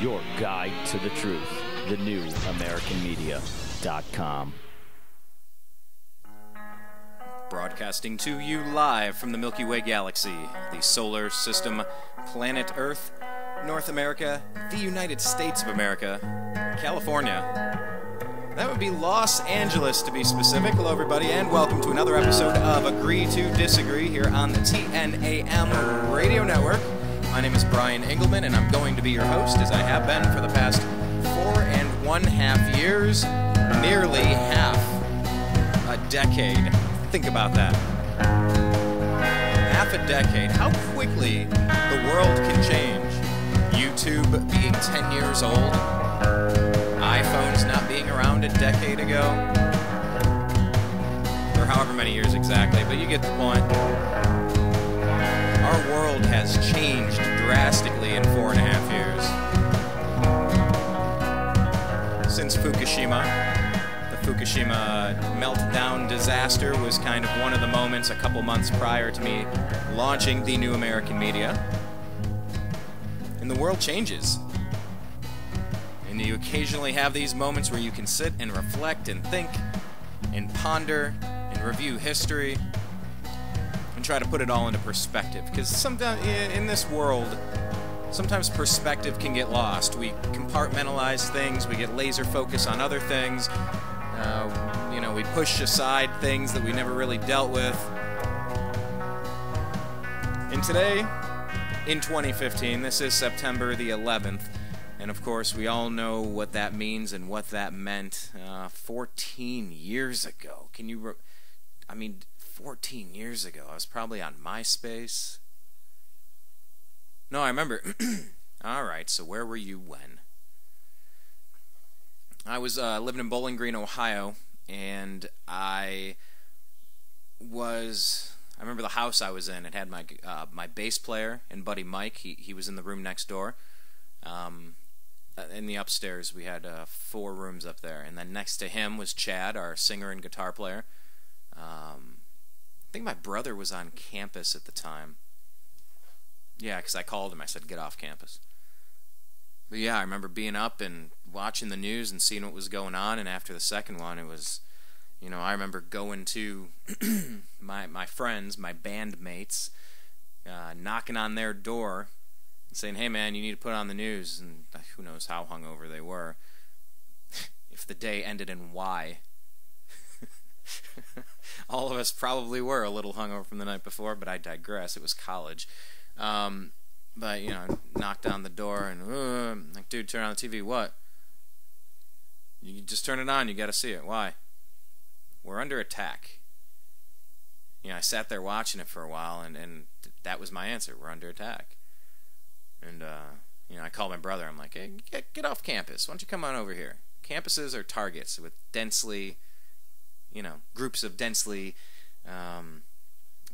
your guide to the truth. TheNewAmericanMedia.com. Broadcasting to you live from the Milky Way galaxy, the solar system, planet Earth, North America, the United States of America, California. That would be Los Angeles, to be specific. Hello, everybody, and welcome to another episode of Agree to Disagree here on the TNAM Radio Network. My name is Brian Engelman, and I'm going to be your host, as I have been for the past 4.5 years, nearly half a decade. Think about that. Half a decade. How quickly the world can change. YouTube being 10 years old. iPhones not being around a decade ago, or however many years exactly, but you get the point. Our world has changed drastically in 4.5 years. Since Fukushima, the Fukushima meltdown disaster was kind of one of the moments a couple months prior to me launching the New American Media. And the world changes. And you occasionally have these moments where you can sit and reflect and think and ponder and review history and try to put it all into perspective. Because sometimes in this world, sometimes perspective can get lost. We compartmentalize things, we get laser focused on other things, we push aside things that we never really dealt with. And today, in 2015, this is September the 11th. And of course, we all know what that means and what that meant 14 years ago. Can you, 14 years ago, I was probably on MySpace. No, I remember. All right, so where were you when? I was living in Bowling Green, Ohio, and I remember the house I was in. It had my my bass player and buddy Mike. He was in the room next door. In the upstairs, we had 4 rooms up there, and then next to him was Chad, our singer and guitar player. I think my brother was on campus at the time. Yeah, because I called him. I said, "Get off campus." But yeah, I remember being up and watching the news and seeing what was going on. And after the second one, it was, I remember going to my friends, my bandmates, knocking on their door, saying, "Hey man, you need to put on the news," and who knows how hungover they were. If the day ended in Y, all of us probably were a little hungover from the night before, but I digress. It was college. But knocked on the door and like, "Dude, turn on the TV." "What?" "You just turn it on. You got to see it." "Why?" "We're under attack." I sat there watching it for a while, and that was my answer. We're under attack. And, I called my brother. I'm like, "Hey, get off campus. Why don't you come on over here? Campuses are targets with densely, groups of densely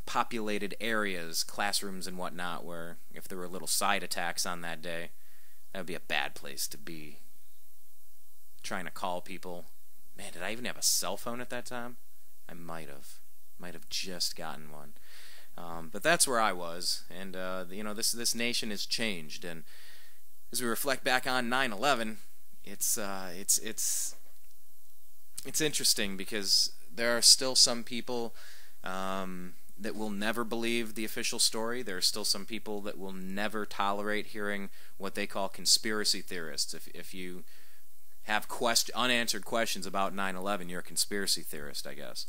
populated areas, classrooms and whatnot, where if there were little side attacks on that day, that would be a bad place to be. Trying to call people." Man, did I even have a cell phone at that time? I might have. Might have just gotten one. But that's where I was, and this nation has changed. And as we reflect back on 9/11, it's interesting because there are still some people that will never believe the official story. There are still some people that will never tolerate hearing what they call conspiracy theorists. If you have unanswered questions about 9/11, you're a conspiracy theorist, I guess.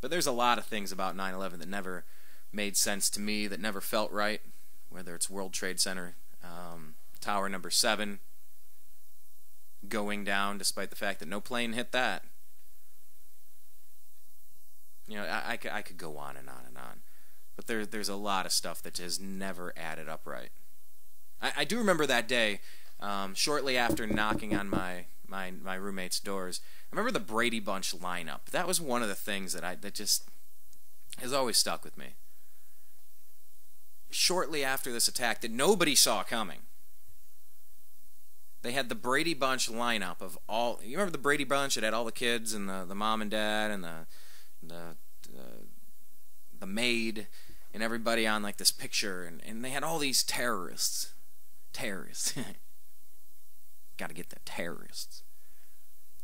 But there's a lot of things about 9/11 that never made sense to me, that never felt right, whether it's World Trade Center, Tower number 7 going down despite the fact that no plane hit that. I could go on and on and on. But there's a lot of stuff that has never added up right. I do remember that day, shortly after knocking on my roommate's doors. I remember the Brady Bunch lineup. That was one of the things that just has always stuck with me. Shortly after this attack that nobody saw coming, they had the Brady Bunch lineup of all. You remember the Brady Bunch? It had all the kids and the mom and dad and the maid and everybody on like this picture, and they had all these terrorists. got to get the terrorists.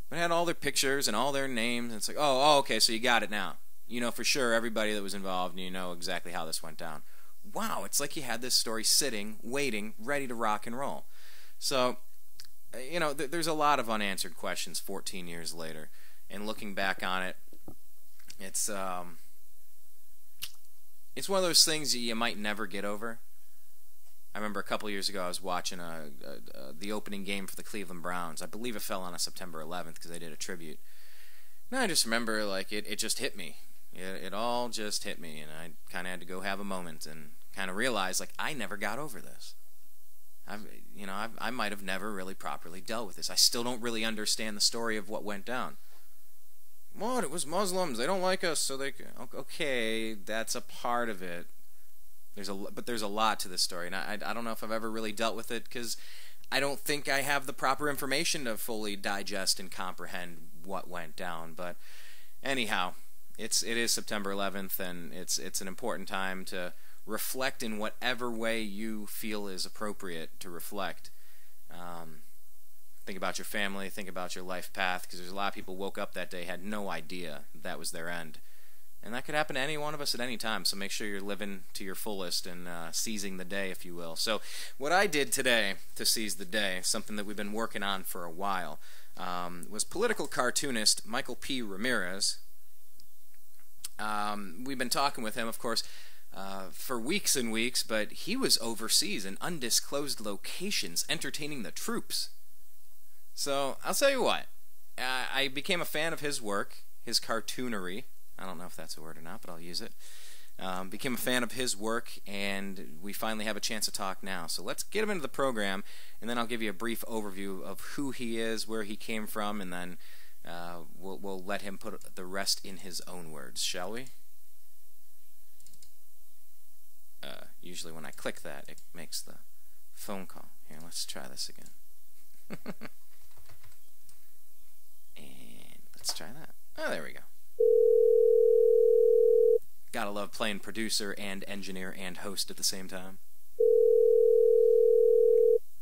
But it had all their pictures and all their names, and it's like, oh, okay, so you got it now. You know for sure everybody that was involved, and you know exactly how this went down. Wow, it's like you had this story sitting, waiting, ready to rock and roll. So, you know, there's a lot of unanswered questions 14 years later. And looking back on it, it's one of those things that you might never get over. I remember a couple years ago I was watching the opening game for the Cleveland Browns. I believe it fell on a September 11th because they did a tribute. And I just remember, like, it just hit me. It all just hit me, and I kind of had to go have a moment and kind of realize, like, I never got over this. I might have never really properly dealt with this. I still don't really understand the story of what went down. What? It was Muslims. They don't like us, so they... Okay, that's a part of it. But there's a lot to this story, and I don't know if I've ever really dealt with it because I don't think I have the proper information to fully digest and comprehend what went down. But anyhow, it is September 11th, and it's an important time to reflect in whatever way you feel is appropriate to reflect. Think about your family, think about your life path, because there's a lot of people woke up that day, had no idea that was their end. And that could happen to any one of us at any time, so make sure you're living to your fullest and seizing the day, if you will. So what I did today to seize the day, something that we've been working on for a while, was political cartoonist Michael P. Ramirez. We've been talking with him, of course, for weeks and weeks, but he was overseas in undisclosed locations entertaining the troops. So I'll tell you what, I became a fan of his work, his cartoonery. I don't know if that's a word or not, but I'll use it. Became a fan of his work, and we finally have a chance to talk now. So let's get him into the program, and then I'll give you a brief overview of who he is, where he came from, and then we'll let him put the rest in his own words, shall we? Usually when I click that, it makes the phone call. Here, let's try this again. And let's try that. Oh, there we go. Gotta love playing producer and engineer and host at the same time.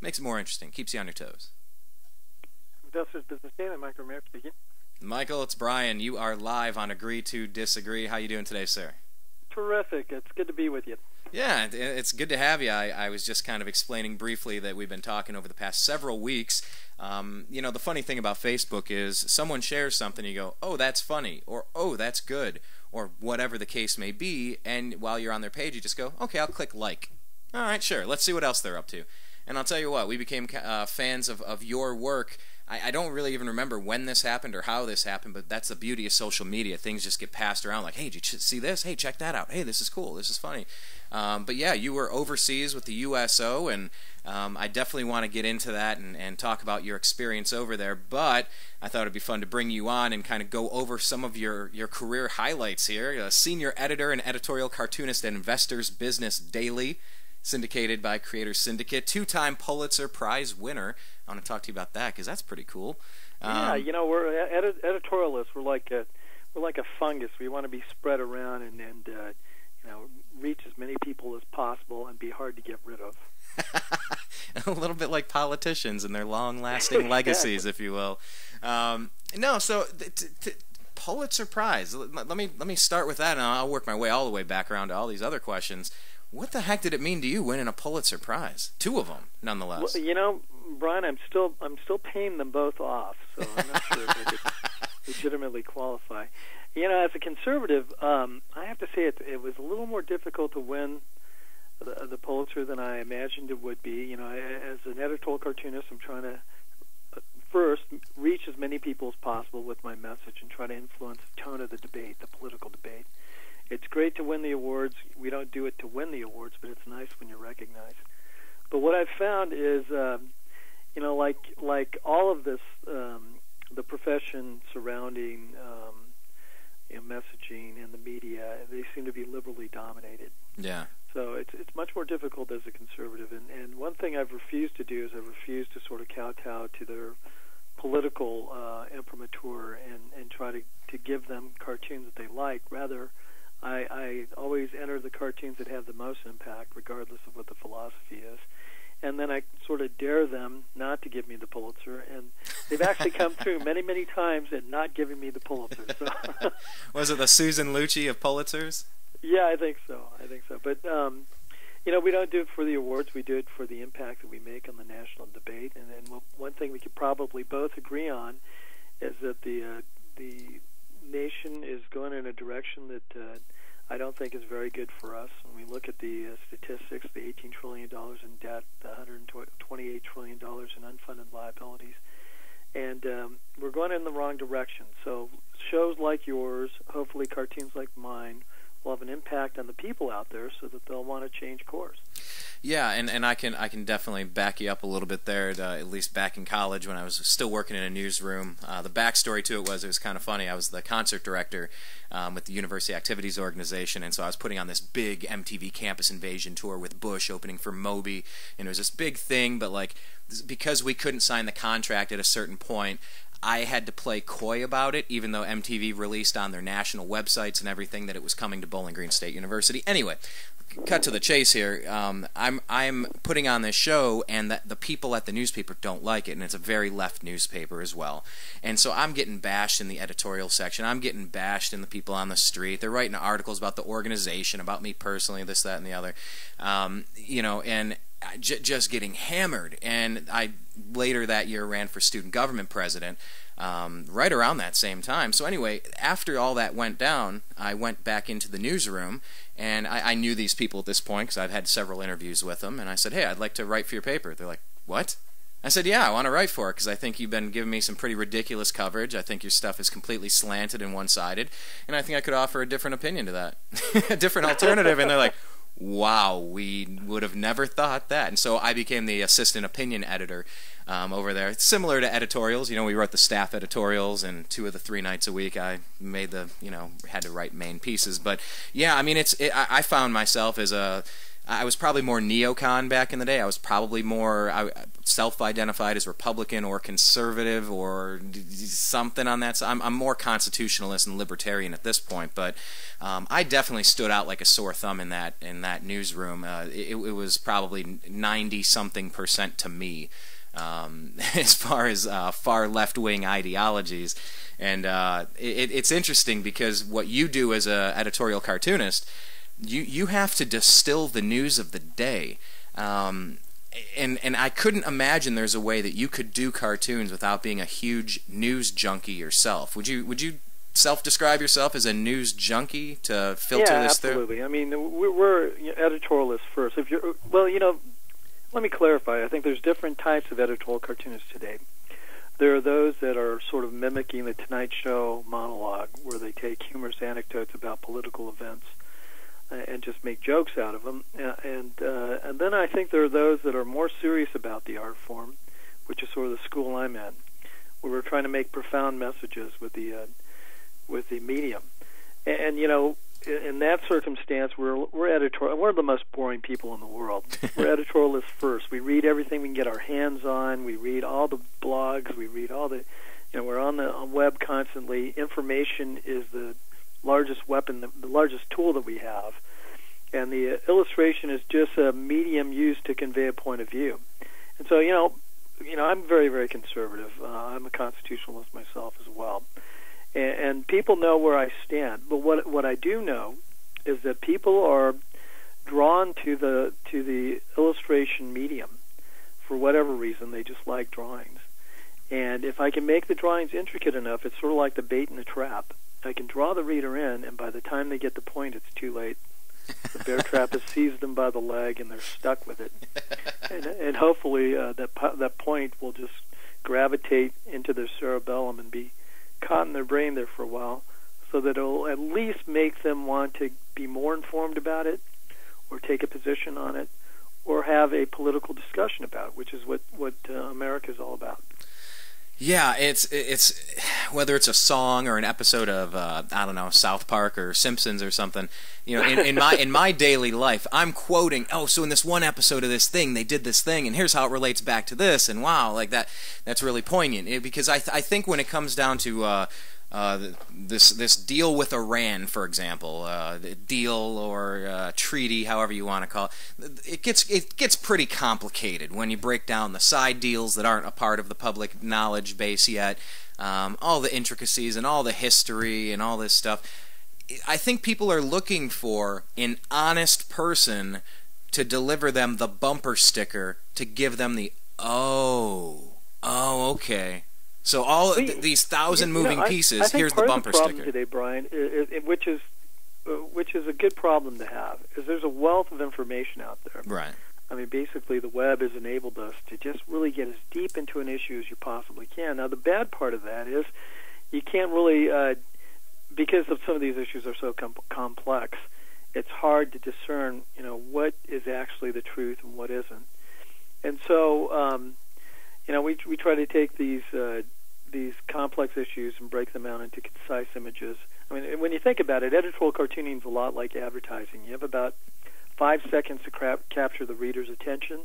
Makes it more interesting. Keeps you on your toes. Investor's Business Daily, Michael Ramirez speaking. Michael, it's Brian. You are live on Agree to Disagree. How you doing today, sir? Terrific. It's good to be with you. Yeah, it's good to have you. I was just kind of explaining briefly that we've been talking over the past several weeks. You know, the funny thing about Facebook is someone shares something, you go, oh, that's funny, or oh, that's good, or whatever the case may be, and while you're on their page, you just go, okay, I'll click like. All right, sure, let's see what else they're up to. And I'll tell you what, we became fans of your work. I don't really even remember when this happened or how this happened, but that's the beauty of social media. Things just get passed around like, hey, did you see this? Hey, check that out. Hey, this is cool. This is funny. But yeah, you were overseas with the USO, and I definitely want to get into that and talk about your experience over there. But I thought it would be fun to bring you on and kind of go over some of your career highlights here. You're a senior editor and editorial cartoonist at Investor's Business Daily, syndicated by Creators Syndicate, two-time Pulitzer Prize winner. I want to talk to you about that because that's pretty cool. Yeah, you know, we're editorialists. We're like a fungus. We want to be spread around and you know, reach as many people as possible and be hard to get rid of. A little bit like politicians and their long-lasting exactly. Legacies, if you will. No, so Pulitzer Prize. Let me start with that, and I'll work my way all the way back around to all these other questions. What the heck did it mean to you winning a Pulitzer Prize? Two of them, nonetheless. Well, you know, Brian, I'm still paying them both off, so I'm not sure if they could legitimately qualify. You know, as a conservative, I have to say it was a little more difficult to win the Pulitzer than I imagined it would be. You know, as an editorial cartoonist, I'm trying to first reach as many people as possible with my message and try to influence the tone of the debate, the political debate. It's great to win the awards. We don't do it to win the awards, but it's nice when you're recognized. But what I've found is, you know, like all of this, the profession surrounding you know, messaging and the media, they seem to be liberally dominated. Yeah. So it's much more difficult as a conservative. And one thing I've refused to do is I've refused to sort of kowtow to their political imprimatur and try to give them cartoons that they like. Rather, I always enter the cartoons that have the most impact, regardless of what the philosophy is. and then I sort of dare them not to give me the Pulitzer, and they've actually come through many, many times and not giving me the Pulitzer. So. Was it the Susan Lucci of Pulitzers? Yeah, I think so. I think so. But, you know, we don't do it for the awards. We do it for the impact that we make on the national debate. And then one thing we could probably both agree on is that the nation is going in a direction that I don't think is very good for us. When we look at the statistics, the $18 trillion in debt, the $128 trillion in unfunded liabilities, and we're going in the wrong direction. So shows like yours, hopefully cartoons like mine, will have an impact on the people out there so that they'll want to change course. Yeah, and I can definitely back you up a little bit there. At least back in college when I was still working in a newsroom, the backstory to it was kind of funny. I was the concert director with the University Activities Organization, and so I was putting on this big MTV Campus Invasion tour with Bush opening for Moby, and it was this big thing. But like, because we couldn't sign the contract at a certain point, I had to play coy about it, even though MTV released on their national websites and everything that it was coming to Bowling Green State University. Anyway, cut to the chase here. I'm putting on this show, and the people at the newspaper don't like it, and it's a very left newspaper as well. And so I'm getting bashed in the editorial section. I'm getting bashed in the people on the street. They're writing articles about the organization, about me personally, this, that, and the other. You know, and just getting hammered. And I later that year ran for student government president, right around that same time. So anyway, after all that went down, I went back into the newsroom, and I knew these people at this point because I've had several interviews with them, and I said, hey, I'd like to write for your paper. They're like, what? I said, yeah, I want to write for it because I think you've been giving me some pretty ridiculous coverage. I think your stuff is completely slanted and one-sided, and I think I could offer a different opinion to that, a different alternative. And they're like, wow, we would have never thought that. And so I became the assistant opinion editor over there. It's similar to editorials. You know, we wrote the staff editorials, and 2 of the 3 nights a week I made the, you know, had to write main pieces. But yeah, I mean, I found myself as I was probably more neocon back in the day. I was probably more self-identified as Republican or conservative or something on that side. I'm more constitutionalist and libertarian at this point, but I definitely stood out like a sore thumb in that newsroom. It was probably 90-something% to me as far as far left-wing ideologies. And it's interesting because what you do as an editorial cartoonist, you have to distill the news of the day, and I couldn't imagine there's a way that you could do cartoons without being a huge news junkie yourself. Would you self-describe yourself as a news junkie to filter this through? Yeah, absolutely. I mean, we're editorialists first. If you're, well, you know, let me clarify. I think there's different types of editorial cartoonists today. There are those that are sort of mimicking the Tonight Show monologue, where they take humorous anecdotes about political events and just make jokes out of them, and then I think there are those that are more serious about the art form, which is sort of the school I'm in, where we're trying to make profound messages with the medium, and you know, in that circumstance, we're editorial. We're the most boring people in the world. We're editorialists first. We read everything we can get our hands on. We read all the blogs. We read all the, you know, we're on the web constantly. Information is the largest weapon, the largest tool that we have, and the illustration is just a medium used to convey a point of view. And so, you know, I'm very, very conservative. I'm a constitutionalist myself as well, and people know where I stand. But what I do know is that people are drawn to the illustration medium for whatever reason. They just like drawings, and if I can make the drawings intricate enough, it's sort of like the bait and the trap. I can draw the reader in, and by the time they get the point, it's too late. The bear trap has seized them by the leg, and they're stuck with it. And hopefully that point will just gravitate into their cerebellum and be caught in their brain there for a while, so that it'll at least make them want to be more informed about it, or take a position on it, or have a political discussion about it, which is what America is all about. Yeah, it's whether it's a song or an episode of I don't know, South Park or Simpsons or something. You know, in my daily life, I'm quoting. Oh, so in this one episode of this thing, they did this thing, and here's how it relates back to this. And wow, like that's really poignant because I think when it comes down to This deal with Iran, for example, deal or treaty, however you want to call it, it gets pretty complicated when you break down the side deals that aren't a part of the public knowledge base yet, all the intricacies and all the history and all this stuff. I think people are looking for an honest person to deliver them the bumper sticker to give them the oh, okay. So all these thousand moving pieces, here's the bumper sticker. I think part of the problem today, Brian, which is a good problem to have, is there's a wealth of information out there. Right. I mean, basically, the web has enabled us to just really get as deep into an issue as you possibly can. Now, the bad part of that is you can't really, because of some of these issues are so complex, it's hard to discern, you know, what is actually the truth and what isn't. And so, you know, we try to take these complex issues and break them out into concise images. I mean, when you think about it, editorial cartooning is a lot like advertising. You have about 5 seconds to capture the reader's attention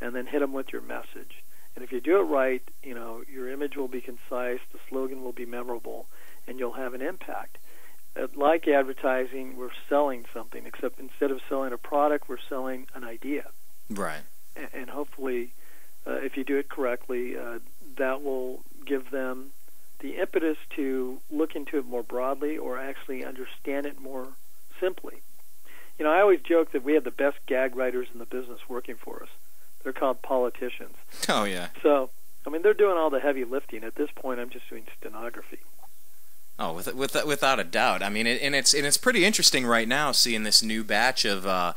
and then hit them with your message. And if you do it right, you know, your image will be concise, the slogan will be memorable, and you'll have an impact. Like advertising, we're selling something, except instead of selling a product, we're selling an idea. Right. And hopefully, if you do it correctly, that will give them the impetus to look into it more broadly or actually understand it more simply. You know, I always joke that we have the best gag writers in the business working for us. They're called politicians. Oh, yeah. So, I mean, they're doing all the heavy lifting. At this point, I'm just doing stenography. Oh, without a doubt. I mean, and it's pretty interesting right now seeing this new batch of...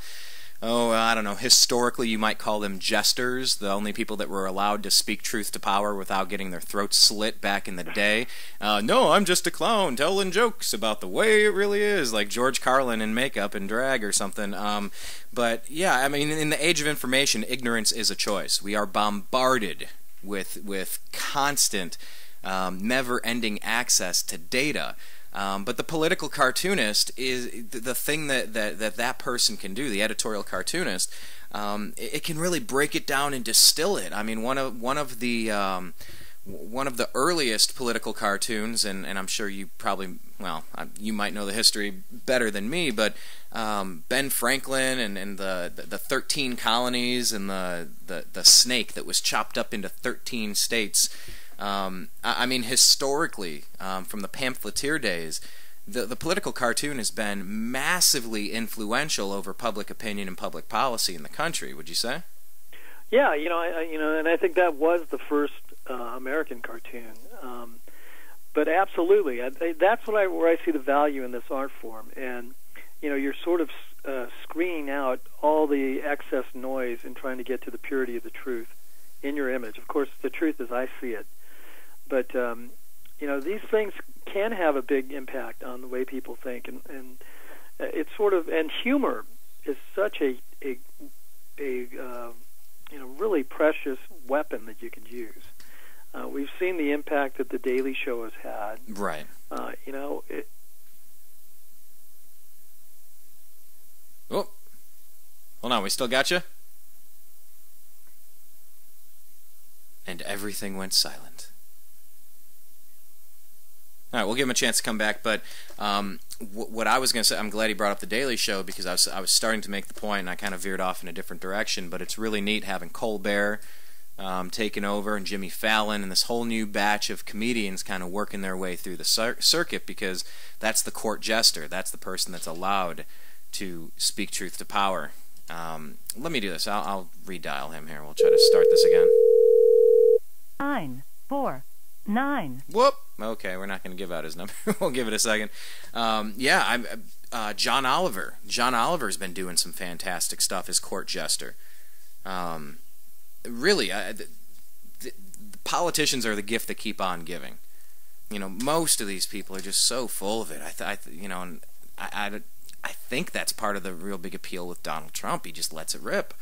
Oh, I don't know, historically you might call them jesters, the only people that were allowed to speak truth to power without getting their throats slit back in the day. No, I'm just a clown telling jokes about the way it really is, like George Carlin in makeup and drag or something. But yeah, I mean, in the age of information, ignorance is a choice. We are bombarded with constant, never-ending access to data. But the political cartoonist is the thing that person can do. The editorial cartoonist, it can really break it down and distill it. I mean, one of the earliest political cartoons, and I'm sure you probably, well, you might know the history better than me, but Ben Franklin and the 13 colonies and the snake that was chopped up into 13 states. I mean, historically, from the pamphleteer days, the political cartoon has been massively influential over public opinion and public policy in the country. Would you say? Yeah, you know, and I think that was the first American cartoon. But absolutely, that's where I see the value in this art form. And you know, you're sort of screening out all the excess noise and trying to get to the purity of the truth in your image. Of course, the truth as I see it. But, you know, these things can have a big impact on the way people think. And it's sort of, and humor is such a you know, really precious weapon that you can use. We've seen the impact that The Daily Show has had. Right. You know, Oh, hold on, we still got you? And everything went silent. All right, we'll give him a chance to come back, but what I was going to say, I'm glad he brought up The Daily Show because I was starting to make the point and I kind of veered off in a different direction, but it's really neat having Colbert taking over and Jimmy Fallon and this whole new batch of comedians kind of working their way through the circuit because that's the court jester. That's the person that's allowed to speak truth to power. Let me do this. I'll redial him here. We'll try to start this again. 949. Whoop. Okay, we're not going to give out his number. We'll give it a second. Yeah, John Oliver. John Oliver's been doing some fantastic stuff as court jester. Really, the politicians are the gift that keep on giving. You know, most of these people are just so full of it. I think that's part of the real big appeal with Donald Trump. He just lets it rip.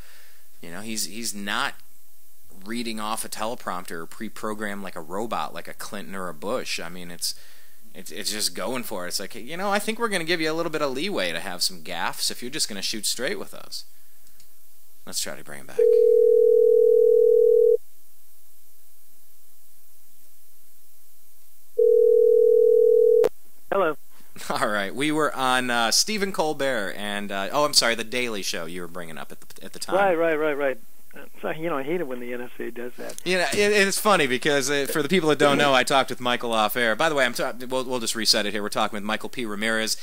You know, he's not reading off a teleprompter or pre-programmed like a robot, like a Clinton or a Bush. I mean, it's just going for it. It's like, you know, I think we're going to give you a little bit of leeway to have some gaffes if you're just going to shoot straight with us. Let's try to bring him back. All right, we were on Stephen Colbert and oh, I'm sorry, The Daily Show. You were bringing up at the time. Right. So, you know, I hate it when the NSA does that. You know, it's funny because for the people that don't know, I talked with Michael off air. By the way, we'll just reset it here. We're talking with Michael P. Ramirez,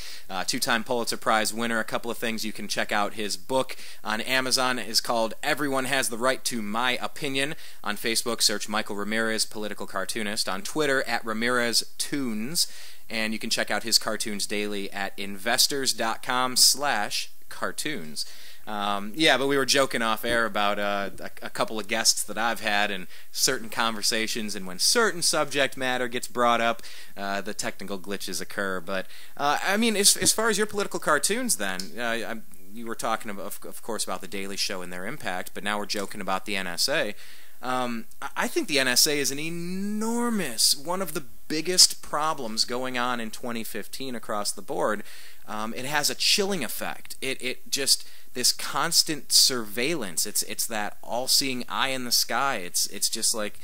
two-time Pulitzer Prize winner. A couple of things you can check out. His book on Amazon is called Everyone Has the Right to My Opinion. On Facebook, search Michael Ramirez, political cartoonist. On Twitter, @RamirezTunes. And you can check out his cartoons daily at investors.com/cartoons. Yeah, but we were joking off air about a couple of guests that I've had and certain conversations, and when certain subject matter gets brought up, the technical glitches occur. But I mean, as far as your political cartoons, then you were talking of course about The Daily Show and their impact, but now we're joking about the NSA. I think the NSA is an enormous, one of the biggest problems going on in 2015 across the board. It has a chilling effect. It just, this constant surveillance. It's that all-seeing eye in the sky. It's just like,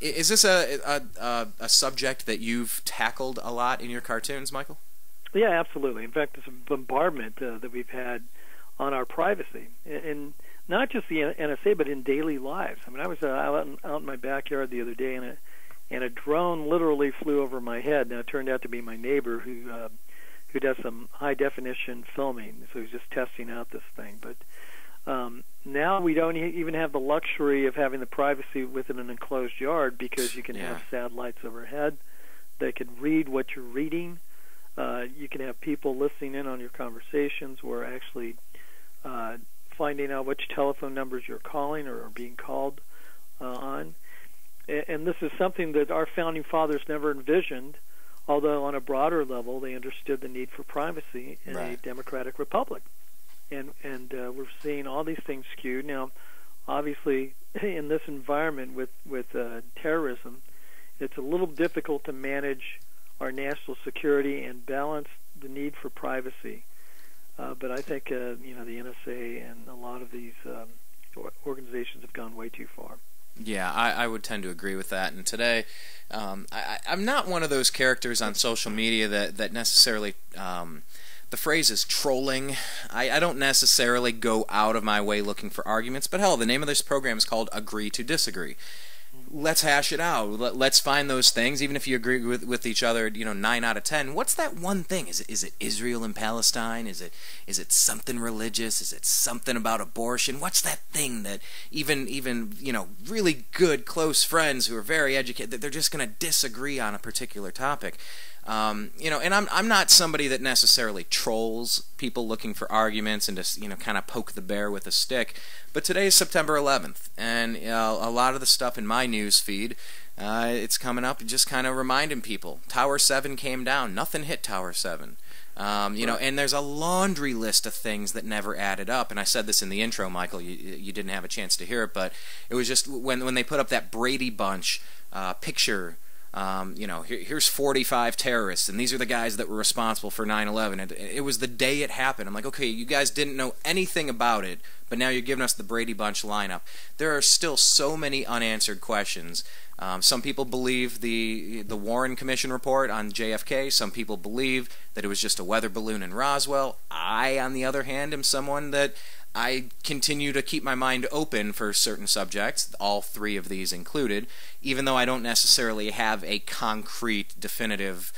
is this a subject that you've tackled a lot in your cartoons, Michael? Yeah, absolutely. In fact, it's a bombardment that we've had on our privacy, and not just the NSA, but in daily lives. I mean, I was out in my backyard the other day, and a drone literally flew over my head. Now, it turned out to be my neighbor who does some high-definition filming, so he's just testing out this thing. But now we don't even have the luxury of having the privacy within an enclosed yard, because you can have satellites overhead. They can read what you're reading. You can have people listening in on your conversations, or actually finding out which telephone numbers you're calling or are being called on. And this is something that our founding fathers never envisioned, although on a broader level they understood the need for privacy in a democratic republic. And we're seeing all these things skewed. Now, obviously, in this environment with terrorism, it's a little difficult to manage our national security and balance the need for privacy. But I think you know, the NSA and a lot of these organizations have gone way too far. Yeah, I would tend to agree with that. And today, I'm not one of those characters on social media that necessarily, the phrase is trolling. I don't necessarily go out of my way looking for arguments, but hell, the name of this program is called Agree to Disagree. Let's hash it out. Let's find those things, even if you agree with each other, you know, 9 out of 10. What's that one thing? Is it Israel and Palestine? Is it something religious? Is it something about abortion? What's that thing that even you know, really good close friends who are very educated, that they're just going to disagree on a particular topic? You know, and I'm not somebody that necessarily trolls people looking for arguments and just, you know, kind of poke the bear with a stick. But today is September 11th, and a lot of the stuff in my news feed, it's coming up and just kind of reminding people. Tower 7 came down. Nothing hit Tower 7. You know, and there's a laundry list of things that never added up. And I said this in the intro, Michael. You didn't have a chance to hear it, but it was just when they put up that Brady Bunch picture. You know, here's 45 terrorists, and these are the guys that were responsible for 9/11. It was the day it happened. I'm like, okay, you guys didn't know anything about it, but now you're giving us the Brady Bunch lineup. There are still so many unanswered questions. Some people believe the Warren Commission report on JFK. Some people believe that it was just a weather balloon in Roswell. I, on the other hand, am someone that I continue to keep my mind open for certain subjects, all three of these included, even though I don't necessarily have a concrete, definitive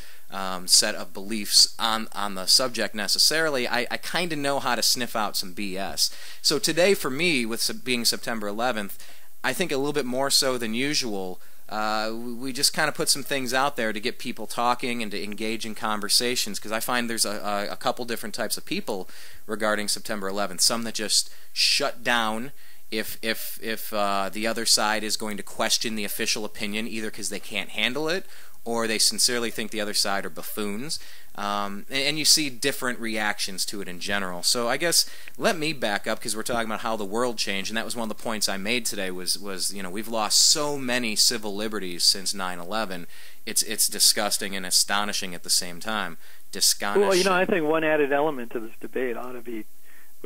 set of beliefs on the subject necessarily. I kind of know how to sniff out some BS. So today for me, with being September 11th, I think a little bit more so than usual, we just kind of put some things out there to get people talking and to engage in conversations, because I find there's a couple different types of people regarding September 11th. Some that just shut down if the other side is going to question the official opinion, either because they can't handle it or they sincerely think the other side are buffoons. And you see different reactions to it in general. So I guess let me back up, because we're talking about how the world changed, and that was one of the points I made today was you know, we've lost so many civil liberties since 9/11. It's disgusting and astonishing at the same time. Disgusting. Well, you know, I think one added element to this debate ought to be,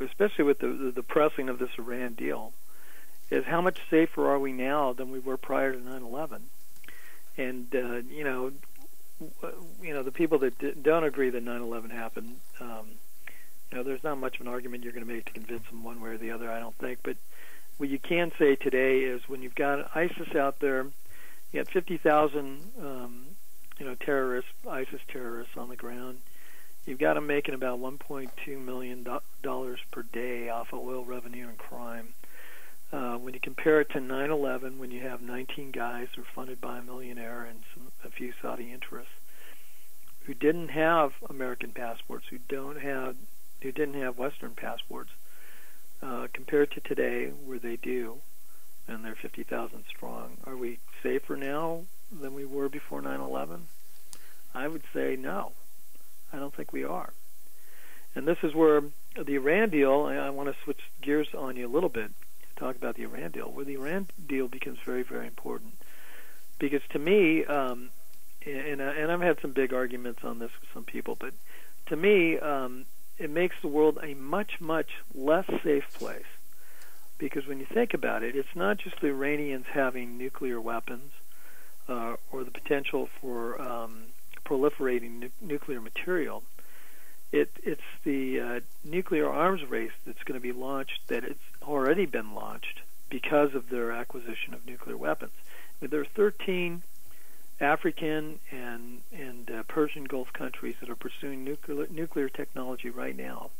especially with the pressing of this Iran deal, is how much safer are we now than we were prior to 9/11? And you know, you know, the people that don't agree that 9/11 happened, you know, there's not much of an argument you're going to make to convince them one way or the other, I don't think. But what you can say today is when you've got ISIS out there, you got 50,000, you know, terrorists, ISIS terrorists on the ground. You've got them making about $1.2 million per day off of oil revenue and crime. When you compare it to 9/11, when you have 19 guys who are funded by a millionaire and a few Saudi interests who didn't have American passports, who didn't have Western passports, compared to today where they do, and they're 50,000 strong. Are we safer now than we were before 9/11? I would say no. I don't think we are. And this is where the Iran deal, I want to switch gears on you a little bit, talk about the Iran deal, where the Iran deal becomes very, very important. Because to me, and I've had some big arguments on this with some people, but to me, it makes the world a much, much less safe place. Because when you think about it, it's not just the Iranians having nuclear weapons or the potential for proliferating nuclear material. It's the nuclear arms race that's going to be launched, that it's already been launched because of their acquisition of nuclear weapons. I mean, there are 13 African and Persian Gulf countries that are pursuing nuclear technology right now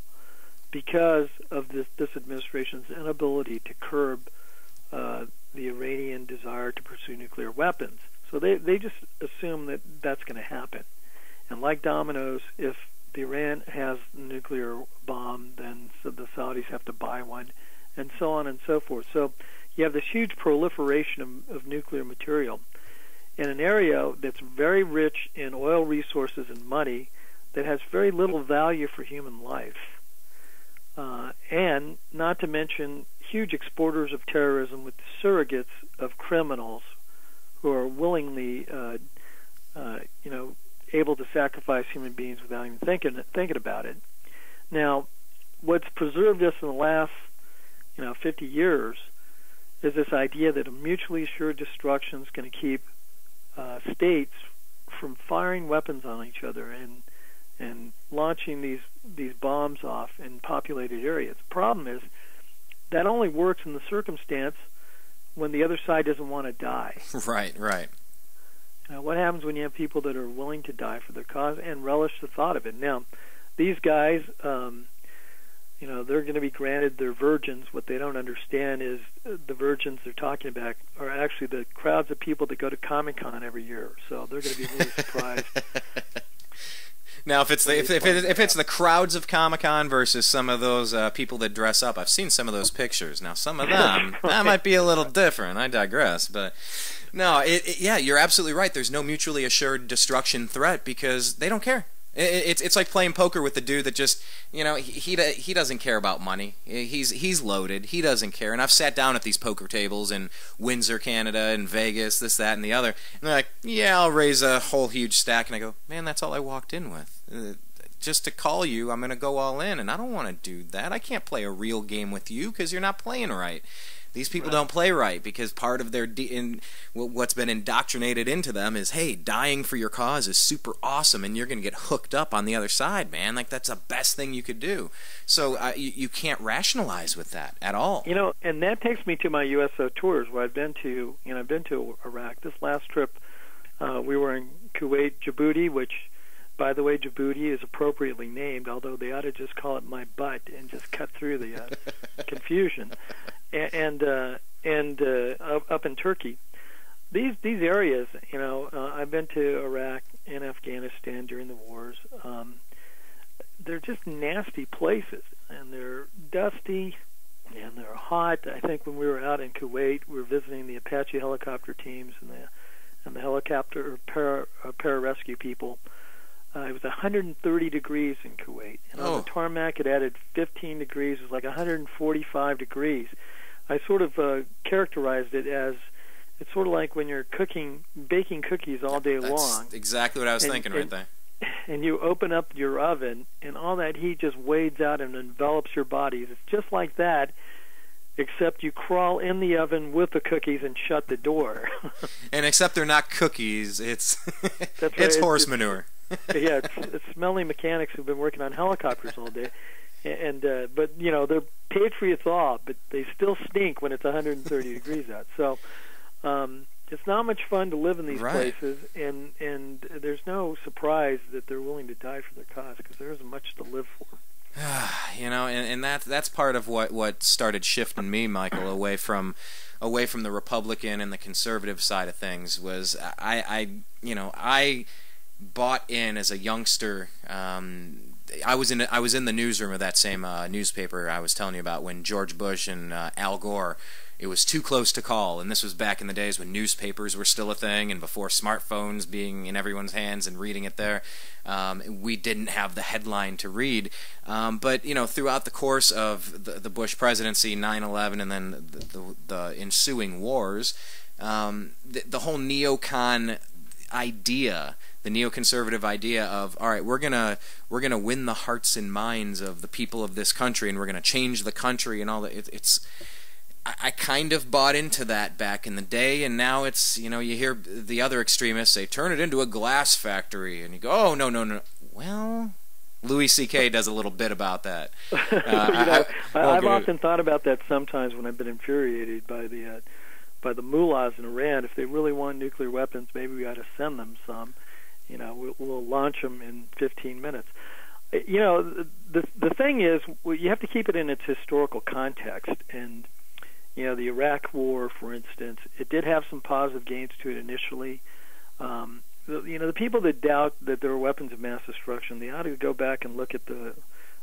because of this administration's inability to curb the Iranian desire to pursue nuclear weapons. So they just assume that that's going to happen. And like dominoes, if Iran has a nuclear bomb, then the Saudis have to buy one, and so on and so forth. So you have this huge proliferation of nuclear material in an area that's very rich in oil resources and money that has very little value for human life. And not to mention huge exporters of terrorism with surrogates of criminals who are willingly, you know, able to sacrifice human beings without even thinking about it. Now, what's preserved us in the last, 50 years is this idea that a mutually assured destruction is going to keep states from firing weapons on each other and launching these bombs off in populated areas. The problem is that only works in the circumstance when the other side doesn't want to die. Right, right. Now, what happens when you have people that are willing to die for their cause and relish the thought of it? Now, these guys, you know, they're going to be granted their virgins. What they don't understand is the virgins they're talking about are actually the crowds of people that go to Comic-Con every year. So they're going to be really surprised. Now, if it's the crowds of Comic-Con versus some of those people that dress up, I've seen some of those pictures. Now, some of them that might be a little different. I digress, but no, yeah, you're absolutely right. There's no mutually assured destruction threat because they don't care. It's like playing poker with the dude that just, you know, he doesn't care about money. He's loaded. He doesn't care. And I've sat down at these poker tables in Windsor, Canada, and Vegas, this, that, and the other. And they're like, yeah, I'll raise a whole huge stack. And I go, man, that's all I walked in with. Just to call you, I'm going to go all in, and I don't want to do that. I can't play a real game with you because you're not playing right. These people don't play right because part of their what's been indoctrinated into them is, hey, dying for your cause is super awesome, and you're going to get hooked up on the other side, man. Like, that's the best thing you could do. So you can't rationalize with that at all. You know, and that takes me to my USO tours where I've been to. You know, I've been to Iraq. This last trip, we were in Kuwait, Djibouti, which, by the way, Djibouti is appropriately named, although they ought to just call it my butt and just cut through the confusion. And up in Turkey, these areas, you know, I've been to Iraq and Afghanistan during the wars. They're just nasty places, and they're dusty, and they're hot. I think when we were out in Kuwait, we were visiting the Apache helicopter teams and the helicopter pararescue people. It was 130 degrees in Kuwait, and on the tarmac it added 15 degrees. It was like 145 degrees. I sort of characterized it as it's sort of like when you're baking cookies all day long. That's exactly what I was thinking right there. And you open up your oven, and all that heat just wades out and envelops your bodies. It's just like that, except you crawl in the oven with the cookies and shut the door. And except they're not cookies, it's right. It's horse manure. Yeah, it's smelly mechanics who've been working on helicopters all day. And but you know, they're patriots all, but they still stink when it's 130 degrees out. So it's not much fun to live in these places, and there's no surprise that they're willing to die for their cause, because there isn't much to live for. You know, and that's part of what started shifting me, Michael, away from the Republican and the conservative side of things. Was I you know, I bought in as a youngster. I was in the newsroom of that same newspaper I was telling you about when George Bush and Al Gore. It was too close to call, and this was back in the days when newspapers were still a thing and before smartphones being in everyone's hands and reading it there. We didn't have the headline to read. But, you know, throughout the course of the Bush presidency, 9/11, and then the ensuing wars, the whole neocon idea, the neoconservative idea of, all right, we're gonna win the hearts and minds of the people of this country, and we're gonna change the country and all that. It's I kind of bought into that back in the day, and now it's, you know, you hear the other extremists say, turn it into a glass factory, and you go, oh, no, no, no. Well, Louis C.K. does a little bit about that. You know, I've often thought about that sometimes when I've been infuriated by the mullahs in Iran. If they really want nuclear weapons, maybe we ought to send them some. You know, we'll launch them in 15 minutes. You know, the thing is, well, you have to keep it in its historical context. And, you know, the Iraq War, for instance, it did have some positive gains to it initially. You know, the people that doubt that there were weapons of mass destruction, they ought to go back and look at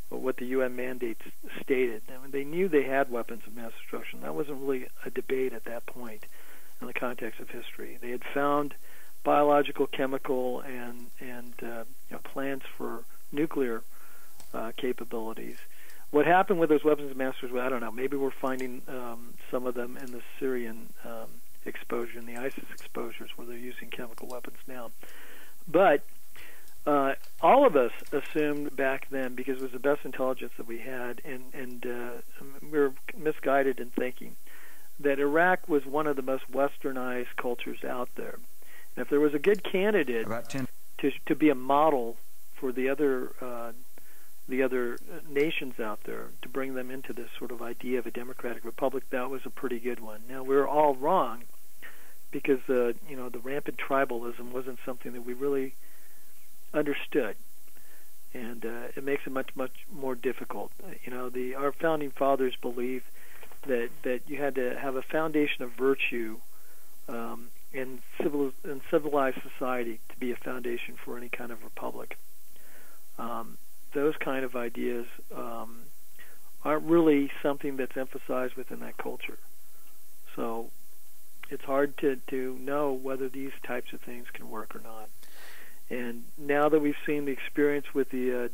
what the UN mandates stated. I mean, they knew they had weapons of mass destruction. That wasn't really a debate at that point in the context of history. They had found biological, chemical, and you know, plans for nuclear capabilities. What happened with those weapons of mass destruction, I don't know. Maybe we're finding some of them in the Syrian exposure and the ISIS exposures where they're using chemical weapons now. But all of us assumed back then, because it was the best intelligence that we had, and we were misguided in thinking that Iraq was one of the most westernized cultures out there. And if there was a good candidate to be a model for the other nations out there, to bring them into this sort of idea of a democratic republic, that was a pretty good one. Now, we were all wrong, because you know, the rampant tribalism wasn't something that we really understood, and it makes it much more difficult. You know, our founding fathers believed that you had to have a foundation of virtue in civilized society to be a foundation for any kind of republic. Those kind of ideas aren't really something that's emphasized within that culture. So it's hard to know whether these types of things can work or not. And now that we've seen the experience with the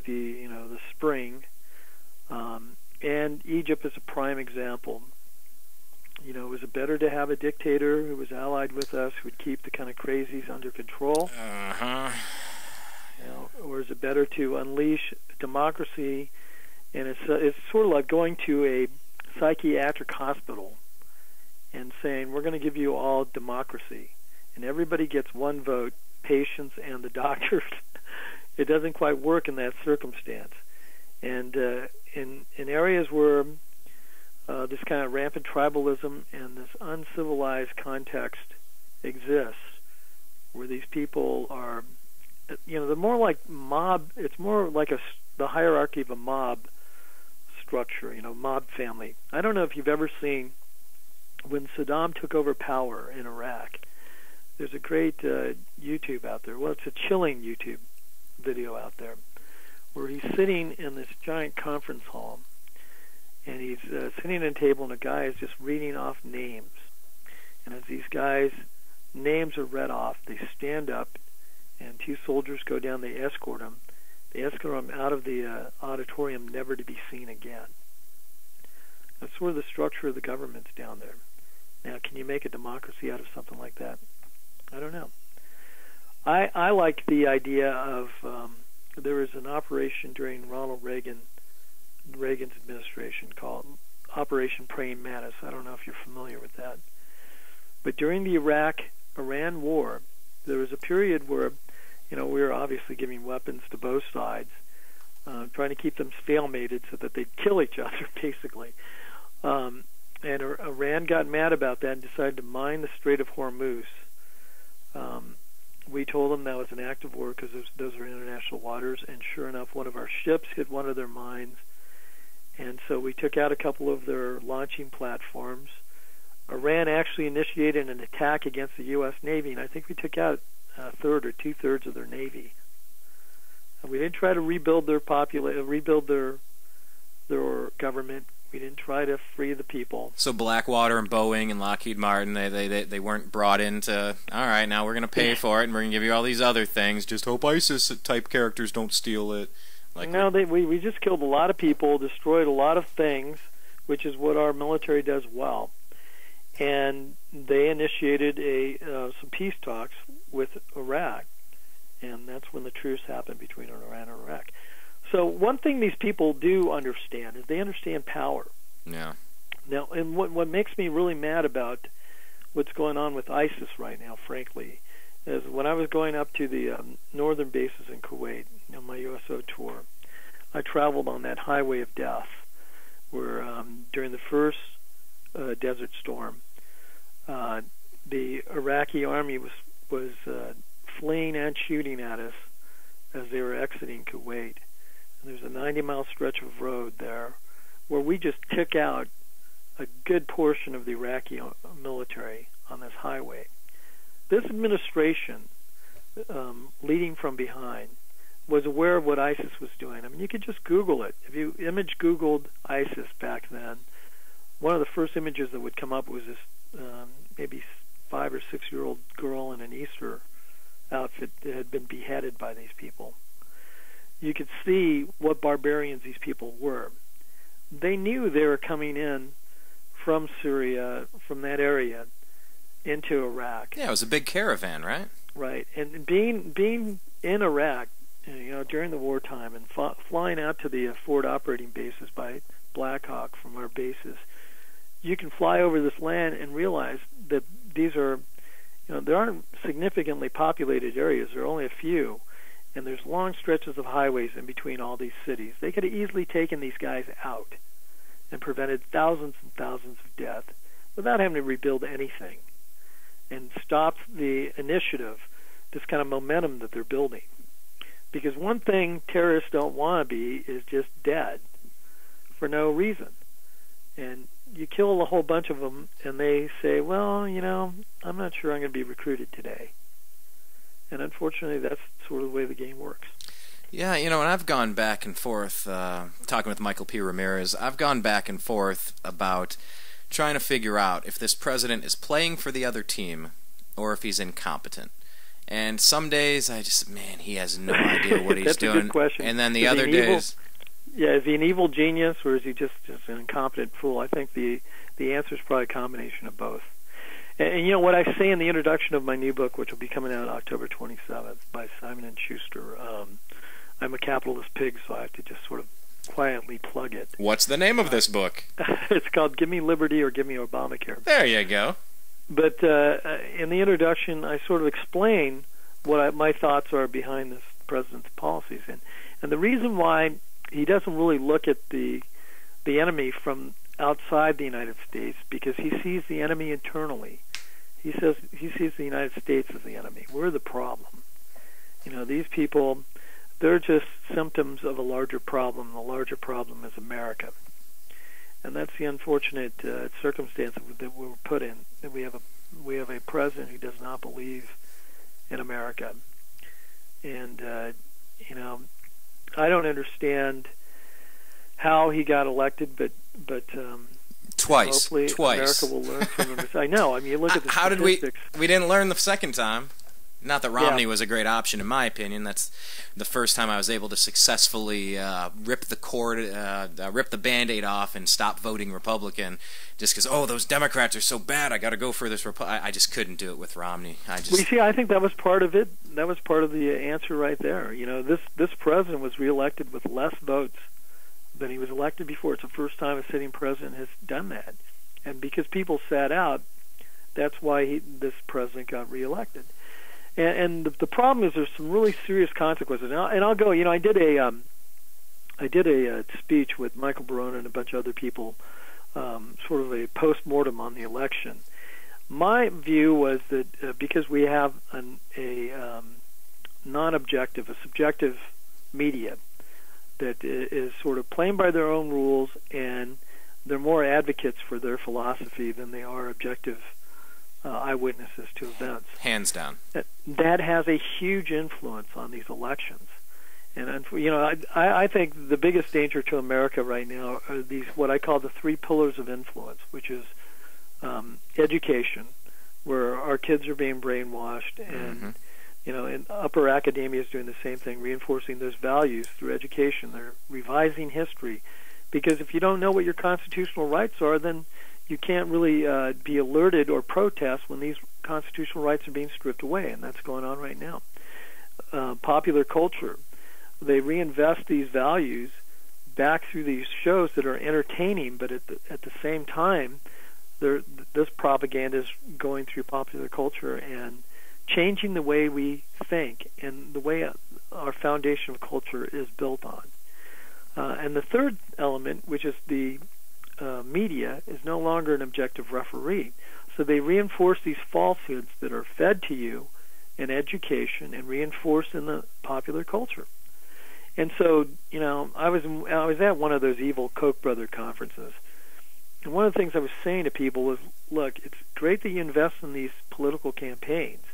you know, the spring, and Egypt is a prime example. You know, it was better to have a dictator who was allied with us, who would keep the kind of crazies under control. Uh-huh. You know, or is it better to unleash democracy? And it's sort of like going to a psychiatric hospital and saying, we're going to give you all democracy, and everybody gets one vote, patients and the doctors. It doesn't quite work in that circumstance. And in areas where this kind of rampant tribalism and this uncivilized context exists, where these people are, you know, they're more like mob. It's more like the hierarchy of a mob structure. You know, mob family. I don't know if you've ever seen when Saddam took over power in Iraq. There's a great YouTube out there. Well, it's a chilling YouTube video out there where he's sitting in this giant conference hall, and he's sitting at a table, and a guy is just reading off names. And as these guys' names are read off, they stand up. And two soldiers go down. They escort him. They escort him out of the auditorium, never to be seen again. That's sort of the structure of the governments down there. Now, can you make a democracy out of something like that? I don't know. I like the idea of there was an operation during Ronald Reagan's administration called Operation Praying Mantis. I don't know if you're familiar with that. But during the Iraq-Iran war, there was a period where, you know, we were obviously giving weapons to both sides, trying to keep them stalemated so that they'd kill each other, basically. And Iran got mad about that and decided to mine the Strait of Hormuz. We told them that was an act of war because those are international waters, and sure enough, one of our ships hit one of their mines, and so we took out a couple of their launching platforms. Iran actually initiated an attack against the U.S. Navy, and I think we took out a third or two-thirds of their Navy. And we didn't try to rebuild their government. We didn't try to free the people. So Blackwater and Boeing and Lockheed Martin, they weren't brought into, all right, now we're going to pay for it and we're going to give you all these other things. Just hope ISIS-type characters don't steal it. Like, no, we just killed a lot of people, destroyed a lot of things, which is what our military does well. And they initiated some peace talks with Iraq, and that's when the truce happened between Iran and Iraq. So one thing these people do understand is they understand power. Yeah. Now, and what makes me really mad about what's going on with ISIS right now, frankly, is when I was going up to the northern bases in Kuwait on my USO tour, I traveled on that highway of death where during the first desert storm, the Iraqi army was fleeing and shooting at us as they were exiting Kuwait. There's a 90-mile stretch of road there where we just took out a good portion of the Iraqi military on this highway. This administration, leading from behind, was aware of what ISIS was doing. I mean, you could just Google it. If you Googled ISIS back then, one of the first images that would come up was this maybe 5- or 6-year-old girl in an Easter outfit that had been beheaded by these people. You could see what barbarians these people were. They knew they were coming in from Syria, from that area, into Iraq. Yeah, it was a big caravan, right? Right, and being in Iraq, you know, during the wartime and flying out to the forward operating bases by Black Hawk from our bases, you can fly over this land and realize that these are, you know, there aren't significantly populated areas. There are only a few. And there's long stretches of highways in between all these cities. They could have easily taken these guys out and prevented thousands and thousands of death without having to rebuild anything and stopped the initiative, this kind of momentum that they're building. Because one thing terrorists don't want to be is just dead for no reason. And you kill a whole bunch of them, and they say, well, you know, I'm not sure I'm going to be recruited today. And unfortunately, that's sort of the way the game works. Yeah, you know, and I've gone back and forth, talking with Michael P. Ramirez, I've gone back and forth about trying to figure out if this president is playing for the other team or if he's incompetent. And some days I just, man, he has no idea what he's that's doing. A good question. And then the other days... Yeah, is he an evil genius or is he just an incompetent fool? I think the answer is probably a combination of both. And you know what I say in the introduction of my new book, which will be coming out October 27th by Simon & Schuster, I'm a capitalist pig, so I have to just sort of quietly plug it. What's the name of this book? It's called Give Me Liberty or Give Me Obamacare. There you go. But in the introduction, I sort of explain what my thoughts are behind this president's policies. And the reason why he doesn't really look at the enemy from outside the United States, because he sees the enemy internally. He says he sees the United States as the enemy. We're the problem. You know, these people, they're just symptoms of a larger problem. The larger problem is America. And that's the unfortunate circumstance that we were put in, that we have a president who does not believe in America. And, you know, I don't understand how he got elected, but twice. America will learn from him. I know. I mean, you look at the how statistics. Did we didn't learn the second time. Not that Romney was a great option, in my opinion. That's the first time I was able to successfully rip the Band-Aid off and stop voting Republican, just because, oh, those Democrats are so bad, I got to go for this. I just couldn't do it with Romney. I think that was part of it. That was part of the answer right there. You know, this president was reelected with less votes that he was elected before. It's the first time a sitting president has done that. And because people sat out, that's why this president got reelected. And the problem is there's some really serious consequences. And I'll go, you know, I did a speech with Michael Barone and a bunch of other people, sort of a post-mortem on the election. My view was that because we have a non-objective, a subjective media that is sort of playing by their own rules, and they're more advocates for their philosophy than they are objective eyewitnesses to events. Hands down. That has a huge influence on these elections. And you know, I think the biggest danger to America right now are these, what I call the three pillars of influence, which is education, where our kids are being brainwashed, and you know, and upper academia is doing the same thing, reinforcing those values through education. They're revising history, because if you don't know what your constitutional rights are, then you can't really be alerted or protest when these constitutional rights are being stripped away, and that's going on right now. Popular culture. They reinvest these values back through these shows that are entertaining, but at the same time, this propaganda is going through popular culture and changing the way we think and the way our foundation of culture is built on. And the third element, which is the media, is no longer an objective referee. So they reinforce these falsehoods that are fed to you in education and reinforced in the popular culture. And so, you know, I was at one of those evil Koch brother conferences, and one of the things I was saying to people was, look, it's great that you invest in these political campaigns,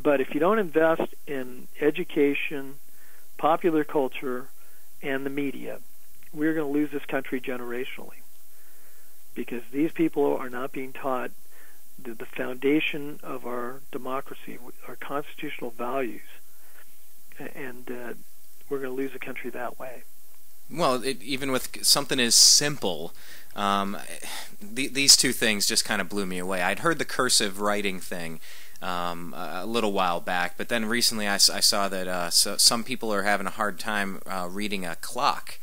but if you don't invest in education, popular culture, and the media, we're going to lose this country generationally, because these people are not being taught the foundation of our democracy, our constitutional values, and we're going to lose the country that way. Well, even with something as simple, these two things just kind of blew me away. I'd heard the cursive writing thing a little while back, but then recently I saw that some people are having a hard time reading a clock,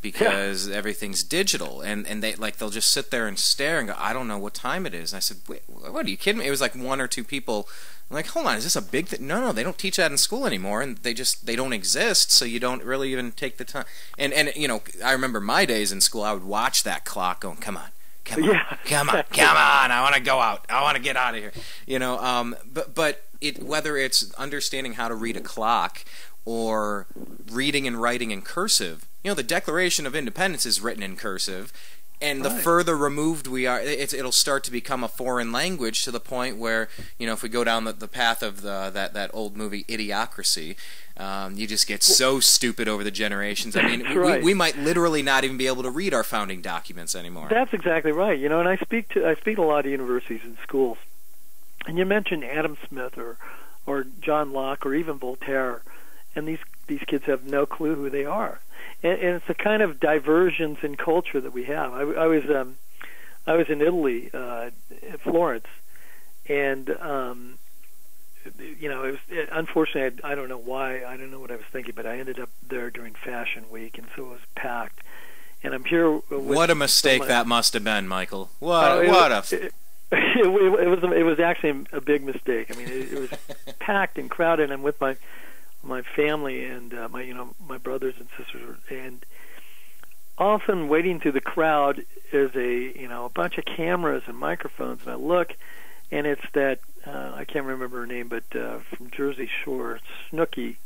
because everything's digital, and they'll just sit there and stare and go, I don't know what time it is. And I said, wait, what, are you kidding me? It was like one or two people. I'm like, hold on, is this a big thing? No, they don't teach that in school anymore, and they don't exist, so you don't really even take the time. And you know, I remember my days in school, I would watch that clock going, come on, I want to go out, I want to get out of here, you know. But whether it's understanding how to read a clock or reading and writing in cursive, you know, the Declaration of Independence is written in cursive, and the further removed we are, it'll start to become a foreign language, to the point where, you know, if we go down the path of that old movie Idiocracy, you just get so stupid over the generations. I mean, we might literally not even be able to read our founding documents anymore. That's exactly right. You know, and I speak to a lot of universities and schools, and you mentioned Adam Smith or John Locke or even Voltaire, and these kids have no clue who they are. And it's the kind of diversions in culture that we have. I was in Italy, at Florence, and you know, unfortunately, I don't know why, I don't know what I was thinking, but I ended up there during Fashion Week, and so it was packed. And I'm here. What a mistake that must have been, Michael. It was actually a big mistake. I mean, it was packed and crowded, and with my family and my brothers and sisters, and often wading through the crowd is a bunch of cameras and microphones, and I look, and it's that I can't remember her name, but from Jersey Shore, Snooki,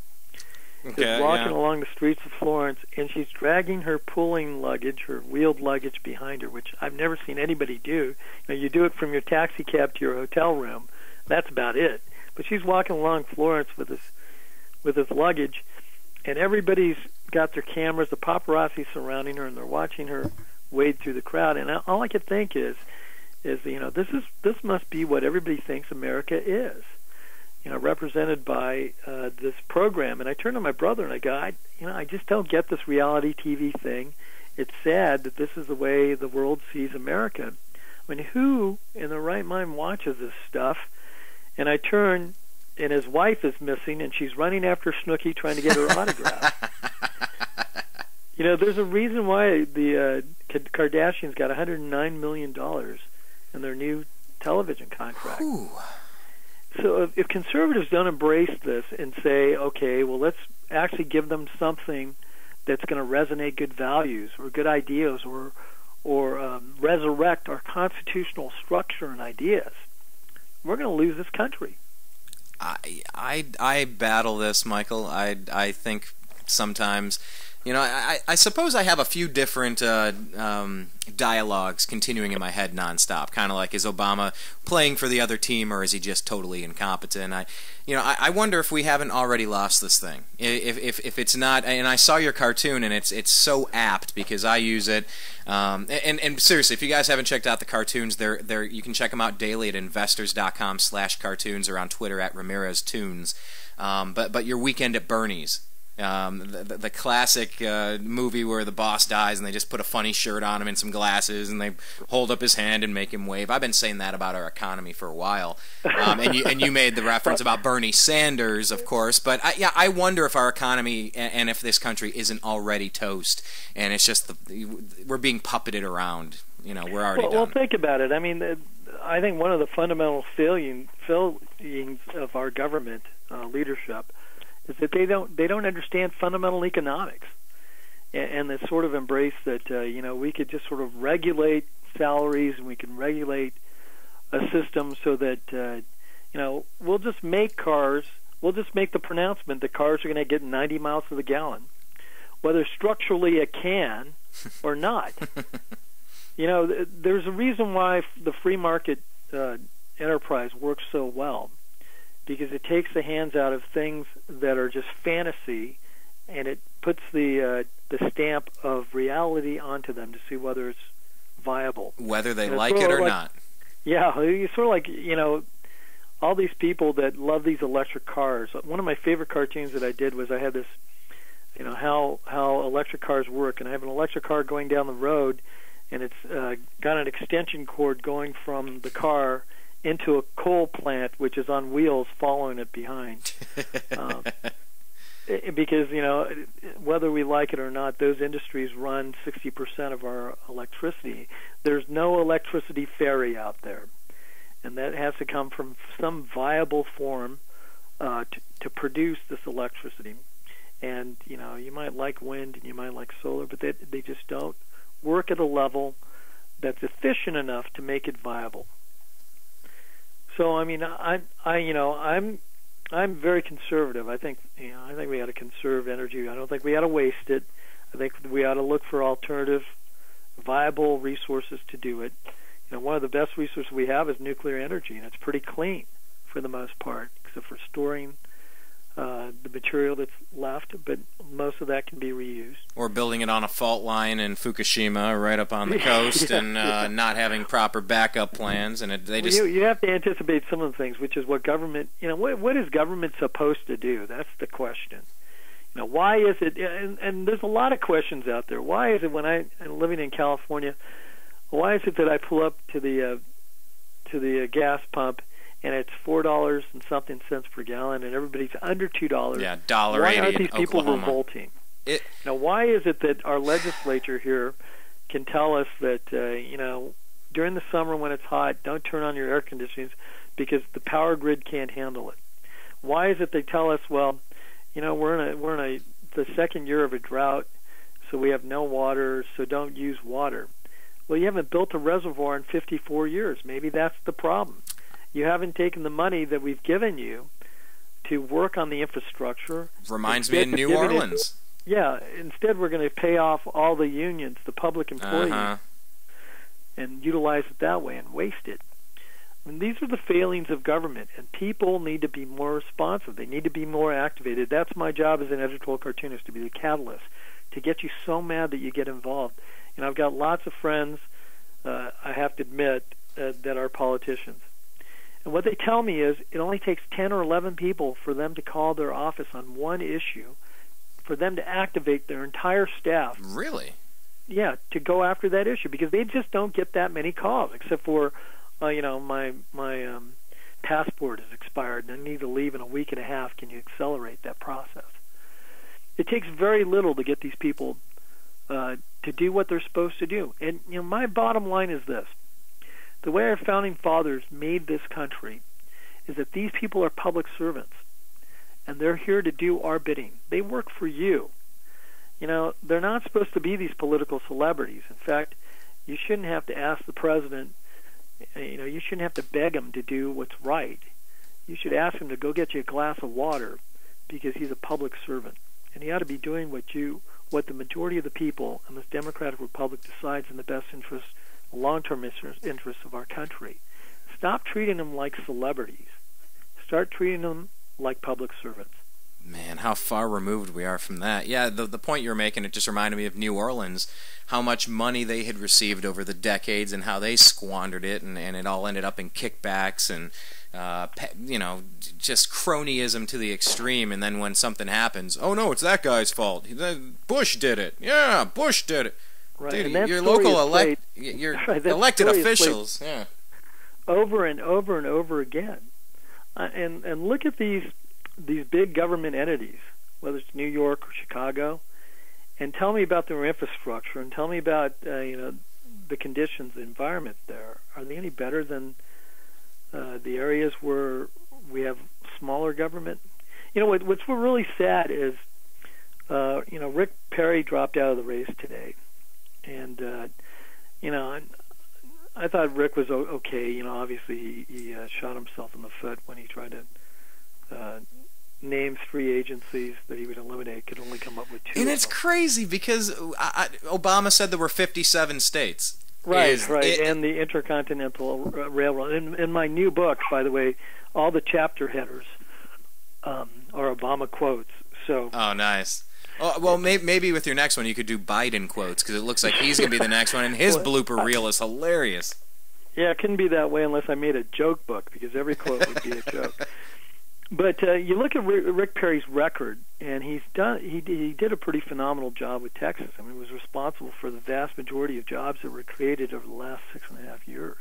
is walking along the streets of Florence, and she's dragging her wheeled luggage behind her, which I've never seen anybody do. You know, you do it from your taxi cab to your hotel room, that's about it. But she's walking along Florence with his luggage, and everybody's got their cameras, the paparazzi surrounding her, and they're watching her wade through the crowd. And all I could think is you know, this must be what everybody thinks America is, you know, represented by this program. And I turned to my brother and I go, I just don't get this reality TV thing. It's sad that this is the way the world sees America. I mean, who in their right mind watches this stuff? And I turn, and his wife is missing, and she's running after Snooki trying to get her autograph. You know, there's a reason why the Kardashians got $109 million in their new television contract. Ooh. So if conservatives don't embrace this and say, okay, well, let's actually give them something that's going to resonate good values or good ideas or resurrect our constitutional structure and ideas, we're going to lose this country. I battle this, Michael. I think sometimes, you know, I suppose I have a few different dialogues continuing in my head nonstop, kind of like, is Obama playing for the other team or is he just totally incompetent? I wonder if we haven't already lost this thing. If it's not, and I saw your cartoon and it's so apt because I use it. And seriously, if you guys haven't checked out the cartoons, they're you can check them out daily at investors.com/cartoons or on Twitter at RamirezTunes. But your weekend at Bernie's. The classic movie where the boss dies and they just put a funny shirt on him and some glasses and they hold up his hand and make him wave. I've been saying that about our economy for a while, and you made the reference about Bernie Sanders, of course. But I wonder if our economy and if this country isn't already toast, and it's just we're being puppeted around. You know, we're already. Well, think about it. I mean, I think one of the fundamental failings of our government leadership is that they don't understand fundamental economics, and they sort of embrace that you know, we could just sort of regulate salaries and we can regulate a system so that you know, we'll just make the pronouncement that cars are going to get 90 miles to the gallon, whether structurally it can or not. You know, there's a reason why the free market enterprise works so well, because it takes the hands out of things that are just fantasy, and it puts the stamp of reality onto them to see whether it's viable, whether they like it or not. Yeah, it's sort of like, you know, all these people that love these electric cars. One of my favorite cartoons that I did was I had this, you know, how electric cars work, and I have an electric car going down the road, and it's got an extension cord going from the car into a coal plant, which is on wheels, following it behind. Because, you know, whether we like it or not, those industries run 60% of our electricity. There's no electricity ferry out there, and that has to come from some viable form to produce this electricity. And, you know, you might like wind and you might like solar, but they just don't work at a level that's efficient enough to make it viable. So I mean, I'm very conservative. I think we ought to conserve energy. I don't think we ought to waste it. I think we ought to look for alternative, viable resources to do it. You know, one of the best resources we have is nuclear energy, and it's pretty clean for the most part, except for storing the material that's left, but most of that can be reused. Or building it on a fault line in Fukushima, right up on the coast, yeah, and not having proper backup plans, and they just you have to anticipate some of the things, which is what government. You know, what is government supposed to do? That's the question. You know, why is it? And there's a lot of questions out there. Why is it when I'm living in California? Why is it that I pull up to the gas pump? And it's $4 and something cents per gallon, and everybody's under $2. Yeah, $1.80. Why aren't these people revolting? Now, why is it that our legislature here can tell us that you know, during the summer when it's hot, don't turn on your air conditioning because the power grid can't handle it? Why is it they tell us, well, you know, we're in the second year of a drought, so we have no water, so don't use water? Well, you haven't built a reservoir in 54 years. Maybe that's the problem. You haven't taken the money that we've given you to work on the infrastructure. Reminds me of New Orleans. Yeah. Instead, we're going to pay off all the unions, the public employees, and utilize it that way and waste it. I mean, these are the failings of government, and people need to be more responsive. They need to be more activated. That's my job as an editorial cartoonist, to be the catalyst, to get you so mad that you get involved. And I've got lots of friends, I have to admit, that are politicians. And what they tell me is it only takes 10 or 11 people for them to call their office on one issue, for them to activate their entire staff. Really? Yeah, to go after that issue, because they just don't get that many calls, except for, you know, my passport is expired and I need to leave in a week and a half. Can you accelerate that process? It takes very little to get these people to do what they're supposed to do. And you know, my bottom line is this. The way our founding fathers made this country is that these people are public servants, and they're here to do our bidding. They work for you. You know, they're not supposed to be these political celebrities. In fact, you shouldn't have to ask the president, you know, you shouldn't have to beg him to do what's right. You should ask him to go get you a glass of water because he's a public servant. And he ought to be doing what the majority of the people in this democratic republic decides in the best interest, long-term interests of our country. Stop treating them like celebrities. Start treating them like public servants. Man, how far removed we are from that. Yeah, the point you were making, it just reminded me of New Orleans, how much money they had received over the decades and how they squandered it, and it all ended up in kickbacks and, you know, just cronyism to the extreme. And then when something happens, oh, no, it's that guy's fault. Bush did it. Yeah, Bush did it. Right. Dude, your local elected officials. Yeah. Over and over and over again. And look at these big government entities, whether it's New York or Chicago, and tell me about their infrastructure, and tell me about you know, the conditions, the environment there. Are they any better than the areas where we have smaller government? You know, what's really sad is you know, Rick Perry dropped out of the race today, and you know, I thought Rick was okay. You know, obviously he shot himself in the foot when he tried to name three agencies that he would eliminate, could only come up with two. And it's crazy because Obama said there were 57 states. Right, right, and the Intercontinental Railroad. In my new book, by the way, all the chapter headers are Obama quotes. So. Oh, nice. Oh, well, maybe with your next one you could do Biden quotes, because it looks like he's going to be the next one, and his blooper reel is hilarious. Yeah, it couldn't be that way unless I made a joke book, because every quote would be a joke. But you look at Rick Perry's record, and he did a pretty phenomenal job with Texas. I mean, he was responsible for the vast majority of jobs that were created over the last 6.5 years.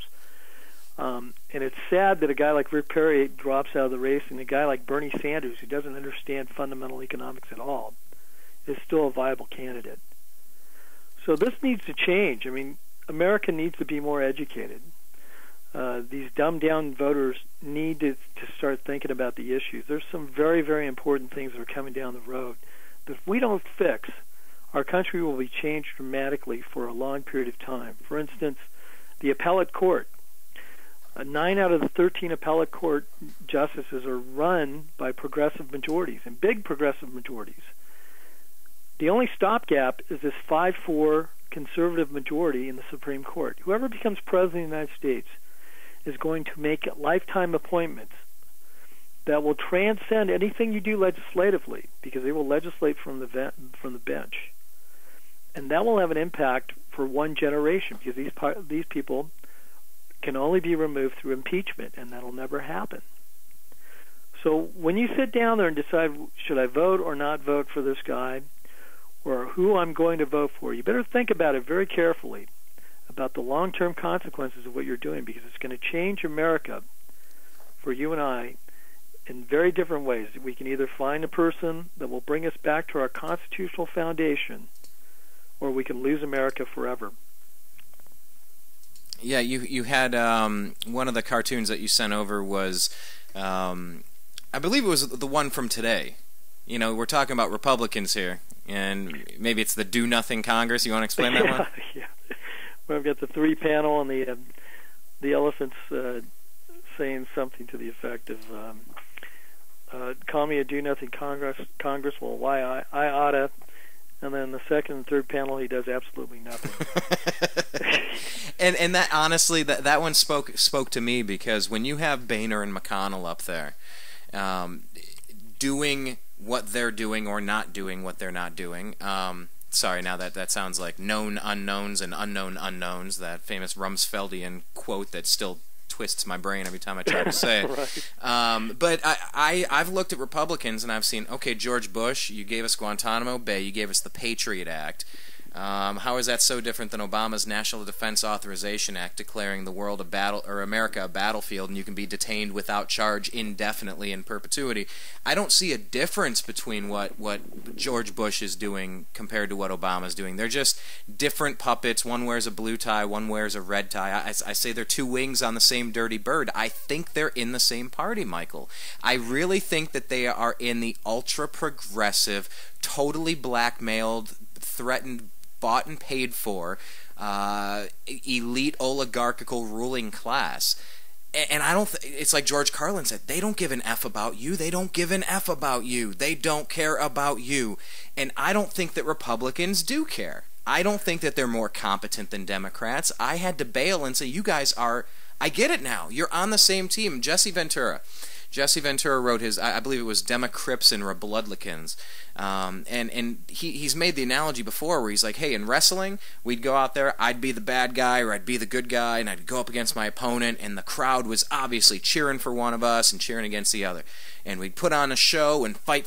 And it's sad that a guy like Rick Perry drops out of the race, and a guy like Bernie Sanders, who doesn't understand fundamental economics at all, is still a viable candidate. So this needs to change. I mean, America needs to be more educated. These dumbed-down voters need to start thinking about the issues. There's some very, very important things that are coming down the road that if we don't fix, our country will be changed dramatically for a long period of time. For instance, the appellate court. 9 out of the 13 appellate court justices are run by progressive majorities, and big progressive majorities. The only stopgap is this 5-4 conservative majority in the Supreme Court. Whoever becomes president of the United States is going to make lifetime appointments that will transcend anything you do legislatively, because they will legislate from the bench, and that will have an impact for one generation, because these people can only be removed through impeachment, and that'll never happen. So when you sit down there and decide, should I vote or not vote for this guy, or who I'm going to vote for, you better think about it very carefully, about the long-term consequences of what you're doing, because it's going to change America for you and I in very different ways. We can either find a person that will bring us back to our constitutional foundation, or we can lose America forever. Yeah, you had one of the cartoons that you sent over was, I believe it was the one from today. You know, we're talking about Republicans here, and maybe it's the do-nothing Congress. You want to explain that one? Yeah. I've got the three panel and the elephants saying something to the effect of, "Call me a do-nothing Congress. Well, why I oughta." And then the second and third panel, he does absolutely nothing. and that honestly, that one spoke to me, because when you have Boehner and McConnell up there, doing what they're doing or not doing what they're not doing. Sorry, now that sounds like known unknowns and unknown unknowns, that famous Rumsfeldian quote that still twists my brain every time I try to say it. Right. But I've looked at Republicans and I've seen, okay, George Bush, you gave us Guantanamo Bay, you gave us the Patriot Act. How is that so different than Obama's National Defense Authorization Act declaring the world a battle, or America a battlefield, and you can be detained without charge indefinitely in perpetuity? I don't see a difference between what George Bush is doing compared to what Obama's doing. They're just different puppets. One wears a blue tie, one wears a red tie. I say they're two wings on the same dirty bird. I think they're in the same party, Michael. I really think that they are in the ultra-progressive, totally blackmailed, threatened, bought and paid for elite oligarchical ruling class. And I don't it's like George Carlin said, they don't give an F about you. They don't give an F about you. They don't care about you. And I don't think that Republicans do care. I don't think that they're more competent than Democrats. I had to bail and say, you guys are, I get it now. You're on the same team. Jesse Ventura wrote his, I believe it was Democrips and Republicans, and he's made the analogy before where he's like, hey, in wrestling, we'd go out there, I'd be the bad guy or I'd be the good guy, and I'd go up against my opponent, and the crowd was obviously cheering for one of us and cheering against the other. And we'd put on a show and fight,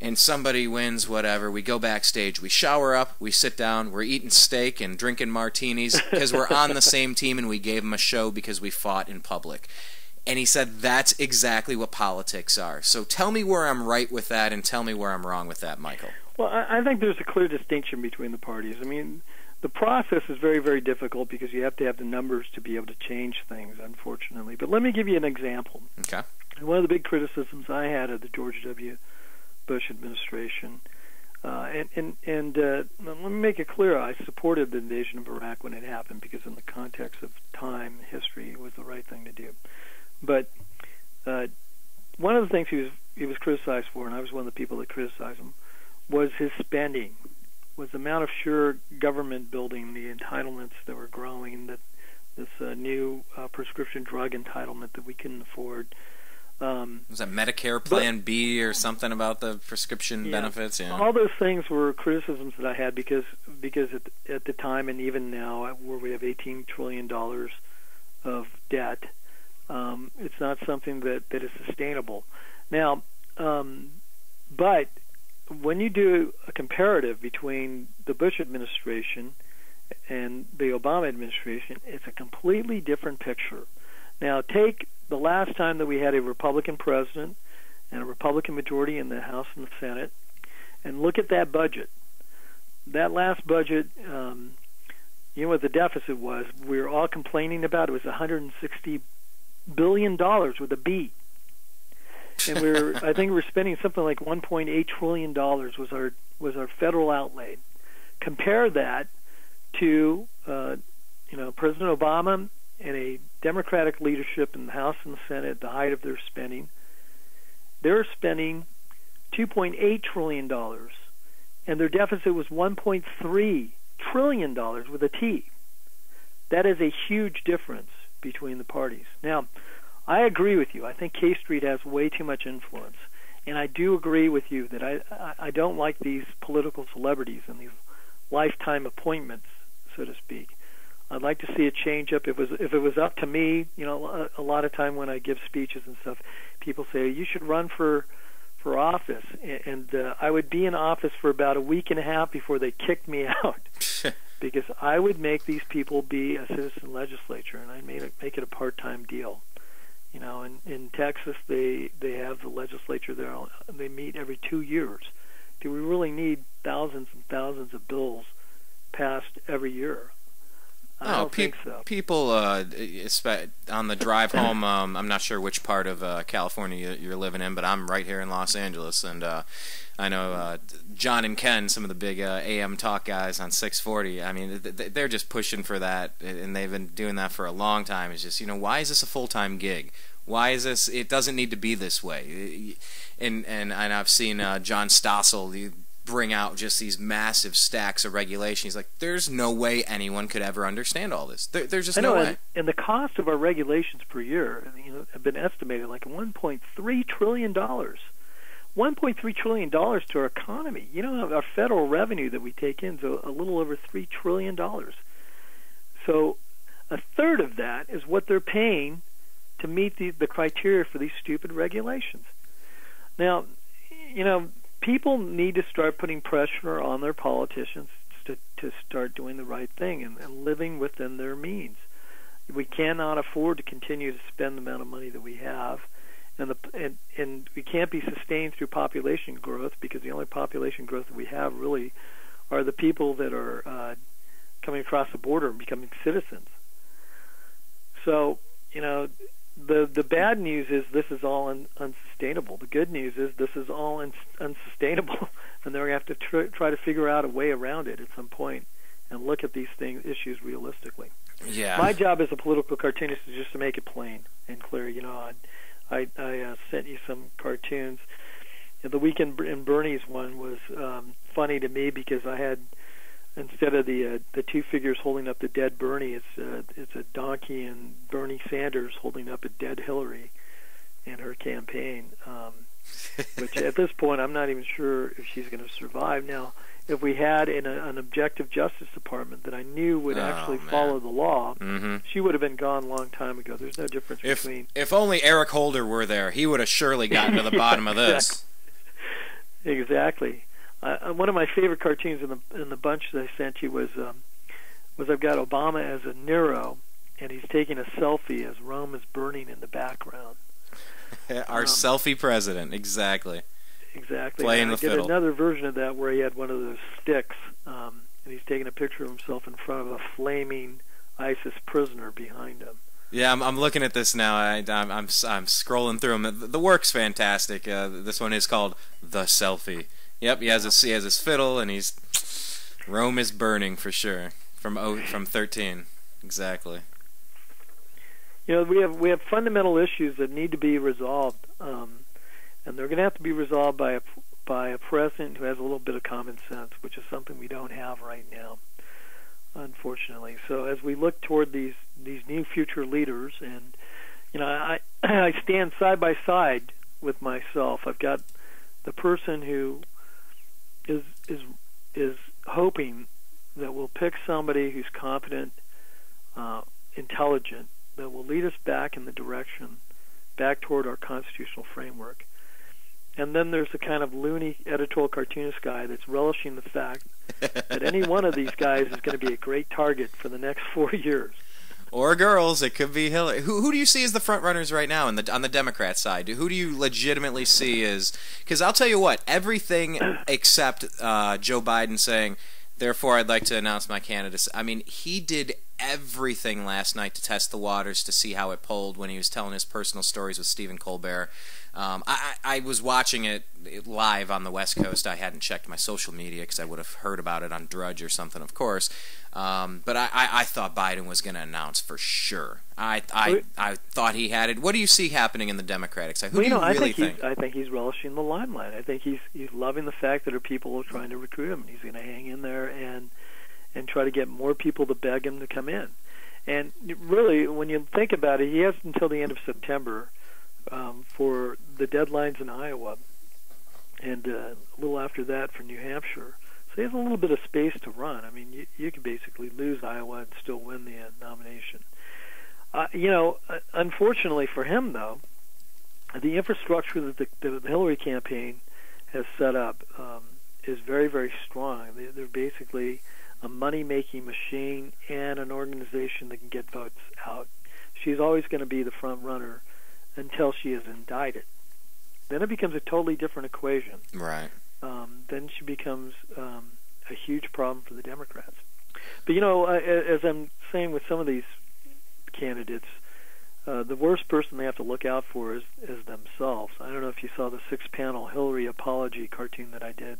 and somebody wins, whatever. We go backstage, we shower up, we sit down, we're eating steak and drinking martinis because we're on the same team and we gave them a show because we fought in public. And he said that's exactly what politics are. So tell me where I'm right with that, and tell me where I'm wrong with that, Michael. Well, I think there's a clear distinction between the parties. I mean, the process is very, very difficult because you have to have the numbers to be able to change things, unfortunately. But let me give you an example. Okay. One of the big criticisms I had of the George W. Bush administration, let me make it clear, I supported the invasion of Iraq when it happened because in the context of time, history, it was the right thing to do. But one of the things he was criticized for, and I was one of the people that criticized him, was his spending, was the amount of government building, the entitlements that were growing, that this new prescription drug entitlement that we couldn't afford. Was that Medicare Plan B or something about the prescription benefits? Yeah. All those things were criticisms that I had because at the time and even now, where we have $18 trillion of debt, it's not something that is sustainable. Now, but when you do a comparative between the Bush administration and the Obama administration, it's a completely different picture. Now, take the last time that we had a Republican president and a Republican majority in the House and the Senate, and look at that budget. That last budget, you know what the deficit was. We were all complaining about it was $160 billion with a B, and I think we're spending something like $1.8 trillion was our federal outlay. Compare that to President Obama and a Democratic leadership in the House and the Senate at the height of their spending. They're spending $2.8 trillion, and their deficit was $1.3 trillion with a T. That is a huge difference between the parties. Now, I agree with you. I think K Street has way too much influence, and I do agree with you that I don't like these political celebrities and these lifetime appointments, so to speak. I'd like to see a change up. If it was up to me, you know, a lot of time when I give speeches and stuff, people say you should run for office, and I would be in office for about a week and a half before they kicked me out. Because I would make these people be a citizen legislature, and I make it a part-time deal. You know, in Texas, they have the legislature there. They meet every 2 years. Do we really need thousands and thousands of bills passed every year? I don't think so. People on the drive home, I'm not sure which part of California you're living in, but I'm right here in Los Angeles, and I know John and Ken, some of the big AM talk guys on 640, I mean, they're just pushing for that, and they've been doing that for a long time. It's just, you know, why is this a full-time gig? Why is this? It doesn't need to be this way. And I've seen John Stossel, bring out just these massive stacks of regulation. He's like, there's no way anyone could ever understand all this. There's just no way. And the cost of our regulations per year, you know, have been estimated like $1.3 trillion. $1.3 trillion to our economy. You know, our federal revenue that we take in is a little over $3 trillion. So a third of that is what they're paying to meet the criteria for these stupid regulations. Now, you know, people need to start putting pressure on their politicians to start doing the right thing and living within their means. We cannot afford to continue to spend the amount of money that we have, and we can't be sustained through population growth, because the only population growth that we have really are the people that are coming across the border and becoming citizens. So, you know, the bad news is this is all unsustainable. The good news is this is all unsustainable, and they're going to have to try to figure out a way around it at some point and look at these issues realistically. Yeah. My job as a political cartoonist is just to make it plain and clear. You know, I sent you some cartoons. The Weekend in Bernie's one was funny to me because I had, instead of the two figures holding up the dead Bernie, it's a donkey and Bernie Sanders holding up a dead Hillary in her campaign, which at this point I'm not even sure if she's going to survive. Now, if we had an objective Justice Department that I knew would follow the law, she would have been gone a long time ago. There's no difference between... If only Eric Holder were there, he would have surely gotten to the bottom of this. Exactly. One of my favorite cartoons in the bunch that I sent you was I've got Obama as a Nero, and he's taking a selfie as Rome is burning in the background. Our selfie president, exactly. Exactly. Playing the fiddle. I did another version of that where he had one of those sticks, and he's taking a picture of himself in front of a flaming ISIS prisoner behind him. Yeah, I'm looking at this now. I'm scrolling through them. The work's fantastic. This one is called The Selfie. Yep, he has his fiddle, and he's Rome is burning for sure from 13, exactly. You know, we have fundamental issues that need to be resolved, and they're going to have to be resolved by a president who has a little bit of common sense, which is something we don't have right now, unfortunately. So as we look toward these new future leaders, and you know, I stand side by side with myself. I've got the person who is hoping that we'll pick somebody who's competent, intelligent, that will lead us back in the direction, back toward our constitutional framework. And then there's the kind of loony editorial cartoonist guy that's relishing the fact that any one of these guys is going to be a great target for the next 4 years. Or girls, it could be Hillary. Who do you see as the front runners right now on the Democrat side? Who do you legitimately see as? Because I'll tell you what, everything except Joe Biden saying, "Therefore, I'd like to announce my candidacy." I mean, he did everything last night to test the waters to see how it polled when he was telling his personal stories with Stephen Colbert. I was watching it live on the West Coast. I hadn't checked my social media because I would have heard about it on Drudge or something, of course. But I thought Biden was going to announce for sure. I thought he had it. What do you see happening in the Democratic side? Who do you really think? I think he's relishing the limelight. I think he's loving the fact that people are trying to recruit him. He's going to hang in there and try to get more people to beg him to come in. And really, when you think about it, he has until the end of September for the deadlines in Iowa, and a little after that for New Hampshire. So he has a little bit of space to run. I mean, you could basically lose Iowa and still win the nomination. You know, unfortunately for him, though, the infrastructure that the Hillary campaign has set up is very, very strong. They're basically a money-making machine and an organization that can get votes out. She's always going to be the front runner until she is indicted. Then it becomes a totally different equation. Right. Then she becomes a huge problem for the Democrats. But, you know, as I'm saying with some of these candidates, the worst person they have to look out for is themselves. I don't know if you saw the six-panel Hillary apology cartoon that I did,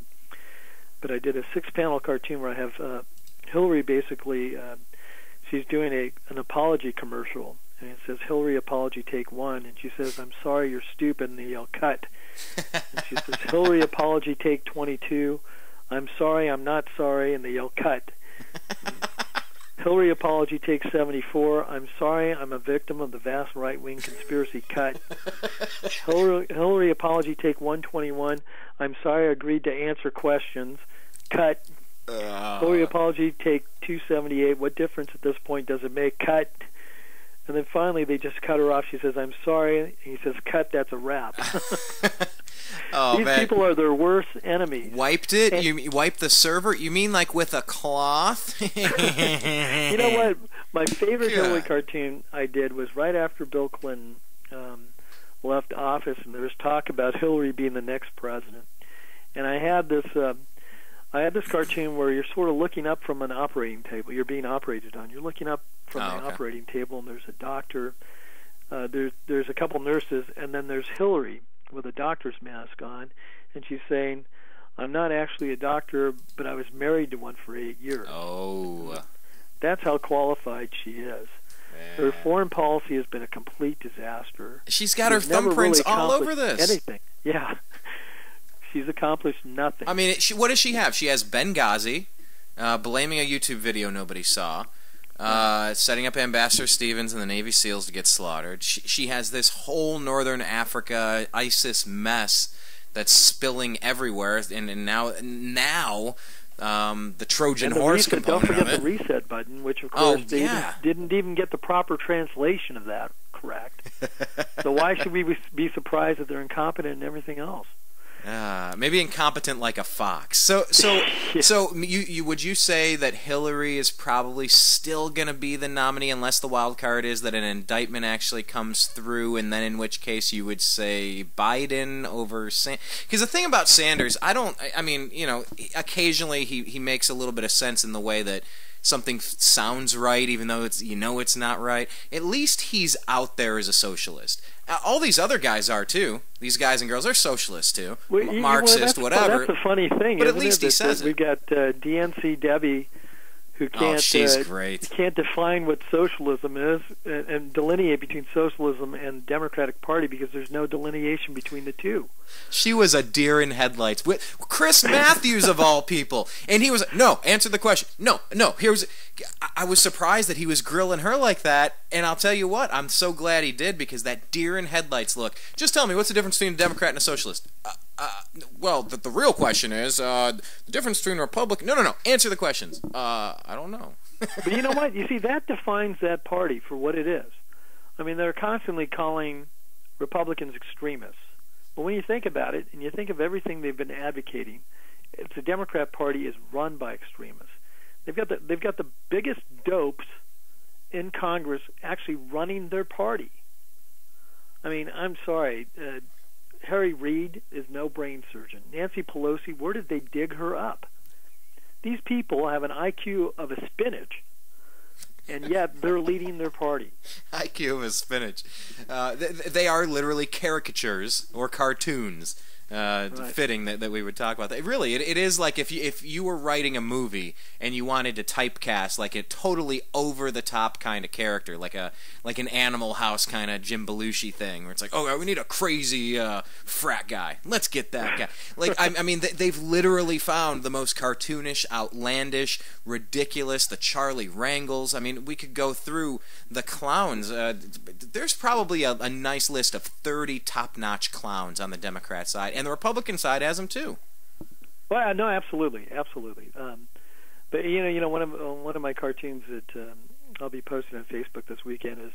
but I did a six-panel cartoon where I have Hillary basically, she's doing an apology commercial, and it says, "Hillary, apology, take one." And she says, "I'm sorry, you're stupid," and they yell, "Cut." And she says, "Hillary, apology, take 22. I'm sorry, I'm not sorry," and they yell, "Cut." And "Hillary, apology, take 74. I'm sorry, I'm a victim of the vast right-wing conspiracy," cut. Hillary, apology, take 121. "I'm sorry, I agreed to answer questions," cut. Hillary, apology, take 278. "What difference at this point does it make?" cut. And then finally, they just cut her off. She says, "I'm sorry." And he says, "Cut, that's a wrap." These people are their worst enemies. Wiped it? And you wiped the server? You mean like with a cloth? You know what? My favorite Hillary cartoon I did was right after Bill Clinton left office, and there was talk about Hillary being the next president. And I had this cartoon where you're sort of looking up from an operating table. You're being operated on. You're looking up from the operating table, and there's a doctor. There's a couple nurses, and then there's Hillary with a doctor's mask on, and she's saying, "I'm not actually a doctor, but I was married to one for 8 years." Oh. That's how qualified she is. Man. Her foreign policy has been a complete disaster. She's got her thumbprints really all over this. Anything. Yeah. She's accomplished nothing. I mean, what does she have? She has Benghazi, blaming a YouTube video nobody saw, setting up Ambassador Stevens and the Navy SEALs to get slaughtered. She has this whole Northern Africa ISIS mess that's spilling everywhere, and now the Trojan horse component of it. Don't forget the reset button, which of course didn't even get the proper translation of that correct. So why should we be surprised that they're incompetent and everything else? Maybe incompetent like a fox. So you would you say that Hillary is probably still going to be the nominee unless the wild card is that an indictment actually comes through, and then in which case you would say Biden over Sanders? Because the thing about Sanders, I mean, you know, occasionally he makes a little bit of sense in the way that something sounds right even though it's, you know, it's not right. At least he's out there as a socialist. All these other guys are too. These guys and girls are socialists too, Marxist, that's, whatever. That's a funny thing. But at least he says it. We got DNC Debbie, who can't she's great. Can't define what socialism is and delineate between socialism and Democratic Party because there's no delineation between the two. She was a deer in headlights with Chris Matthews of all people, and he was no answer the question. No. Here's I was surprised that he was grilling her like that, and I'll tell you what, I'm so glad he did because that deer in headlights look. Just tell me what's the difference between a Democrat and a socialist. Well, the real question is the difference between Republican. No. Answer the questions. I don't know. But you know what? You see, that defines that party for what it is. I mean, they're constantly calling Republicans extremists. But when you think about it, and you think of everything they've been advocating, it's the Democrat Party is run by extremists. They've got the biggest dopes in Congress actually running their party. I mean, I'm sorry. Harry Reid is no brain surgeon. Nancy Pelosi, where did they dig her up? These people have an IQ of a spinach, and yet they're leading their party. IQ of a spinach. They are literally caricatures or cartoons. Right. Fitting that we would talk about that. Really, it is like if you were writing a movie and you wanted to typecast like a totally over the top kind of character, like an Animal House kind of Jim Belushi thing, where it's like, oh, we need a crazy frat guy. Let's get that guy. Like I mean, they've literally found the most cartoonish, outlandish, ridiculous. The Charlie Wrangles. I mean, we could go through the clowns. There's probably a nice list of 30 top-notch clowns on the Democrat side. And the Republican side has them too. Well, no, absolutely. But you know, one of my cartoons that I'll be posting on Facebook this weekend is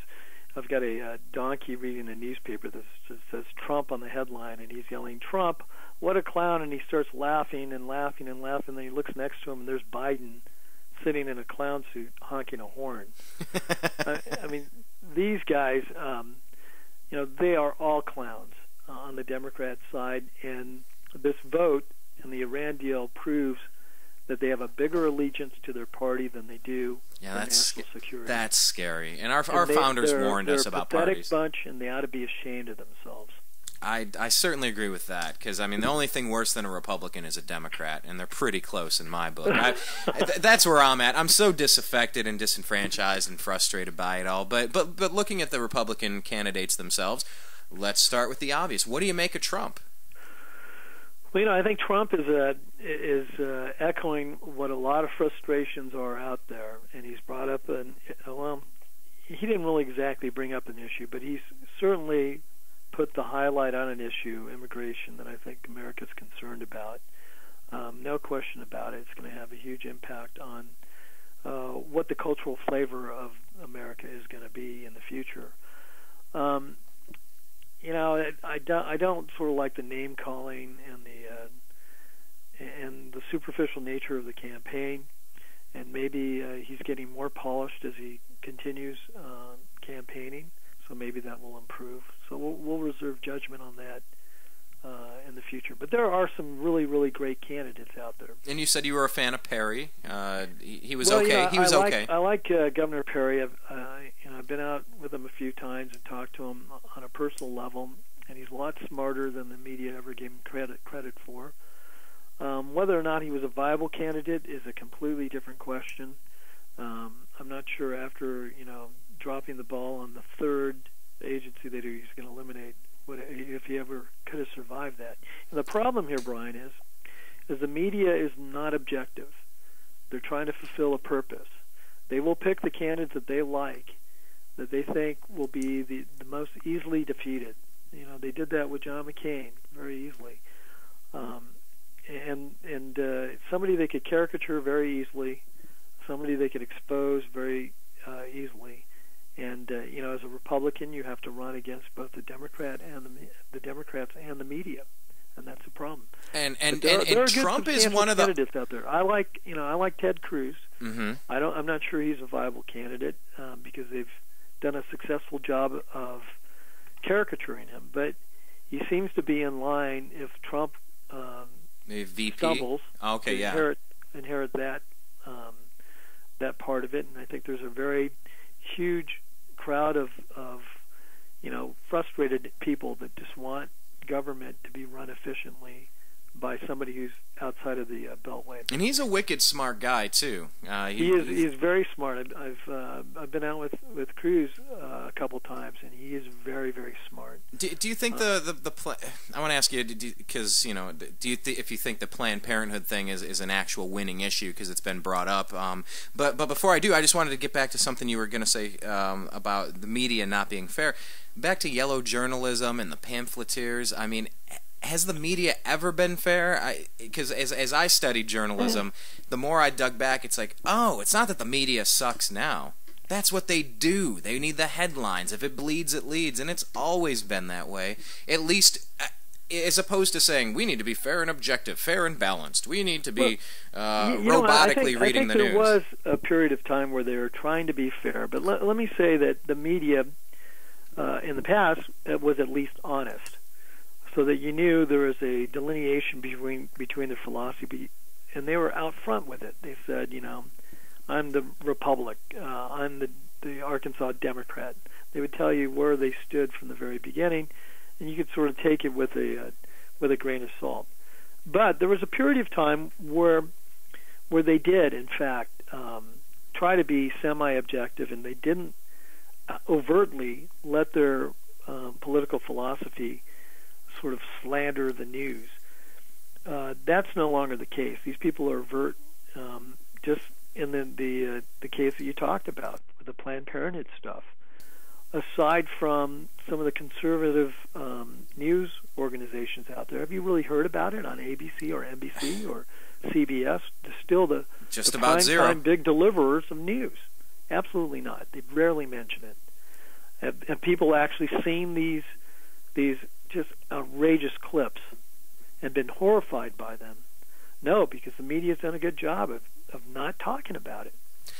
I've got a donkey reading a newspaper that says Trump on the headline, and he's yelling, "Trump, what a clown!" And he starts laughing and laughing and laughing. And then he looks next to him, and there's Biden sitting in a clown suit honking a horn. I mean, these guys, you know, they are all clowns on the Democrat side, and this vote and the Iran deal proves that they have a bigger allegiance to their party than they do to national security. That's scary. And our founders warned us about parties. They're a pathetic bunch, and they ought to be ashamed of themselves. I certainly agree with that, because I mean the only thing worse than a Republican is a Democrat, and they're pretty close in my book. That's where I'm at. I'm so disaffected and disenfranchised and frustrated by it all. But looking at the Republican candidates themselves. Let's start with the obvious. What do you make of Trump? Well, you know, I think Trump is echoing what a lot of frustrations are out there, and he's brought up well, he didn't really exactly bring up an issue, but he's certainly put the highlight on an issue, immigration, that I think America's concerned about. No question about it. It's going to have a huge impact on what the cultural flavor of America is going to be in the future. You know, I, I don't sort of like the name calling and the superficial nature of the campaign, and maybe he's getting more polished as he continues campaigning, so maybe that will improve. So we'll reserve judgment on that in the future. But there are some really, really great candidates out there. And you said you were a fan of Perry. He was okay. Yeah, he was okay. I like Governor Perry. I've been out with him a few times and talked to him on a personal level, and he's a lot smarter than the media ever gave him credit for. Whether or not he was a viable candidate is a completely different question. I'm not sure after dropping the ball on the third agency that he's going to eliminate, if he ever could have survived that. And the problem here, Brian, is the media is not objective. They're trying to fulfill a purpose. They will pick the candidates that they like, that they think will be the most easily defeated. They did that with John McCain very easily. Somebody they could caricature very easily, somebody they could expose very easily, and as a Republican, you have to run against both the Democrats and the media, and that's a problem. And Trump is one of the candidates out there. I like Ted Cruz. Mm-hmm. I'm not sure he's a viable candidate because they've done a successful job of caricaturing him, but he seems to be in line if Trump. VP stumbles. Okay, yeah. Inherit that part of it, and I think there's a very huge crowd of frustrated people that just want government to be run efficiently by somebody who's outside of the beltway. And he's a wicked smart guy too. He is. He's very smart. I've been out with Cruz a couple times, and he is very, very smart. Do you think the plan? I want to ask you because if you think the Planned Parenthood thing is an actual winning issue because it's been brought up. But before I do, I just wanted to get back to something you were going to say about the media not being fair. Back to yellow journalism and the pamphleteers. I mean. Has the media ever been fair? Because as I studied journalism, the more I dug back, it's like, oh, it's not that the media sucks now. That's what they do. They need the headlines. If it bleeds, it leads. And it's always been that way. At least, as opposed to saying, we need to be fair and objective, fair and balanced. We need to be robotically reading the news. There was a period of time where they were trying to be fair. But let me say that the media, in the past, was at least honest. So that you knew there was a delineation between their philosophy, and they were out front with it. They said, I'm the Republic, I'm the Arkansas Democrat. They would tell you where they stood from the very beginning, and you could sort of take it with a grain of salt. But there was a period of time where they did, in fact, try to be semi-objective, and they didn't overtly let their political philosophy sort of slander the news. That's no longer the case. These people are overt, just in the case that you talked about, with the Planned Parenthood stuff. Aside from some of the conservative news organizations out there, have you really heard about it on ABC or NBC or CBS? Still the about zero prime time big deliverers of news. Absolutely not. They rarely mention it. Have people actually seen these just outrageous clips and been horrified by them? No, because the media's done a good job of not talking about it.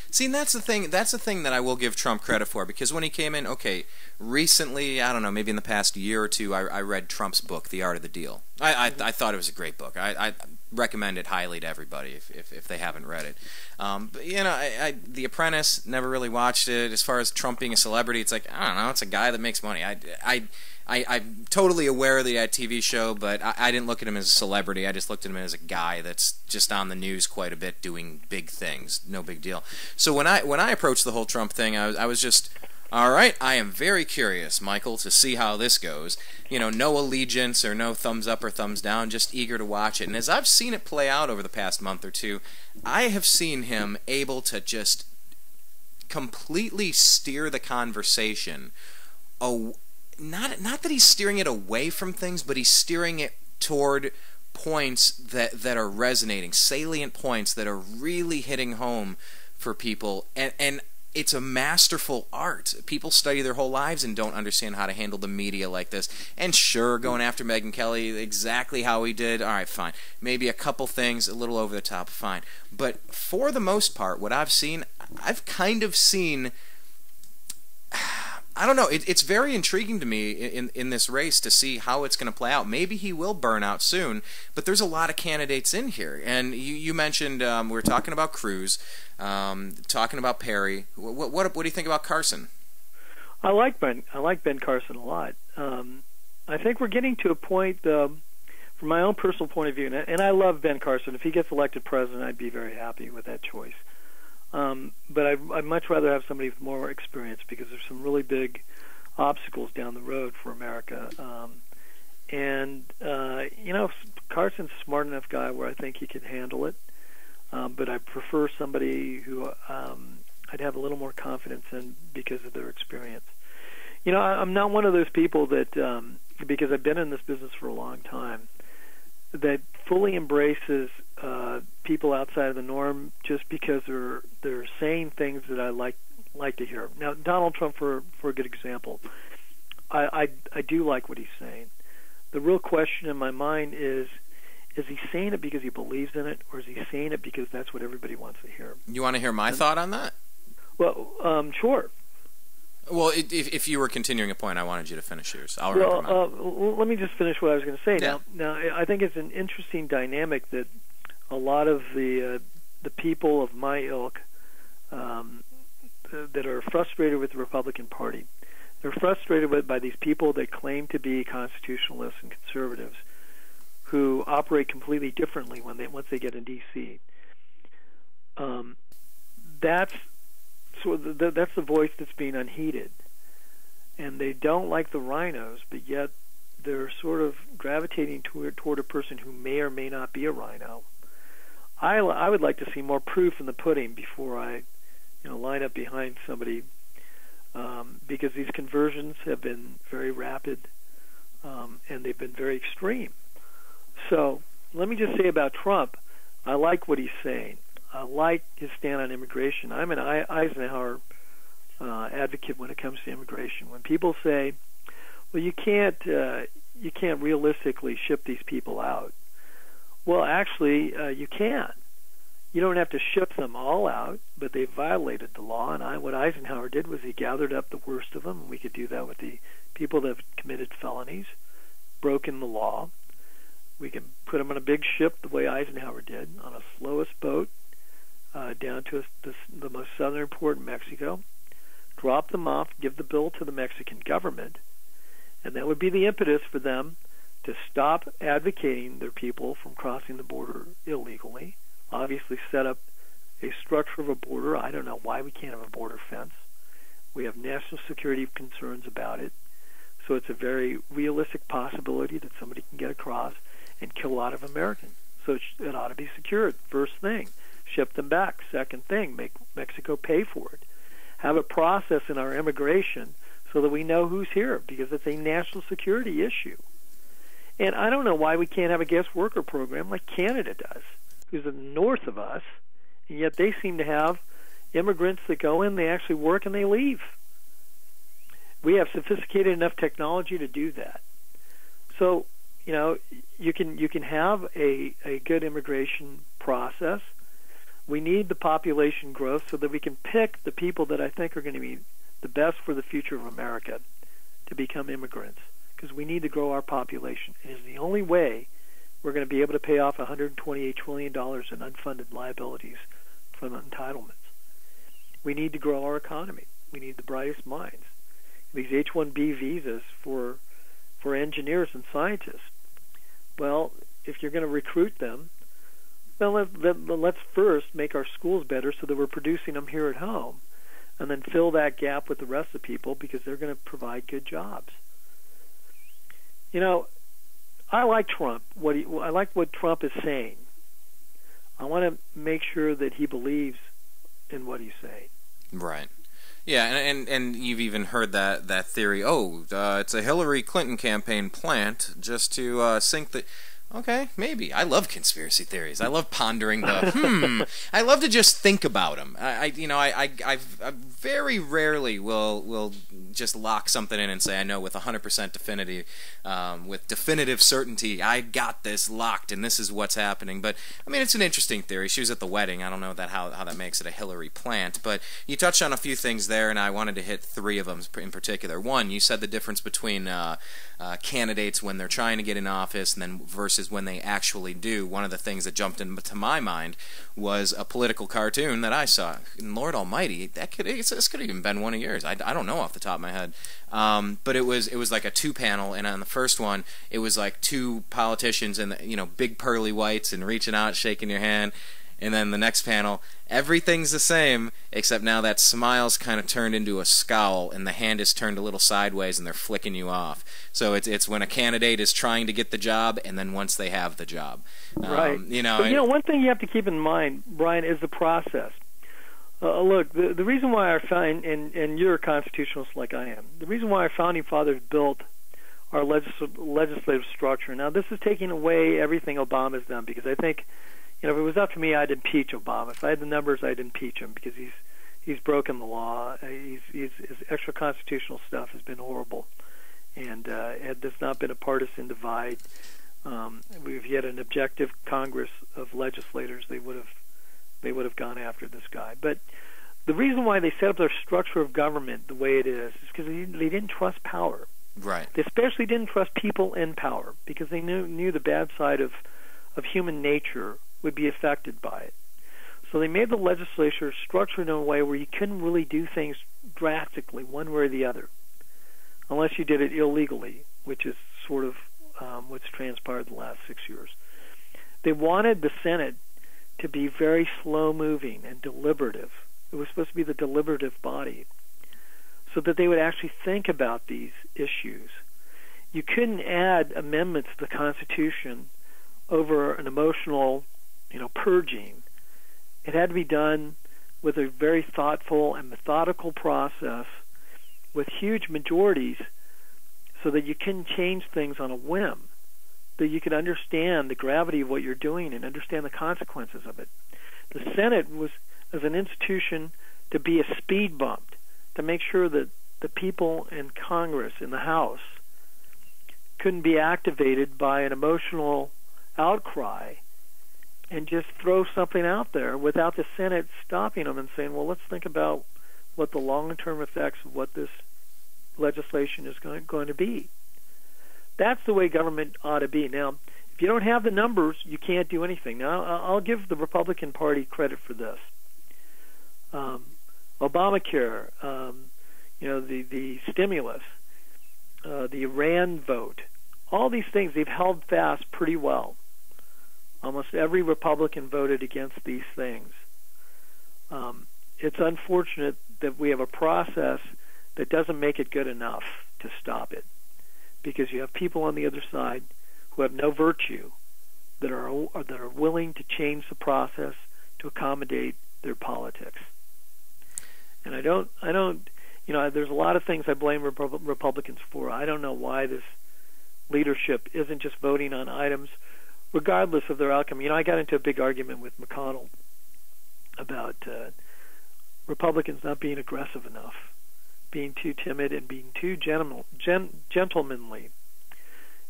See, and that's the thing. That's the thing that I will give Trump credit for, because when he came in, okay, recently, I don't know, maybe in the past year or two, I read Trump's book, The Art of the Deal. I thought it was a great book. I recommend it highly to everybody if they haven't read it. But The Apprentice, never really watched it. As far as Trump being a celebrity, it's like, I don't know, it's a guy that makes money. I'm totally aware of the TV show, but I didn't look at him as a celebrity. I just looked at him as a guy that's just on the news quite a bit doing big things. No big deal. So when I approached the whole Trump thing, I was just, all right, I am very curious, Michael, to see how this goes. No allegiance or no thumbs up or thumbs down, just eager to watch it. And as I've seen it play out over the past month or two, I have seen him able to just completely steer the conversation away. Not that he's steering it away from things, but he's steering it toward points that are resonating, salient points that are really hitting home for people. And It's a masterful art. People study their whole lives and don't understand how to handle the media like this. And sure, going after Megyn Kelly exactly how he did, all right, fine. Maybe a couple things a little over the top, fine. But for the most part, what I've seen, I've kind of seen, I don't know, it's very intriguing to me in this race to see how it's going to play out. Maybe he will burn out soon, but there's a lot of candidates in here. And you mentioned, we were talking about Cruz, talking about Perry. What do you think about Carson? I like Ben Carson a lot. I think we're getting to a point, from my own personal point of view, and I love Ben Carson. If he gets elected president, I'd be very happy with that choice. But I'd much rather have somebody with more experience, because there's some really big obstacles down the road for America. You know, Carson's a smart enough guy where I think he can handle it. But I prefer somebody who I'd have a little more confidence in because of their experience. You know, I'm not one of those people that, because I've been in this business for a long time, that fully embraces people outside of the norm just because they're saying things that I like to hear. Now, Donald Trump, for a good example, I do like what he's saying. The real question in my mind is he saying it because he believes in it, or is he saying it because that's what everybody wants to hear? You want to hear my thought on that? Well, sure. Well, if you were continuing a point, I wanted you to finish yours. I'll remember mine. Let me just finish what I was going to say. Yeah. Now, I think it's an interesting dynamic that a lot of the people of my ilk that are frustrated with the Republican Party, they're frustrated by these people that claim to be constitutionalists and conservatives who operate completely differently once they get in D.C. That's the voice that's being unheeded, and they don't like the rhinos, but yet they're sort of gravitating toward a person who may or may not be a rhino. I would like to see more proof in the pudding before I, line up behind somebody, because these conversions have been very rapid, and they've been very extreme. So let me just say about Trump, I like what he's saying. I like his stand on immigration. I'm an Eisenhower advocate when it comes to immigration. When people say, "Well, you can't realistically ship these people out," well, actually, you can. You don't have to ship them all out, but they violated the law. And what Eisenhower did was he gathered up the worst of them. And we could do that with the people that have committed felonies, broken the law. We can put them on a big ship the way Eisenhower did, on a slowest boat. Down to the most southern port in Mexico, drop them off, give the bill to the Mexican government, and that would be the impetus for them to stop advocating their people from crossing the border illegally, obviously set up a structure of a border. I don't know why we can't have a border fence. We have national security concerns about it, so it's a very realistic possibility that somebody can get across and kill a lot of Americans. So it ought to be secured, first thing. Ship them back. Second thing, make Mexico pay for it. Have a process in our immigration so that we know who's here, because it's a national security issue. And I don't know why we can't have a guest worker program like Canada does, who's in the north of us, and yet they seem to have immigrants that go in, they actually work, and they leave. We have sophisticated enough technology to do that. So, you can have a good immigration process. We need the population growth so that we can pick the people that I think are going to be the best for the future of America to become immigrants, because we need to grow our population. It is the only way we're going to be able to pay off $128 trillion in unfunded liabilities from entitlements. We need to grow our economy. We need the brightest minds. These H-1B visas for engineers and scientists, well, if you're going to recruit them, well, let's first make our schools better so that we're producing them here at home, and then fill that gap with the rest of the people, because they're going to provide good jobs. I like Trump. I like what Trump is saying. I want to make sure that he believes in what he's saying. Right. Yeah, and you've even heard that theory, it's a Hillary Clinton campaign plant just to sink the... Okay, maybe. I love conspiracy theories. I love pondering the I love to just think about them. I very rarely will just lock something in and say I know with 100% definitive, with definitive certainty, I got this locked and this is what's happening. But I mean, it's an interesting theory. She was at the wedding. I don't know that how that makes it a Hillary plant. But you touched on a few things there, and I wanted to hit three of them in particular. One, you said the difference between candidates when they're trying to get in office and then versus when they actually do. One of the things that jumped into my mind was a political cartoon that I saw. And Lord Almighty, this could have even been one of yours. I don't know off the top of my head. But it was like a two-panel, and on the first one, it was like two politicians and big pearly whites and reaching out, shaking your hand. And then the next panel, everything's the same, except now that smile's kind of turned into a scowl and the hand is turned a little sideways and they're flicking you off. So it's when a candidate is trying to get the job and then once they have the job. Right. But, one thing you have to keep in mind, Brian, is the process. Look, the reason why our founding, and you're a constitutionalist like I am, the reason why our founding fathers built our legislative structure. Now, this is taking away everything Obama's done, because I think if it was up to me, I'd impeach Obama. If I had the numbers, I'd impeach him, because he's broken the law. His extra-constitutional stuff has been horrible, and had this not been a partisan divide, if you had an objective Congress of legislators, they would have gone after this guy. But the reason why they set up their structure of government the way it is because they didn't trust power. Right. They especially didn't trust people in power, because they knew the bad side of human nature would be affected by it. So they made the legislature structured in a way where you couldn't really do things drastically one way or the other, unless you did it illegally, which is sort of what's transpired the last 6 years. They wanted the Senate to be very slow-moving and deliberative. It was supposed to be the deliberative body, so that they would actually think about these issues. You couldn't add amendments to the Constitution over an emotional purging. It had to be done with a very thoughtful and methodical process, with huge majorities, so that you can change things on a whim, that you can understand the gravity of what you're doing and understand the consequences of it. The Senate was, as an institution, to be a speed bump, to make sure that the people in Congress, in the House, couldn't be activated by an emotional outcry and just throw something out there without the Senate stopping them and saying, well, let's think about what the long-term effects of what this legislation is going to be. That's the way government ought to be. Now, if you don't have the numbers, you can't do anything. Now, I'll give the Republican Party credit for this. Obamacare, the stimulus, the Iran vote, all these things they've held fast pretty well. Almost every Republican voted against these things. It's unfortunate that we have a process that doesn't make it good enough to stop it, because you have people on the other side who have no virtue, that are willing to change the process to accommodate their politics. And I don't, there's a lot of things I blame Republicans for. I don't know why this leadership isn't just voting on items regardless of their outcome. I got into a big argument with McConnell about Republicans not being aggressive enough, being too timid and being too gentlemanly.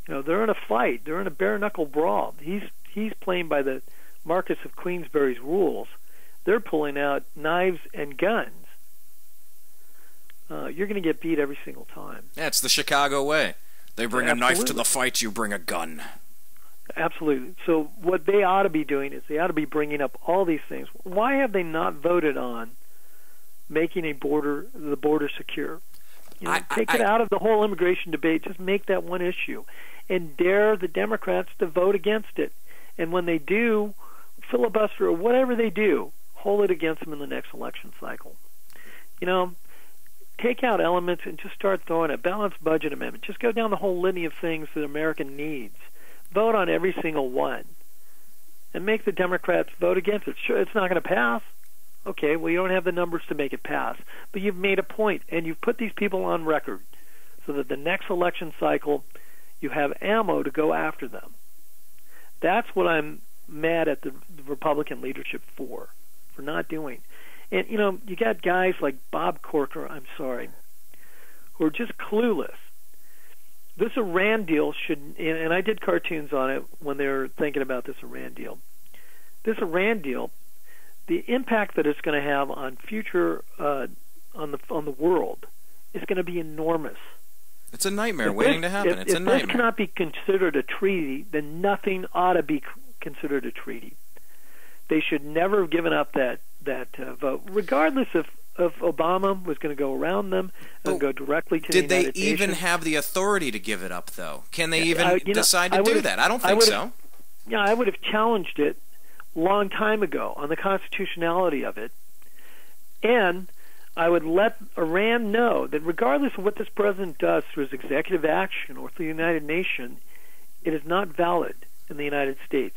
They're in a fight. They're in a bare-knuckle brawl. He's playing by the Marcus of Queensberry's rules. They're pulling out knives and guns. You're going to get beat every single time. Yeah, it's the Chicago way. They bring a knife to the fight, you bring a gun. Absolutely. So what they ought to be doing is they ought to be bringing up all these things. Why have they not voted on making the border secure? Take it out of the whole immigration debate. Just make that one issue, and dare the Democrats to vote against it. And when they do, filibuster or whatever they do, hold it against them in the next election cycle. Take out elements and just start throwing a balanced budget amendment. Just go down the whole litany of things that America needs. Vote on every single one, and make the Democrats vote against it. Sure, it's not going to pass. Okay, well, you don't have the numbers to make it pass, but you've made a point, and you've put these people on record, so that the next election cycle you have ammo to go after them. That's what I'm mad at the Republican leadership for not doing. And, you know, you got guys like Bob Corker, I'm sorry, who are just clueless. This Iran deal should, and I did cartoons on it when they were thinking about this Iran deal. This Iran deal, the impact that it's going to have on future, on the world, is going to be enormous. It's a nightmare waiting to happen. It's a nightmare. If this cannot be considered a treaty, then nothing ought to be considered a treaty. They should never have given up that vote, regardless of Obama was going to go around them and go directly to the United Nations. Did they even have the authority to give it up, though? Can they even decide to do that? I don't think so. Yeah, I would have challenged it a long time ago on the constitutionality of it, and I would let Iran know that regardless of what this president does through his executive action or through the United Nations, it is not valid in the United States,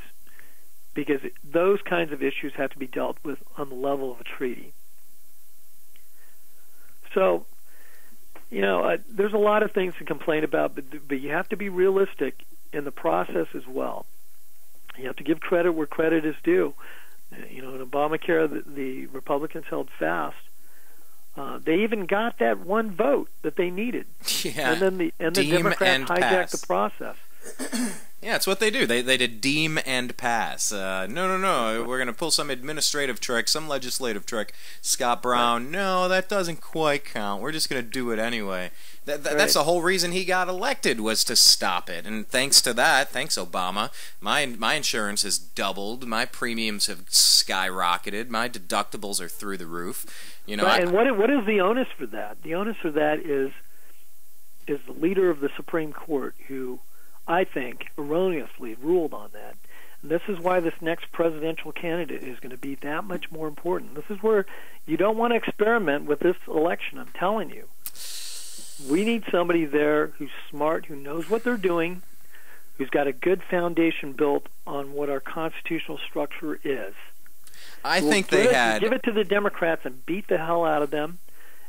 because those kinds of issues have to be dealt with on the level of a treaty. So, you know, there's a lot of things to complain about, but you have to be realistic in the process as well. You have to give credit where credit is due. You know, in Obamacare, the Republicans held fast. They even got that one vote that they needed, and then the Democrats hijacked the process. Yeah, it's what they do. They did deem and pass. No, we're going to pull some administrative trick, some legislative trick. Scott Brown, right. No, that doesn't quite count. We're just going to do it anyway. That's the whole reason he got elected, was to stop it. And thanks to that, thanks Obama, my insurance has doubled. My premiums have skyrocketed. My deductibles are through the roof. You know, right. And what is the onus for that? The onus for that is the leader of the Supreme Court, who I think erroneously ruled on that. And this is why this next presidential candidate is going to be that much more important. This is where you don't want to experiment with this election, I'm telling you. We need somebody there who's smart, who knows what they're doing, who's got a good foundation built on what our constitutional structure is. I think they had... Give it to the Democrats and beat the hell out of them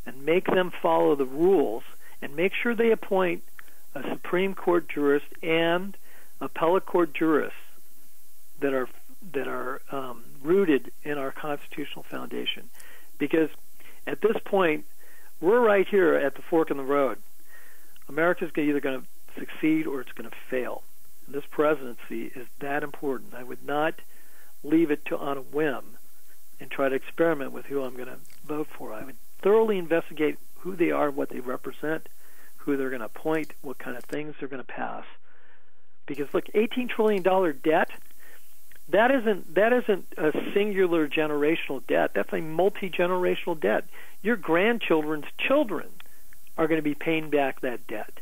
and make them follow the rules and make sure they appoint a Supreme Court jurist and appellate court jurists that are rooted in our constitutional foundation. Because at this point, we're right here at the fork in the road. America's either going to succeed or it's going to fail. And this presidency is that important. I would not leave it to on a whim and try to experiment with who I'm going to vote for. I would thoroughly investigate who they are, what they represent, who they're going to appoint, what kind of things they're going to pass. Because look, $18 trillion debt, that isn't a singular generational debt. That's a multi-generational debt. Your grandchildren's children are going to be paying back that debt.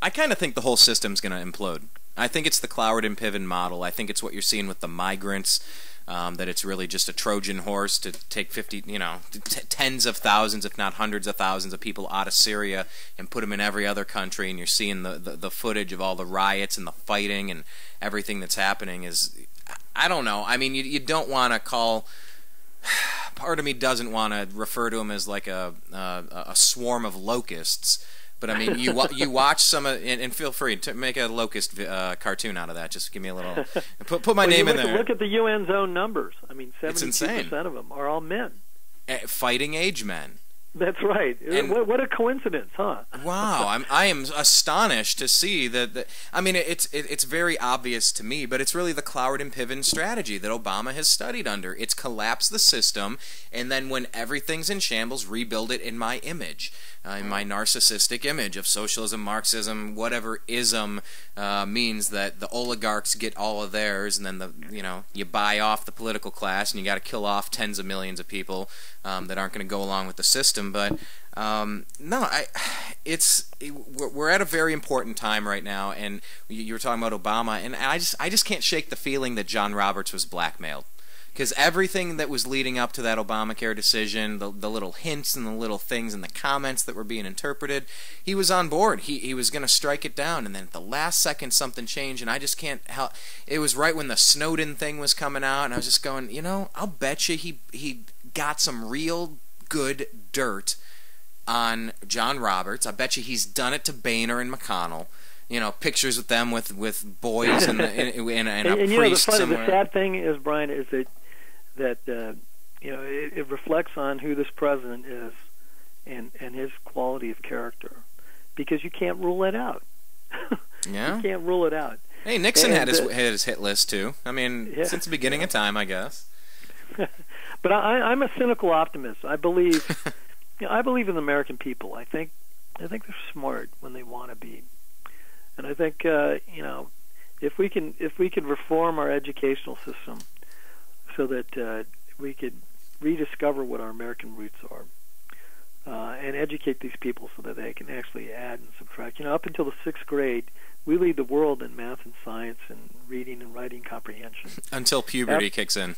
I kind of think the whole system's going to implode. I think it's the Cloward and Piven model. I think it's what you're seeing with the migrants, that it's really just a Trojan horse to take tens of thousands, if not hundreds of thousands of people out of Syria and put them in every other country. And you're seeing the footage of all the riots and the fighting and everything that's happening is, I don't know. I mean, you don't want to call... Part of me doesn't want to refer to them as like a swarm of locusts. But I mean, you watch some of, and feel free to make a locust cartoon out of that. Just give me a little. Put my name in there. Look at the UN's own numbers. I mean, 72% of them are all men. Fighting age men. That's right. And what a coincidence, huh? Wow, I am astonished to see that. I mean, it's very obvious to me, but it's really the Cloward and Piven strategy that Obama has studied under. It's collapse the system, and then when everything's in shambles, rebuild it in my image, in my narcissistic image of socialism, Marxism, whatever ism means that the oligarchs get all of theirs, and then you buy off the political class, and you got to kill off tens of millions of people that aren't going to go along with the system. But we're at a very important time right now, and you were talking about Obama, and I just can't shake the feeling that John Roberts was blackmailed, because everything that was leading up to that Obamacare decision, the little hints and the little things and the comments that were being interpreted, he was on board. He was going to strike it down, and then at the last second something changed, and I just can't help. It was right when the Snowden thing was coming out, and I was just going, you know, I'll bet you he got some real good dirt on John Roberts. I bet you he's done it to Boehner and McConnell. you know, pictures with them with boys and you know, the funny, the sad thing is, Brian, is that you know, it reflects on who this president is and his quality of character, because you can't rule it out. Yeah, you can't rule it out. Hey, Nixon had his hit list too. I mean, yeah, since the beginning of time, I guess. But I'm a cynical optimist. I believe, you know, I believe in the American people. I think they're smart when they want to be, and I think you know, if we can reform our educational system so that we could rediscover what our American roots are, and educate these people so that they can actually add and subtract. You know, up until the 6th grade, we lead the world in math and science and reading and writing comprehension. Until puberty kicks in.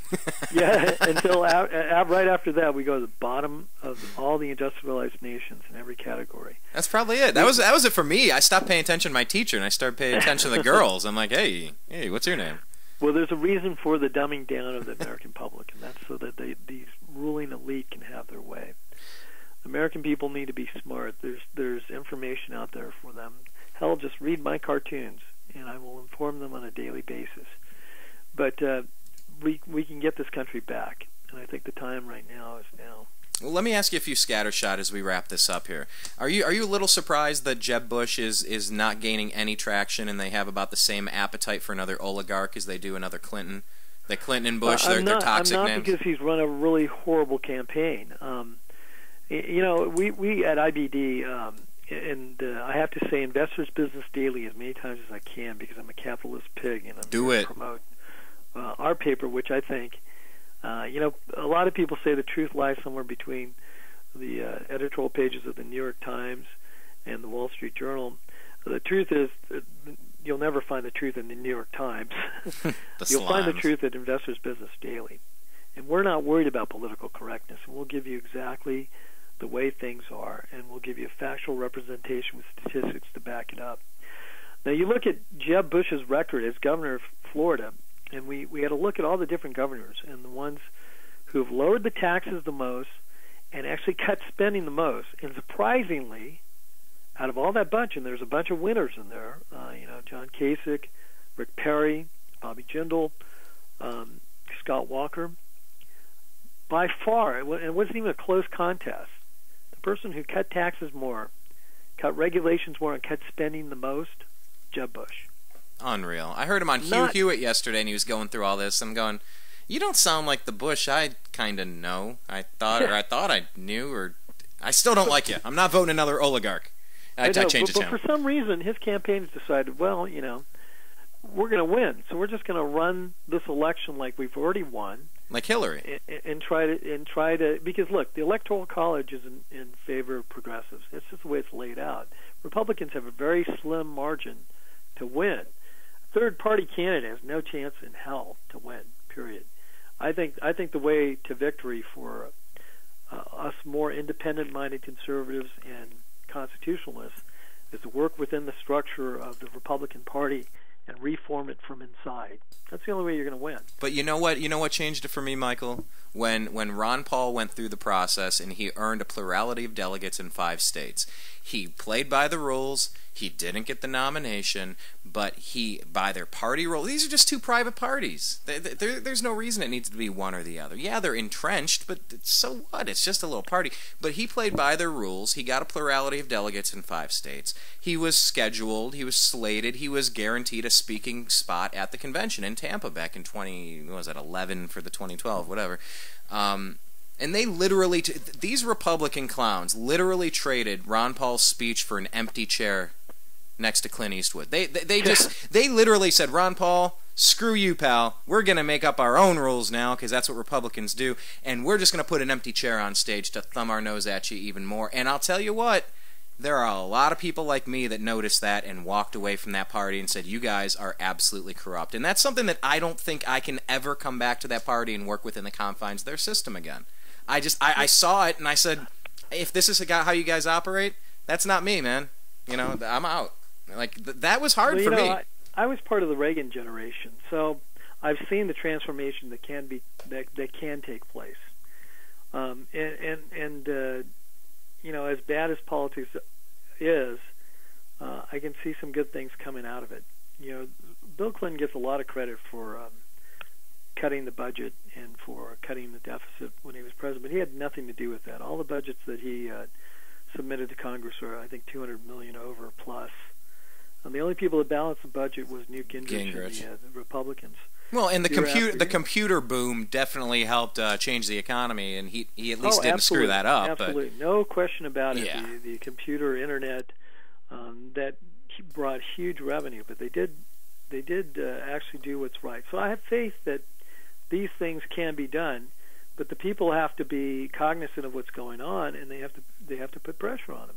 Yeah, until right after that, we go to the bottom of all the industrialized nations in every category. That's probably it. That was it for me. I stopped paying attention to my teacher, and I started paying attention to the girls. I'm like, hey, what's your name? Well, there's a reason for the dumbing down of the American public, and that's so that these ruling elite can have their way. American people need to be smart. There's information out there for them. Hell, just read my cartoons, and I will inform them on a daily basis. But we can get this country back, and I think the time right now is now. Well, let me ask you a few scattershot as we wrap this up here. Are you a little surprised that Jeb Bush is not gaining any traction, and they have about the same appetite for another oligarch as they do another Clinton? The Clinton and Bush, they're toxic names. I'm not, because he's run a really horrible campaign. You know, we at IBD, and I have to say Investor's Business Daily as many times as I can, because I'm a capitalist pig, and I'm going to promote our paper, which I think, you know, a lot of people say the truth lies somewhere between the editorial pages of the New York Times and the Wall Street Journal. The truth is, you'll never find the truth in the New York Times. You'll find the truth at Investor's Business Daily. And we're not worried about political correctness, and we'll give you exactly the way things are, and we'll give you a factual representation with statistics to back it up. Now, you look at Jeb Bush's record as governor of Florida, and we had a look at all the different governors, and the ones who have lowered the taxes the most and actually cut spending the most. And surprisingly, out of all that bunch, and there's a bunch of winners in there, you know, John Kasich, Rick Perry, Bobby Jindal, Scott Walker, by far, it wasn't even a close contest. The person who cut taxes more, cut regulations more, and cut spending the most, Jeb Bush. Unreal. I heard him on Hugh Hewitt yesterday, and he was going through all this. I'm going, you don't sound like the Bush I kind of know. I thought I knew, or I still don't like you. I'm not voting another oligarch. I changed the channel. But for some reason, his campaign has decided, well, you know, we're going to win, so we're just going to run this election like we've already won. Like Hillary, and try to because look, the Electoral College is in favor of progressives. It's just the way it's laid out. Republicans have a very slim margin to win. Third-party candidate has no chance in hell to win. Period. I think the way to victory for us more independent-minded conservatives and constitutionalists is to work within the structure of the Republican Party and reform it from inside. That's the only way you're going to win. But you know what? You know what changed it for me, Michael? When Ron Paul went through the process and he earned a plurality of delegates in 5 states, he played by the rules. He didn't get the nomination, but he, by their party role, these are just 2 private parties. There's no reason it needs to be one or the other. Yeah, they're entrenched, but so what? It's just a little party. But he played by their rules. He got a plurality of delegates in 5 states. He was scheduled. He was slated. He was guaranteed a speaking spot at the convention in Tampa back in 2011 for the 2012, whatever. And they literally, these Republican clowns literally traded Ron Paul's speech for an empty chair next to Clint Eastwood. They literally said, Ron Paul, screw you, pal. We're going to make up our own rules now, because that's what Republicans do, and we're just going to put an empty chair on stage to thumb our nose at you even more. And I'll tell you what, there are a lot of people like me that noticed that and walked away from that party and said, you guys are absolutely corrupt. And that's something that I don't think I can ever come back to that party and work within the confines of their system again. I saw it, and I said, if this is how you guys operate, that's not me, man. You know, I'm out. Like, that was hard for me. I was part of the Reagan generation, so I've seen the transformation that can take place. You know, as bad as politics is, I can see some good things coming out of it. You know, Bill Clinton gets a lot of credit for cutting the budget and for cutting the deficit when he was president, but he had nothing to do with that. All the budgets that he submitted to Congress were, I think, $200 million over plus. And the only people that balanced the budget was Newt Gingrich and the Republicans. Well, and the computer boom definitely helped change the economy, and he at least didn't screw that up. Absolutely, but, no question about it. Yeah. The computer internet that brought huge revenue, but they did actually do what's right. So I have faith that these things can be done, but the people have to be cognizant of what's going on, and they have to put pressure on them.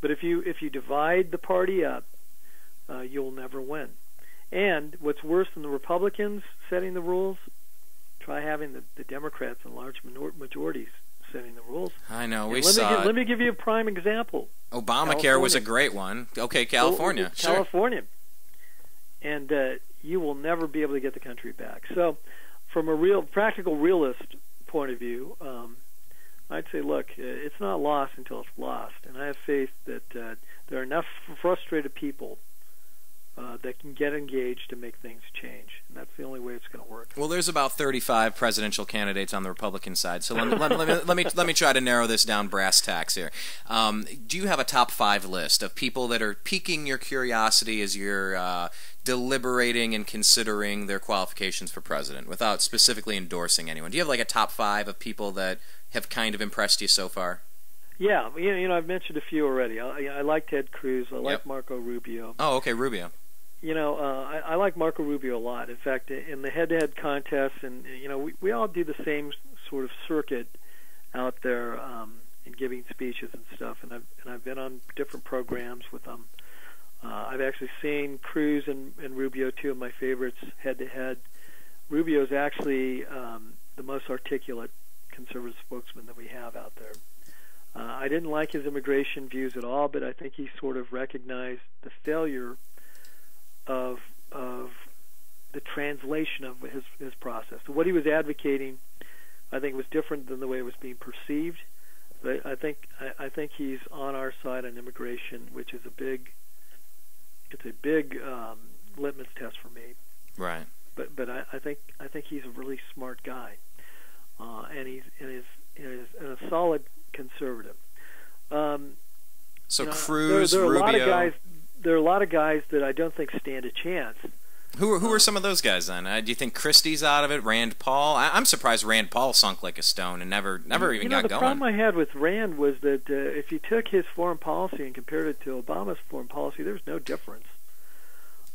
But if you divide the party up, you'll never win. And what's worse than the Republicans setting the rules, try having the Democrats in large majorities setting the rules. I know, we saw it. Let me give you a prime example. Obamacare was a great one. Okay, California. Sure. California. And you will never be able to get the country back. So from a real practical realist point of view, I'd say, look, it's not lost until it's lost. And I have faith that there are enough frustrated people that can get engaged to make things change. And that's the only way it's going to work. Well, there's about 35 presidential candidates on the Republican side, so let me try to narrow this down brass tacks here. Do you have a top 5 list of people that are piquing your curiosity as you're deliberating and considering their qualifications for president without specifically endorsing anyone? Do you have like a top 5 of people that have kind of impressed you so far? Yeah, you know, I've mentioned a few already. I like Ted Cruz. I like Marco Rubio. Oh, okay, Rubio. You know, I like Marco Rubio a lot. In fact, in the head-to-head contests, and you know, we all do the same sort of circuit out there and giving speeches and stuff. And I've been on different programs with them. I've actually seen Cruz and Rubio, two of my favorites, head-to-head. Rubio's actually the most articulate conservative spokesman that we have out there. I didn't like his immigration views at all, but I think he sort of recognized the failure of the translation of his process. So what he was advocating, I think, was different than the way it was being perceived. But I think he's on our side on immigration, which is a big litmus test for me. Right. But I think he's a really smart guy, and he's a solid conservative. So you know, Cruz, there are Rubio. There are a lot of guys that I don't think stand a chance. Who are some of those guys then? Do you think Christie's out of it? Rand Paul? I'm surprised Rand Paul sunk like a stone and never even got going. The problem I had with Rand was that if you took his foreign policy and compared it to Obama's foreign policy, there's no difference.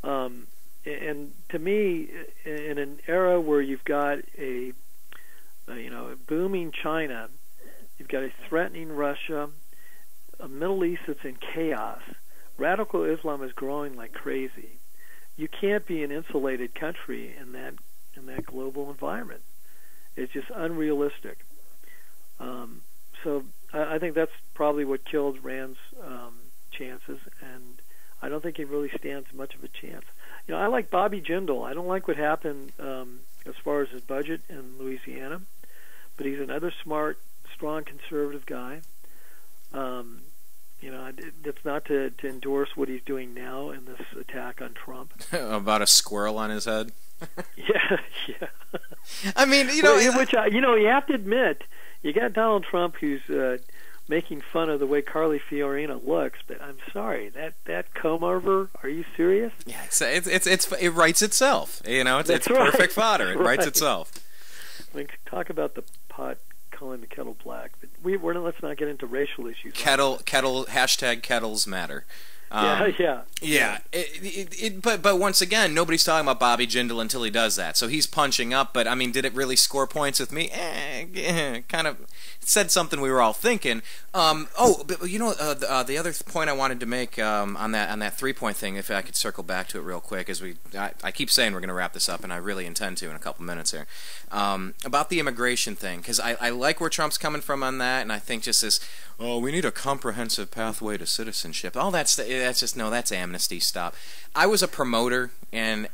And to me, in an era where you've got a booming China, you've got a threatening Russia, a Middle East that's in chaos. Radical Islam is growing like crazy. You can't be an insulated country in that global environment. It's just unrealistic. So I think that's probably what killed Rand's chances, and I don't think he really stands much of a chance. You know, I like Bobby Jindal. I don't like what happened as far as his budget in Louisiana, but he's another smart, strong conservative guy. You know, that's not to endorse what he's doing now in this attack on Trump. About a squirrel on his head. yeah. I mean, you know, you have to admit, you got Donald Trump who's making fun of the way Carly Fiorina looks, but I'm sorry, that comb over. Are you serious? Yeah, it writes itself. You know, it's right. Perfect fodder. It writes itself. I mean, talk about the pot calling the kettle black, but let's not get into racial issues. Kettle #kettles matter. Yeah. But once again, nobody's talking about Bobby Jindal until he does that. So he's punching up, but I mean, did it really score points with me? Kind of said something we were all thinking. But you know, the other point I wanted to make on that three-point thing, if I could circle back to it real quick, as I keep saying we're going to wrap this up, and I really intend to in a couple minutes here, about the immigration thing, because I like where Trump's coming from on that, and I think just this, oh, we need a comprehensive pathway to citizenship. All that stuff. That's just no. That's amnesty. Stop. I was a promoter, and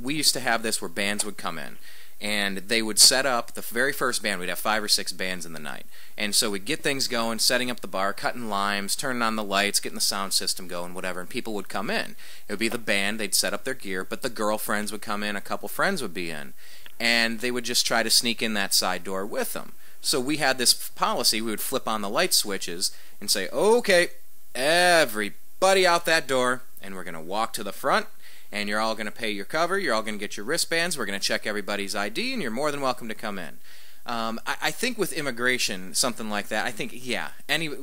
we used to have this where bands would come in, and they would set up the very first band. We'd have 5 or 6 bands in the night. And so we'd get things going, setting up the bar, cutting limes, turning on the lights, getting the sound system going, whatever, and people would come in. It would be the band, they'd set up their gear, but the girlfriends would come in, a couple friends would be in, and they would just try to sneak in that side door with them. So we had this policy, we would flip on the light switches and say, okay, everybody out that door, and we're going to walk to the front, and you're all going to pay your cover, you're all going to get your wristbands, we're going to check everybody's ID, and you're more than welcome to come in. I think with immigration, something like that, I think, yeah,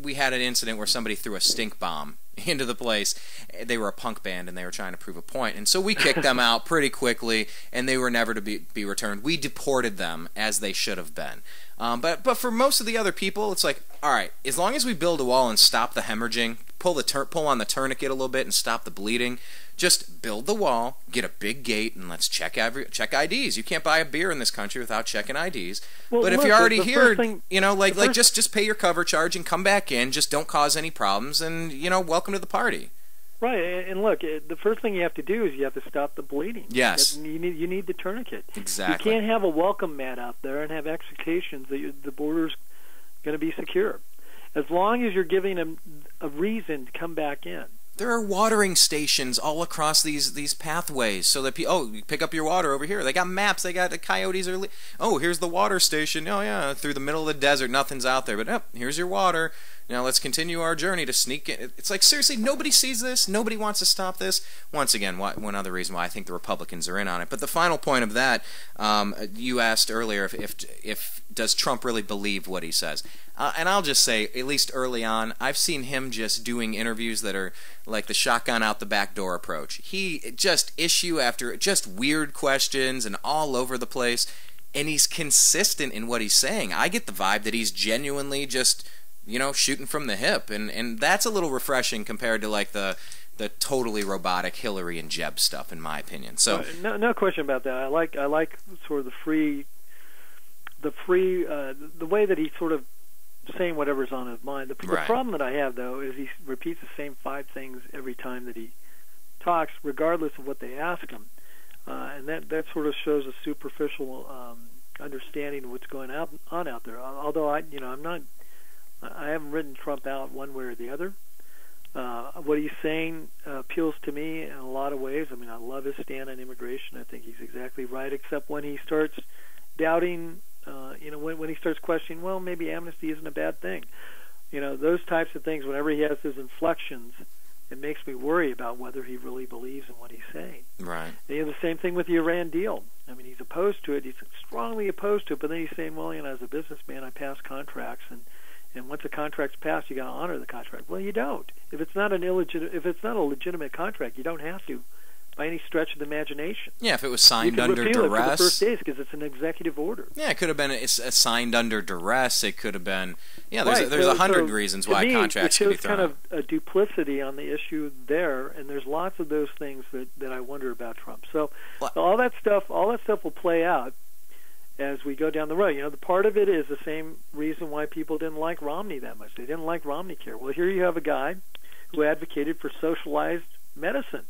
we had an incident where somebody threw a stink bomb into the place. They were a punk band, and they were trying to prove a point. And so we kicked them out pretty quickly, and they were never to be returned. We deported them, as they should have been. But for most of the other people, it's like, all right, as long as we build a wall and stop the hemorrhaging, pull on the tourniquet a little bit and stop the bleeding, just build the wall, get a big gate, and let's check IDs. You can't buy a beer in this country without checking IDs. Well, but look, if you're already here, you know, like just pay your cover charge and come back in. Just don't cause any problems, and you know, welcome to the party. Right, and look, the first thing you have to do is you have to stop the bleeding. Yes, you need the tourniquet. Exactly. You can't have a welcome mat out there and have extrications. The border's going to be secure, as long as you're giving them a reason to come back in. There are watering stations all across these pathways, so that you pick up your water over here. They got maps. They got the coyotes are. Oh, here's the water station. Oh yeah, through the middle of the desert, nothing's out there. But here's your water. Now let's continue our journey to sneak in. It's like, seriously, nobody sees this. Nobody wants to stop this. Once again, one other reason why I think the Republicans are in on it. But the final point of that, you asked earlier if does Trump really believe what he says? And I'll just say, at least early on, I've seen him just doing interviews that are like the shotgun out the back door approach. He just issue after just weird questions and all over the place, and he's consistent in what he's saying. I get the vibe that he's genuinely just, you know, shooting from the hip, and that's a little refreshing compared to like the totally robotic Hillary and Jeb stuff, in my opinion. So no question about that. I like sort of the way that he's sort of saying whatever's on his mind. The problem that I have though is he repeats the same 5 things every time that he talks, regardless of what they ask him, and that sort of shows a superficial understanding of what's going on out there. Although I haven't written Trump out one way or the other. What he's saying appeals to me in a lot of ways. I mean, I love his stand on immigration. I think he's exactly right, except when he starts doubting, when he starts questioning, well, maybe amnesty isn't a bad thing. You know, those types of things, whenever he has his inflections, it makes me worry about whether he really believes in what he's saying. Right. And the same thing with the Iran deal. I mean, he's opposed to it. He's strongly opposed to it, but then he's saying, well, you know, as a businessman, I pass contracts, and once a contract's passed, you got to honor the contract. Well, you don't. If it's not a legitimate contract, you don't have to, by any stretch of the imagination. Yeah, if it was signed under duress. You could repeal it for the first days because it's an executive order. Yeah, it could have been signed under duress. It could have been. Yeah, there's 100 reasons why contracts could be thrown. There's kind of a duplicity on the issue there, and there's lots of those things that I wonder about Trump. So all that stuff will play out as we go down the road. You know, the part of it is the same reason why people didn't like Romney that much. They didn't like RomneyCare. Well, here you have a guy who advocated for socialized medicine.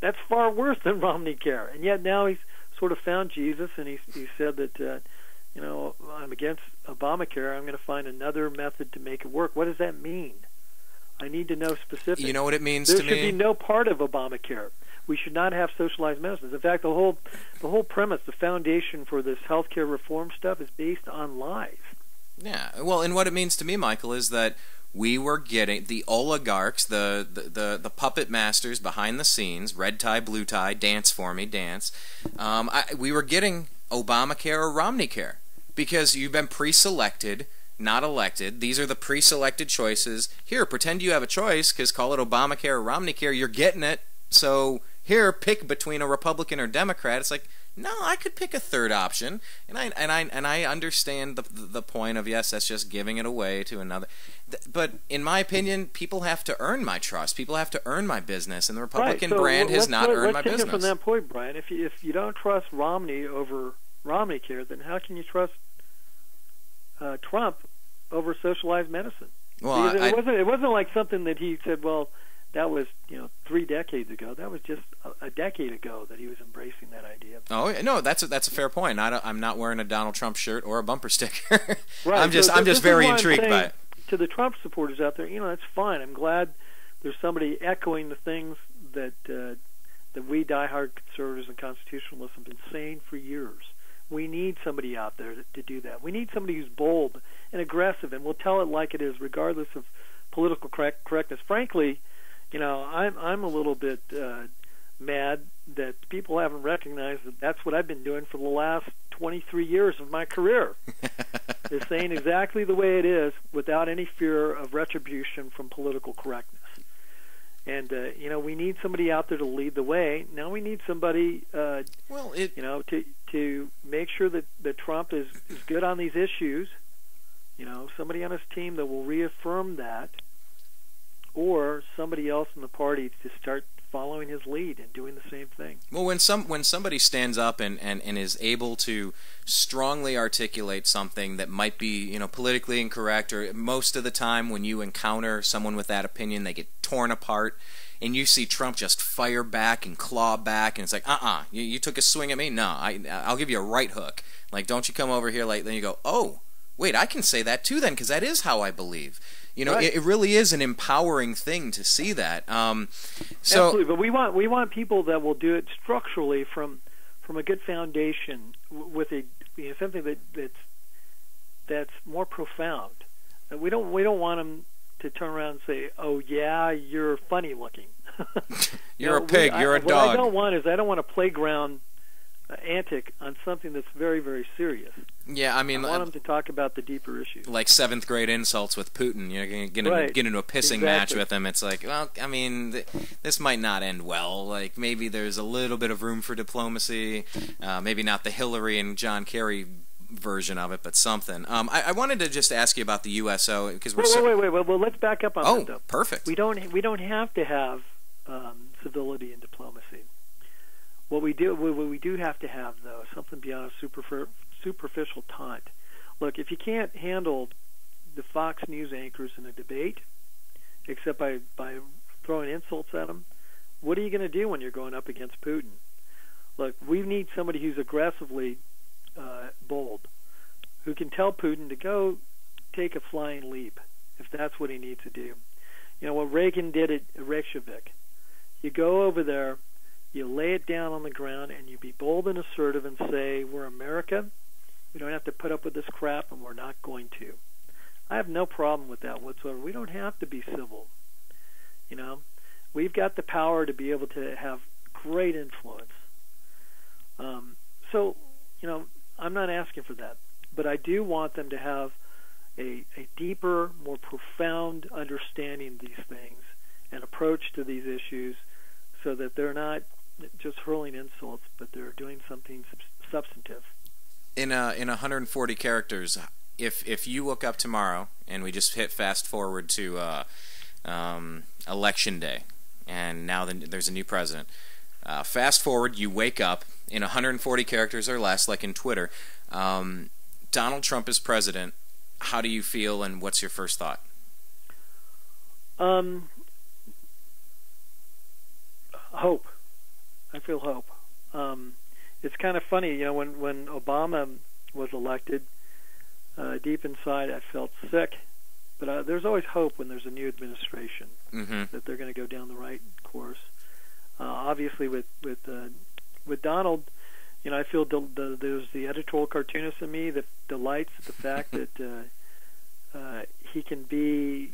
That's far worse than RomneyCare. And yet now he's sort of found Jesus, and he said that, you know, I'm against Obamacare. I'm going to find another method to make it work. What does that mean? I need to know specifically. You know what it means to me? There should be no part of Obamacare. We should not have socialized medicines. In fact, the whole premise, the foundation for this healthcare reform stuff, is based on lies. Yeah. Well, and what it means to me, Michael, is that we were getting the oligarchs, the puppet masters behind the scenes, red tie, blue tie, dance for me, dance. We were getting Obamacare or RomneyCare because you've been pre-selected, not elected. These are the pre-selected choices. Here, pretend you have a choice, because call it Obamacare or RomneyCare, you're getting it. So here, pick between a Republican or Democrat. It's like, no, I could pick a third option, and I understand the point of, yes, that's just giving it away to another. But in my opinion, people have to earn my trust. People have to earn my business, and the Republican brand has not earned my business. Let's take it from that point, Brian. If you don't trust Romney over RomneyCare, then how can you trust Trump over socialized medicine? Well, it wasn't like something that he said, well, that was, you know, 3 decades ago. That was just a decade ago that he was embracing that idea. Oh no, that's a fair point. I'm not wearing a Donald Trump shirt or a bumper sticker. Right. I'm just very intrigued by it. To the Trump supporters out there, you know, that's fine. I'm glad there's somebody echoing the things that that we diehard conservatives and constitutionalists have been saying for years. We need somebody out there to do that. We need somebody who's bold and aggressive and will tell it like it is, regardless of political correctness. Frankly, you know, I'm a little bit mad that people haven't recognized that that's what I've been doing for the last 23 years of my career, is saying exactly the way it is without any fear of retribution from political correctness. And you know, we need somebody out there to lead the way. Now we need somebody, you know, to make sure that Trump is good on these issues. You know, somebody on his team that will reaffirm that, or somebody else in the party to start following his lead and doing the same thing. Well, when somebody stands up and is able to strongly articulate something that might be, you know, politically incorrect, or most of the time when you encounter someone with that opinion, they get torn apart, and you see Trump just fire back and claw back, and it's like, you took a swing at me? No, I'll give you a right hook. Like, don't you come over here? Like, then you go, oh, wait, I can say that too then, because that is how I believe. You know, right. It really is an empowering thing to see that. So, absolutely, but we want people that will do it structurally from a good foundation with a, you know, something that's more profound. And we don't want them to turn around and say, "Oh yeah, you're funny looking. You're a pig. You're a dog." What I don't want is a playground antic on something that's very, very serious. Yeah, I mean, I want them to talk about the deeper issues, like 7th grade insults with Putin. You're going to get into a pissing match with him. It's like, well, I mean, this might not end well. Like, maybe there's a little bit of room for diplomacy. Maybe not the Hillary and John Kerry version of it, but something. I wanted to just ask you about the USO because we're wait. Well, let's back up on that, though. Perfect. We don't have to have civility and diplomacy. What we do have to have, though, is something beyond a superficial taunt. Look, if you can't handle the Fox News anchors in a debate, except by throwing insults at them, what are you going to do when you're going up against Putin? Look, we need somebody who's aggressively bold, who can tell Putin to go take a flying leap if that's what he needs to do. You know, what Reagan did at Reykjavik, you go over there, you lay it down on the ground, and you be bold and assertive and say, we're America, we don't have to put up with this crap, and we're not going to. I have no problem with that whatsoever. We don't have to be civil. You know, we've got the power to be able to have great influence. So, you know, I'm not asking for that, but I do want them to have a deeper, more profound understanding of these things and approach to these issues, so that they're not just hurling insults, but they're doing something substantive. In 140 characters, if you look up tomorrow, and we just hit fast forward to Election Day, and now there's a new president. Fast forward, you wake up, in 140 characters or less, like in Twitter, Donald Trump is president. How do you feel, and what's your first thought? Hope. I feel hope. It's kind of funny, you know, when Obama was elected, deep inside I felt sick, but there's always hope when there's a new administration, that they're going to go down the right course. Obviously, with Donald, you know, I feel there's the editorial cartoonist in me that delights at the fact that he can be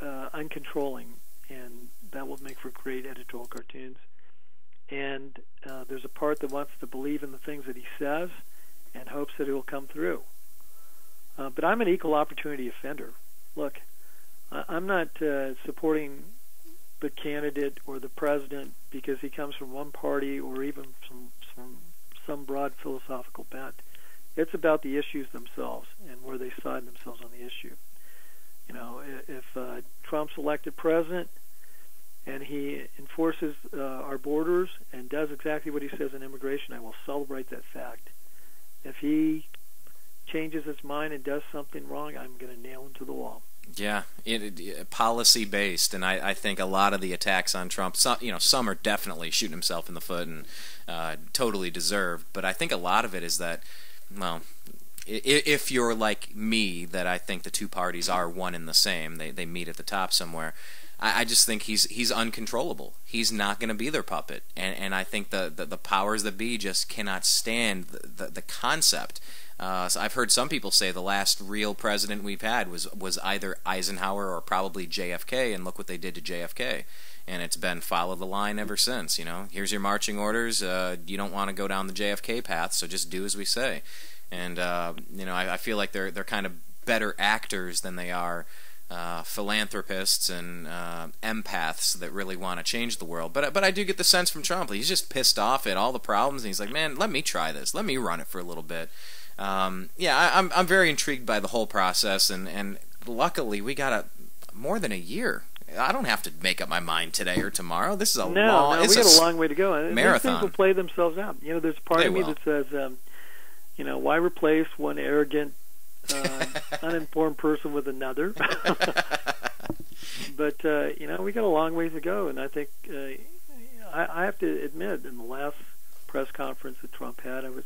uncontrolling, and that will make for great editorial cartoons. And there's a part that wants to believe in the things that he says and hopes that it will come through. But I'm an equal opportunity offender. Look, I'm not supporting the candidate or the president because he comes from one party or even from some broad philosophical bent. It's about the issues themselves and where they side themselves on the issue. You know, if Trump's elected president, and he enforces our borders and does exactly what he says in immigration, I will celebrate that fact. If he changes his mind and does something wrong, I'm going to nail him to the wall. Yeah, policy-based, and I think a lot of the attacks on Trump, some are definitely shooting himself in the foot and totally deserved, but I think a lot of it is that, well, if you're like me, that I think the two parties are one and the same, they meet at the top somewhere, I just think he's uncontrollable. He's not going to be their puppet, and I think the powers that be just cannot stand the concept. So I've heard some people say the last real president we've had was either Eisenhower or probably JFK, and look what they did to JFK. And it's been follow the line ever since, you know. Here's your marching orders. You don't want to go down the JFK path, so just do as we say. And, you know, I feel like they're kind of better actors than they are philanthropists and empaths that really want to change the world. But I do get the sense from Trump, he's just pissed off at all the problems, and he's like, man, let me try this. Let me run it for a little bit. Yeah, I'm very intrigued by the whole process, and luckily we got more than a year. I don't have to make up my mind today or tomorrow. This is a long, we got a long way to go. And marathon. These things will play themselves out. You know, there's a part of me that says, you know, why replace one arrogant, uninformed person with another? But you know, we got a long ways to go, and I think I have to admit, in the last press conference that Trump had, I was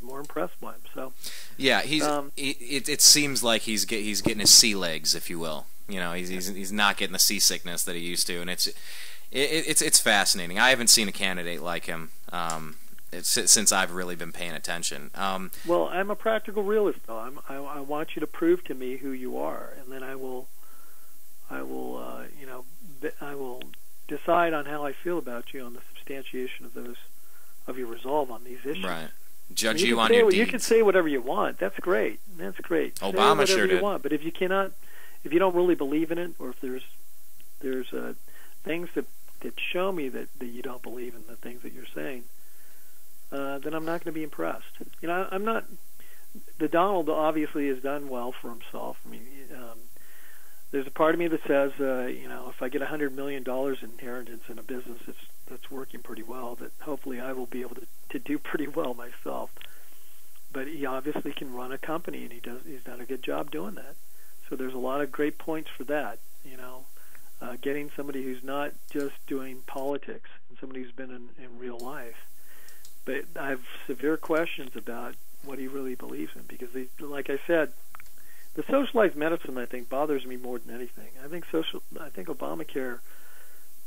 more impressed by him. So, yeah, he's. It seems like he's getting his sea legs, if you will. You know, he's not getting the seasickness that he used to, and it's fascinating. I haven't seen a candidate like him since I've really been paying attention. Well, I'm a practical realist, though. I want you to prove to me who you are, and then I will you know, I will decide on how I feel about you on the substantiation of your resolve on these issues. Right. Judge you on your deeds. You can say whatever you want. That's great. That's great. Obama sure did. But if you cannot, if you don't really believe in it, or if there's things that show me that you don't believe in the things that you're saying, then I'm not going to be impressed. You know, I'm not. The Donald obviously has done well for himself. I mean, there's a part of me that says, you know, if I get $100 million in inheritance in a business that's working pretty well, that hopefully I will be able to do pretty well myself. But he obviously can run a company, and he's done a good job doing that. So there's a lot of great points for that, you know, getting somebody who's not just doing politics, and somebody who's been in real life. But I have severe questions about what he really believes in, because, like I said, the socialized medicine, I think, bothers me more than anything. I think Obamacare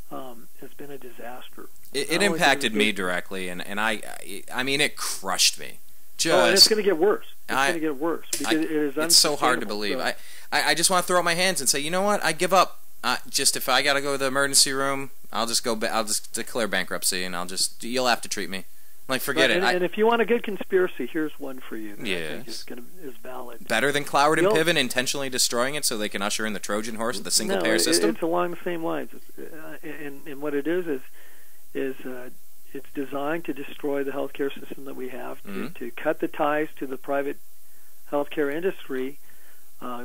has been a disaster. It impacted me directly, and I mean, it crushed me. And it's going to get worse. It's going to get worse, because it is. It's so hard to believe. So. I just want to throw up my hands and say, you know what? I give up. Just if I got to go to the emergency room, I'll just go. I'll just declare bankruptcy, and I'll just. You'll have to treat me. Like, forget it. And if you want a good conspiracy, here's one for you. Yeah, is valid. Better than Cloward and Piven intentionally destroying it so they can usher in the Trojan horse of the single-payer system? It's along the same lines. And what it is it's designed to destroy the healthcare system that we have, to cut the ties to the private healthcare industry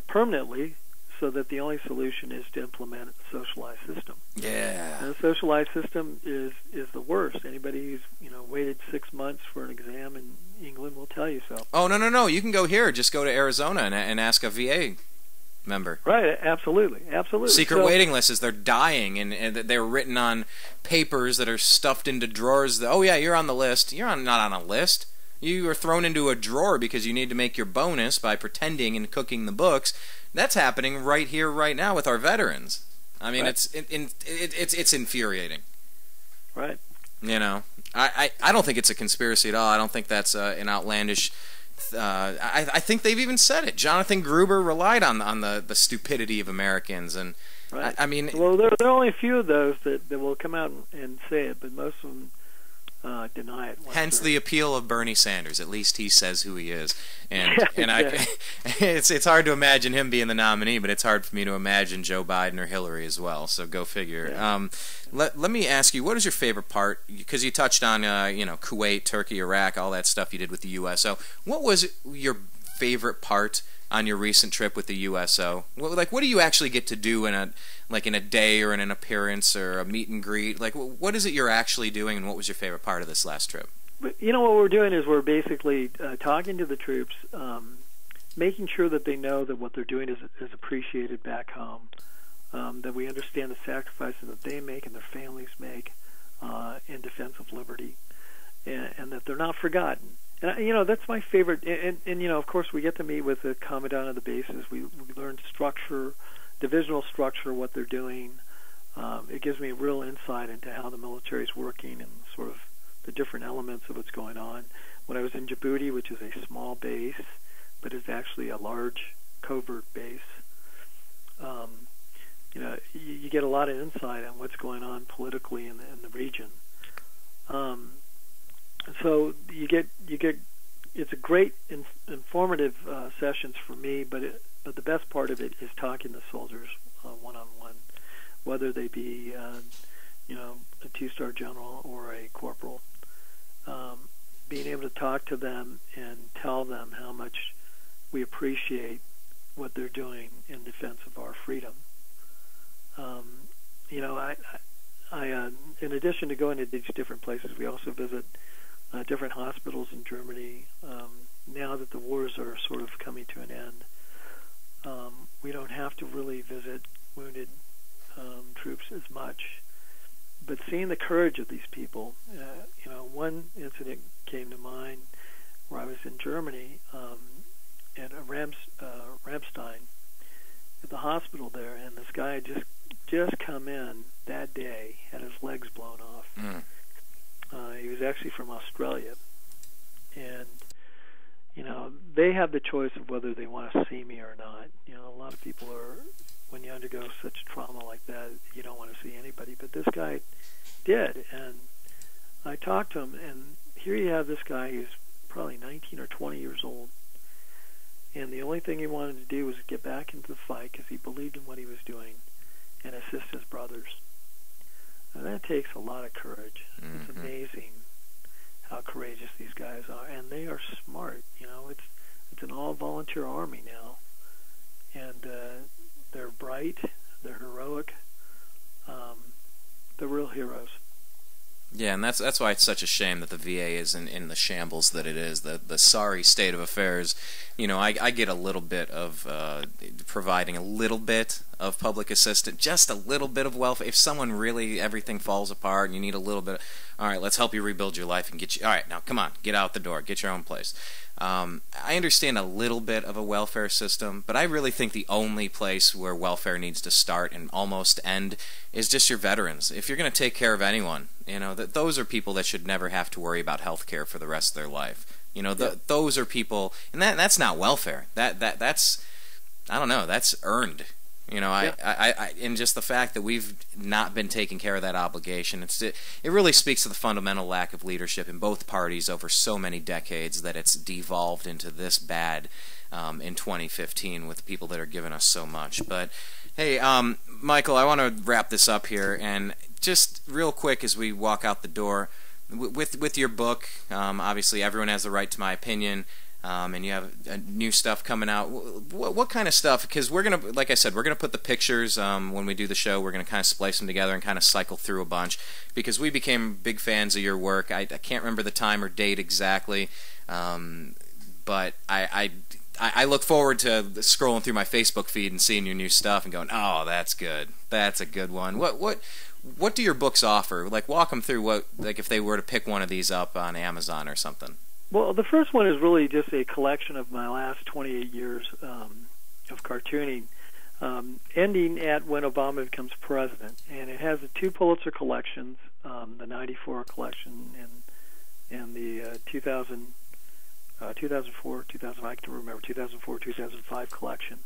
permanently, so that the only solution is to implement a socialized system. Yeah. And a socialized system is the worst. Anybody who's, you know, waited 6 months for an exam in England will tell you so. Oh, no. You can go here. Just go to Arizona and ask a VA member. Right, absolutely. Secret waiting lists as they're dying, and they're written on papers that are stuffed into drawers. Oh, yeah, you're on the list. You're not on a list. You are thrown into a drawer because you need to make your bonus by pretending and cooking the books. That's happening right here, right now, with our veterans. I mean, it's infuriating. Right. You know, I don't think it's a conspiracy at all. I don't think that's an outlandish. I think they've even said it. Jonathan Gruber relied on the stupidity of Americans, and right. I mean, well, there are only a few of those that will come out and say it, but most of them. Deny it. Hence the appeal of Bernie Sanders. At least he says who he is, and I, it's hard to imagine him being the nominee, but it's hard for me to imagine Joe Biden or Hillary as well. So go figure. Yeah. Let me ask you, what is your favorite part? Because you touched on you know, Kuwait, Turkey, Iraq, all that stuff you did with the USO. What was your favorite part on your recent trip with the USO? What do you actually get to do in a day, or in an appearance, or a meet and greet? Like, what is it you're actually doing, and what was your favorite part of this last trip? You know, what we're doing is we're basically talking to the troops, making sure that they know that what they're doing is appreciated back home, that we understand the sacrifices that they make and their families make in defense of liberty, and that they're not forgotten. And, you know, that's my favorite. And, you know, of course, we get to meet with the commandant of the bases. We learn structure, divisional structure, what they're doing. It gives me a real insight into how the military is working and sort of the different elements of what's going on. When I was in Djibouti, which is a small base, but it's actually a large covert base, you know, you get a lot of insight on what's going on politically in the region. So you get it's a great informative sessions for me, but the best part of it is talking to soldiers one-on-one, whether they be you know, a two-star general or a corporal. Being able to talk to them and tell them how much we appreciate what they're doing in defense of our freedom. You know, I in addition to going to these different places, we also visit different hospitals in Germany. Now that the wars are sort of coming to an end, we don't have to really visit wounded troops as much. But seeing the courage of these people, you know, one incident came to mind where I was in Germany at Ramstein, at the hospital there, and this guy had just come in that day, had his legs blown off. Mm. He was actually from Australia, and you know, they have the choice of whether they want to see me or not. You know, a lot of people are. When you undergo such trauma like that, you don't want to see anybody. But this guy did, and I talked to him, and here you have this guy who's probably 19 or 20 years old, and the only thing he wanted to do was get back into the fight because he believed in what he was doing and assist his brothers. And that takes a lot of courage. Mm-hmm. It's amazing how courageous these guys are, and they are smart. You know, it's an all-volunteer army now, and they're bright, they're heroic, they're real heroes. Yeah, and that's why it's such a shame that the VA is in the shambles that it is, the sorry state of affairs. You know, I get a little bit of providing a little bit of public assistance, just a little bit of welfare. If someone really, everything falls apart and you need a little bit of, all right, let's help you rebuild your life and get you, all right, now come on, get out the door, get your own place. I understand a little bit of a welfare system, but I really think the only place where welfare needs to start and almost end is just your veterans. If you're going to take care of anyone, you know, those are people that should never have to worry about health care for the rest of their life. You know, yep. Those are people, and that's not welfare. That's I don't know. That's earned. You know, yep. I and just the fact that we've not been taking care of that obligation, it really speaks to the fundamental lack of leadership in both parties over so many decades that it's devolved into this bad in 2015 with people that are giving us so much. But hey, Michael, I want to wrap this up here, and just real quick as we walk out the door, with your book, obviously everyone has the right to my opinion. And you have new stuff coming out. What kind of stuff? Because we're going to, like I said, we're going to put the pictures when we do the show. We're going to kind of splice them together and kind of cycle through a bunch because we became big fans of your work. I can't remember the time or date exactly, but I look forward to scrolling through my Facebook feed and seeing your new stuff and going, oh, that's good. That's a good one. What do your books offer? Like, walk them through what, like, if they were to pick one of these up on Amazon or something. Well, the first one is really just a collection of my last 28 years of cartooning, ending at when Obama becomes president. And it has the two Pulitzer collections, the 94 collection and the 2004, 2005 collection.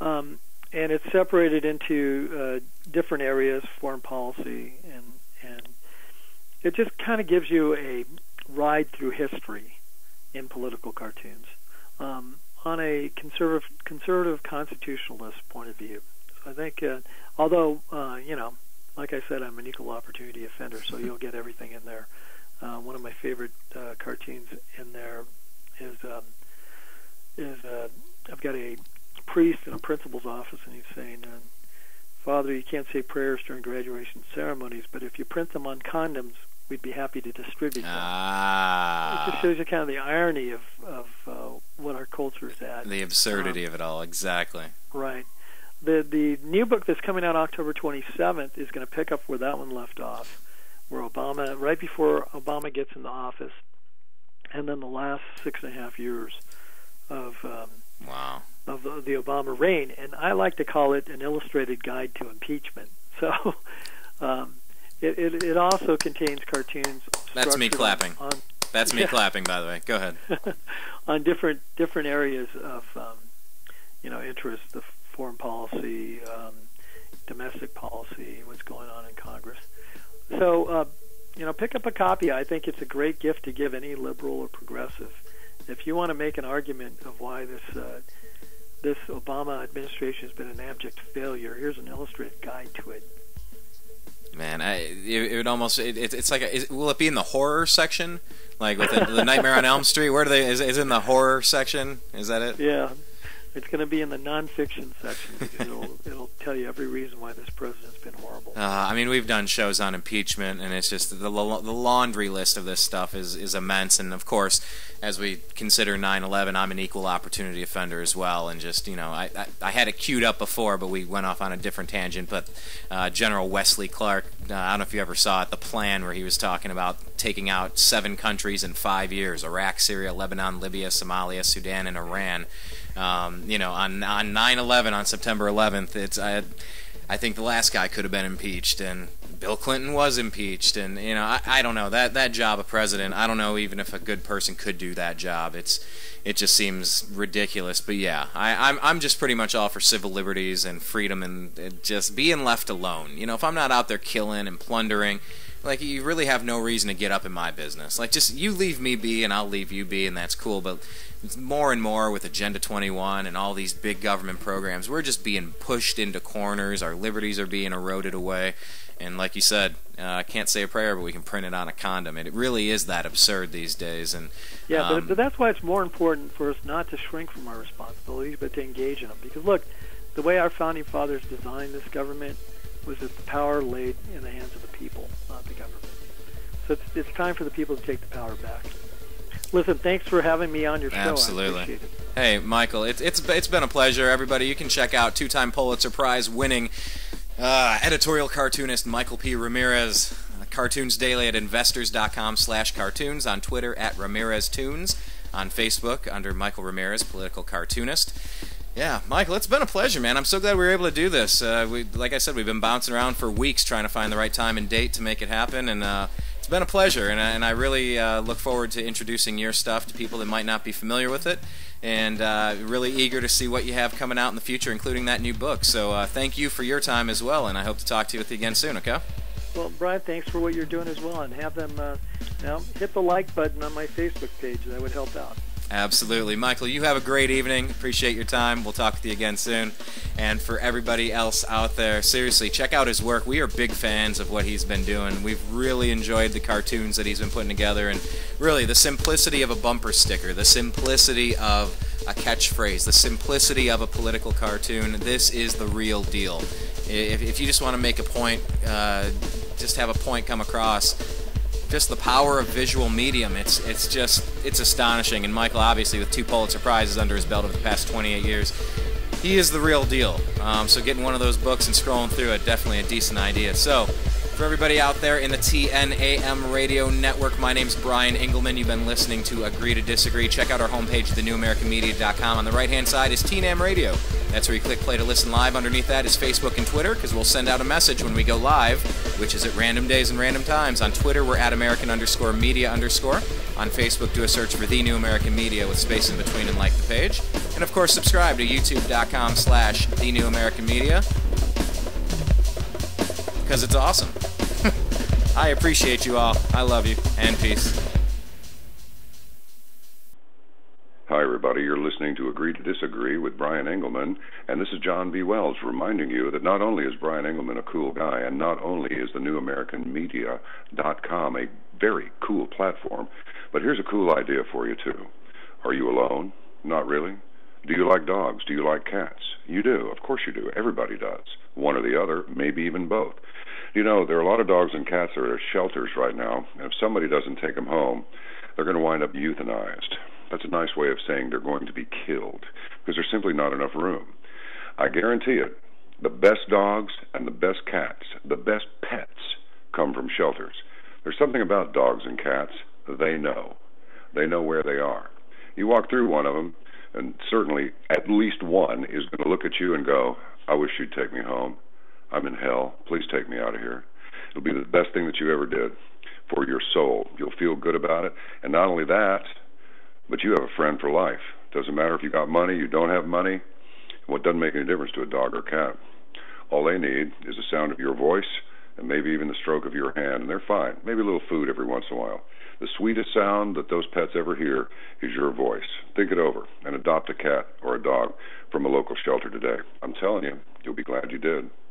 And it's separated into different areas, foreign policy, and it just kind of gives you a ride through history in political cartoons on a conservative constitutionalist point of view. So I think, although you know, like I said, I'm an equal opportunity offender, so you'll get everything in there. One of my favorite cartoons in there is I've got a priest in a principal's office, and he's saying, "Father, you can't say prayers during graduation ceremonies, but if you print them on condoms, we'd be happy to distribute them." Ah. It just shows you kind of the irony of what our culture is at. The absurdity of it all, exactly. Right. The new book that's coming out October 27th is going to pick up where that one left off, where Obama, right before Obama gets into office, and then the last 6.5 years of the Obama reign. And I like to call it an illustrated guide to impeachment. So it also contains cartoons. That's me clapping. That's me clapping, by the way. Go ahead. On different areas of interest, the foreign policy, domestic policy, what's going on in Congress. So pick up a copy. I think it's a great gift to give any liberal or progressive. If you want to make an argument of why this Obama administration has been an abject failure, here's an illustrated guide to it. Man, it would almost it's like will it be in the horror section, like with the Nightmare on Elm Street? Where do they is it in the horror section? Is that it? Yeah, it's going to be in the nonfiction section. It'll tell you every reason why this president's been horrible. I mean, we've done shows on impeachment, and it's just the laundry list of this stuff is immense. And of course, as we consider 9/11, I'm an equal opportunity offender as well. And just I had it queued up before, but we went off on a different tangent. But General Wesley Clark, I don't know if you ever saw it, the plan where he was talking about taking out 7 countries in 5 years: Iraq, Syria, Lebanon, Libya, Somalia, Sudan, and Iran. On 9/11, on September 11th, I think the last guy could have been impeached, and Bill Clinton was impeached, and I don't know that job of president. I don't know even if a good person could do that job. It just seems ridiculous. But yeah, I'm just pretty much all for civil liberties and freedom and just being left alone. If I'm not out there killing and plundering, like, you really have no reason to get up in my business. Like, just you leave me be and I'll leave you be, and that's cool. But more and more with Agenda 21 and all these big government programs, we're just being pushed into corners. Our liberties are being eroded away. And like you said, I can't say a prayer, but we can print it on a condom. And it really is that absurd these days. And yeah, but that's why it's more important for us not to shrink from our responsibilities, but to engage in them. Because, look, the way our founding fathers designed this government was that the power laid in the hands of the people, not the government. So it's time for the people to take the power back. Listen, thanks for having me on your show. Absolutely. I appreciate it. Hey, Michael, it's been a pleasure. Everybody, you can check out two-time Pulitzer Prize winning editorial cartoonist Michael P. Ramirez. Cartoons Daily at investors.com/cartoons. On Twitter at RamirezTunes. On Facebook under Michael Ramirez, political cartoonist. Yeah, Michael, it's been a pleasure, man. I'm so glad we were able to do this. Like I said, we've been bouncing around for weeks trying to find the right time and date to make it happen, and it's been a pleasure. And I really look forward to introducing your stuff to people that might not be familiar with it, and really eager to see what you have coming out in the future, including that new book. So thank you for your time as well, and I hope to talk to you again soon, okay? Well, Brian, thanks for what you're doing as well, and have them hit the like button on my Facebook page. That would help out. Absolutely. Michael, you have a great evening. Appreciate your time. We'll talk with you again soon. And for everybody else out there, seriously, check out his work. We are big fans of what he's been doing. We've really enjoyed the cartoons that he's been putting together, and really the simplicity of a bumper sticker, the simplicity of a catchphrase, the simplicity of a political cartoon. This is the real deal. If you just want to make a point, just have a point come across, just the power of visual medium, it's astonishing. And Michael, obviously, with 2 Pulitzer Prizes under his belt over the past 28 years, he is the real deal. So getting one of those books and scrolling through it, definitely a decent idea. So for everybody out there in the TNAM Radio Network, my name's Brian Engelman. You've been listening to Agree to Disagree. Check out our homepage, thenewamericanmedia.com. On the right-hand side is TNAM Radio. That's where you click play to listen live. Underneath that is Facebook and Twitter, because we'll send out a message when we go live, which is at random days and random times. On Twitter, we're at American_media_. On Facebook, do a search for The New American Media with space in between and like the page. And, of course, subscribe to youtube.com/TheNewAmericanMedia. Because it's awesome. I appreciate you all. I love you. And peace. Hi, everybody. You're listening to Agree to Disagree with Brian Engelman, and this is John B. Wells reminding you that not only is Brian Engelman a cool guy, and not only is thenewamericanmedia.com a very cool platform, but here's a cool idea for you, too. Are you alone? Not really. Do you like dogs? Do you like cats? You do. Of course you do. Everybody does. One or the other, maybe even both. There are a lot of dogs and cats that are at shelters right now, and if somebody doesn't take them home, they're going to wind up euthanized. That's a nice way of saying they're going to be killed because there's simply not enough room. I guarantee it, the best dogs and the best cats, the best pets come from shelters. There's something about dogs and cats, they know. They know where they are. You walk through one of them, and certainly at least one is going to look at you and go, I wish you'd take me home. I'm in hell. Please take me out of here. It'll be the best thing that you ever did for your soul. You'll feel good about it. And not only that, but you have a friend for life. Doesn't matter if you got money, you don't have money. Well, it doesn't make any difference to a dog or cat. All they need is the sound of your voice and maybe even the stroke of your hand, and they're fine. Maybe a little food every once in a while. The sweetest sound that those pets ever hear is your voice. Think it over and adopt a cat or a dog from a local shelter today. I'm telling you, you'll be glad you did.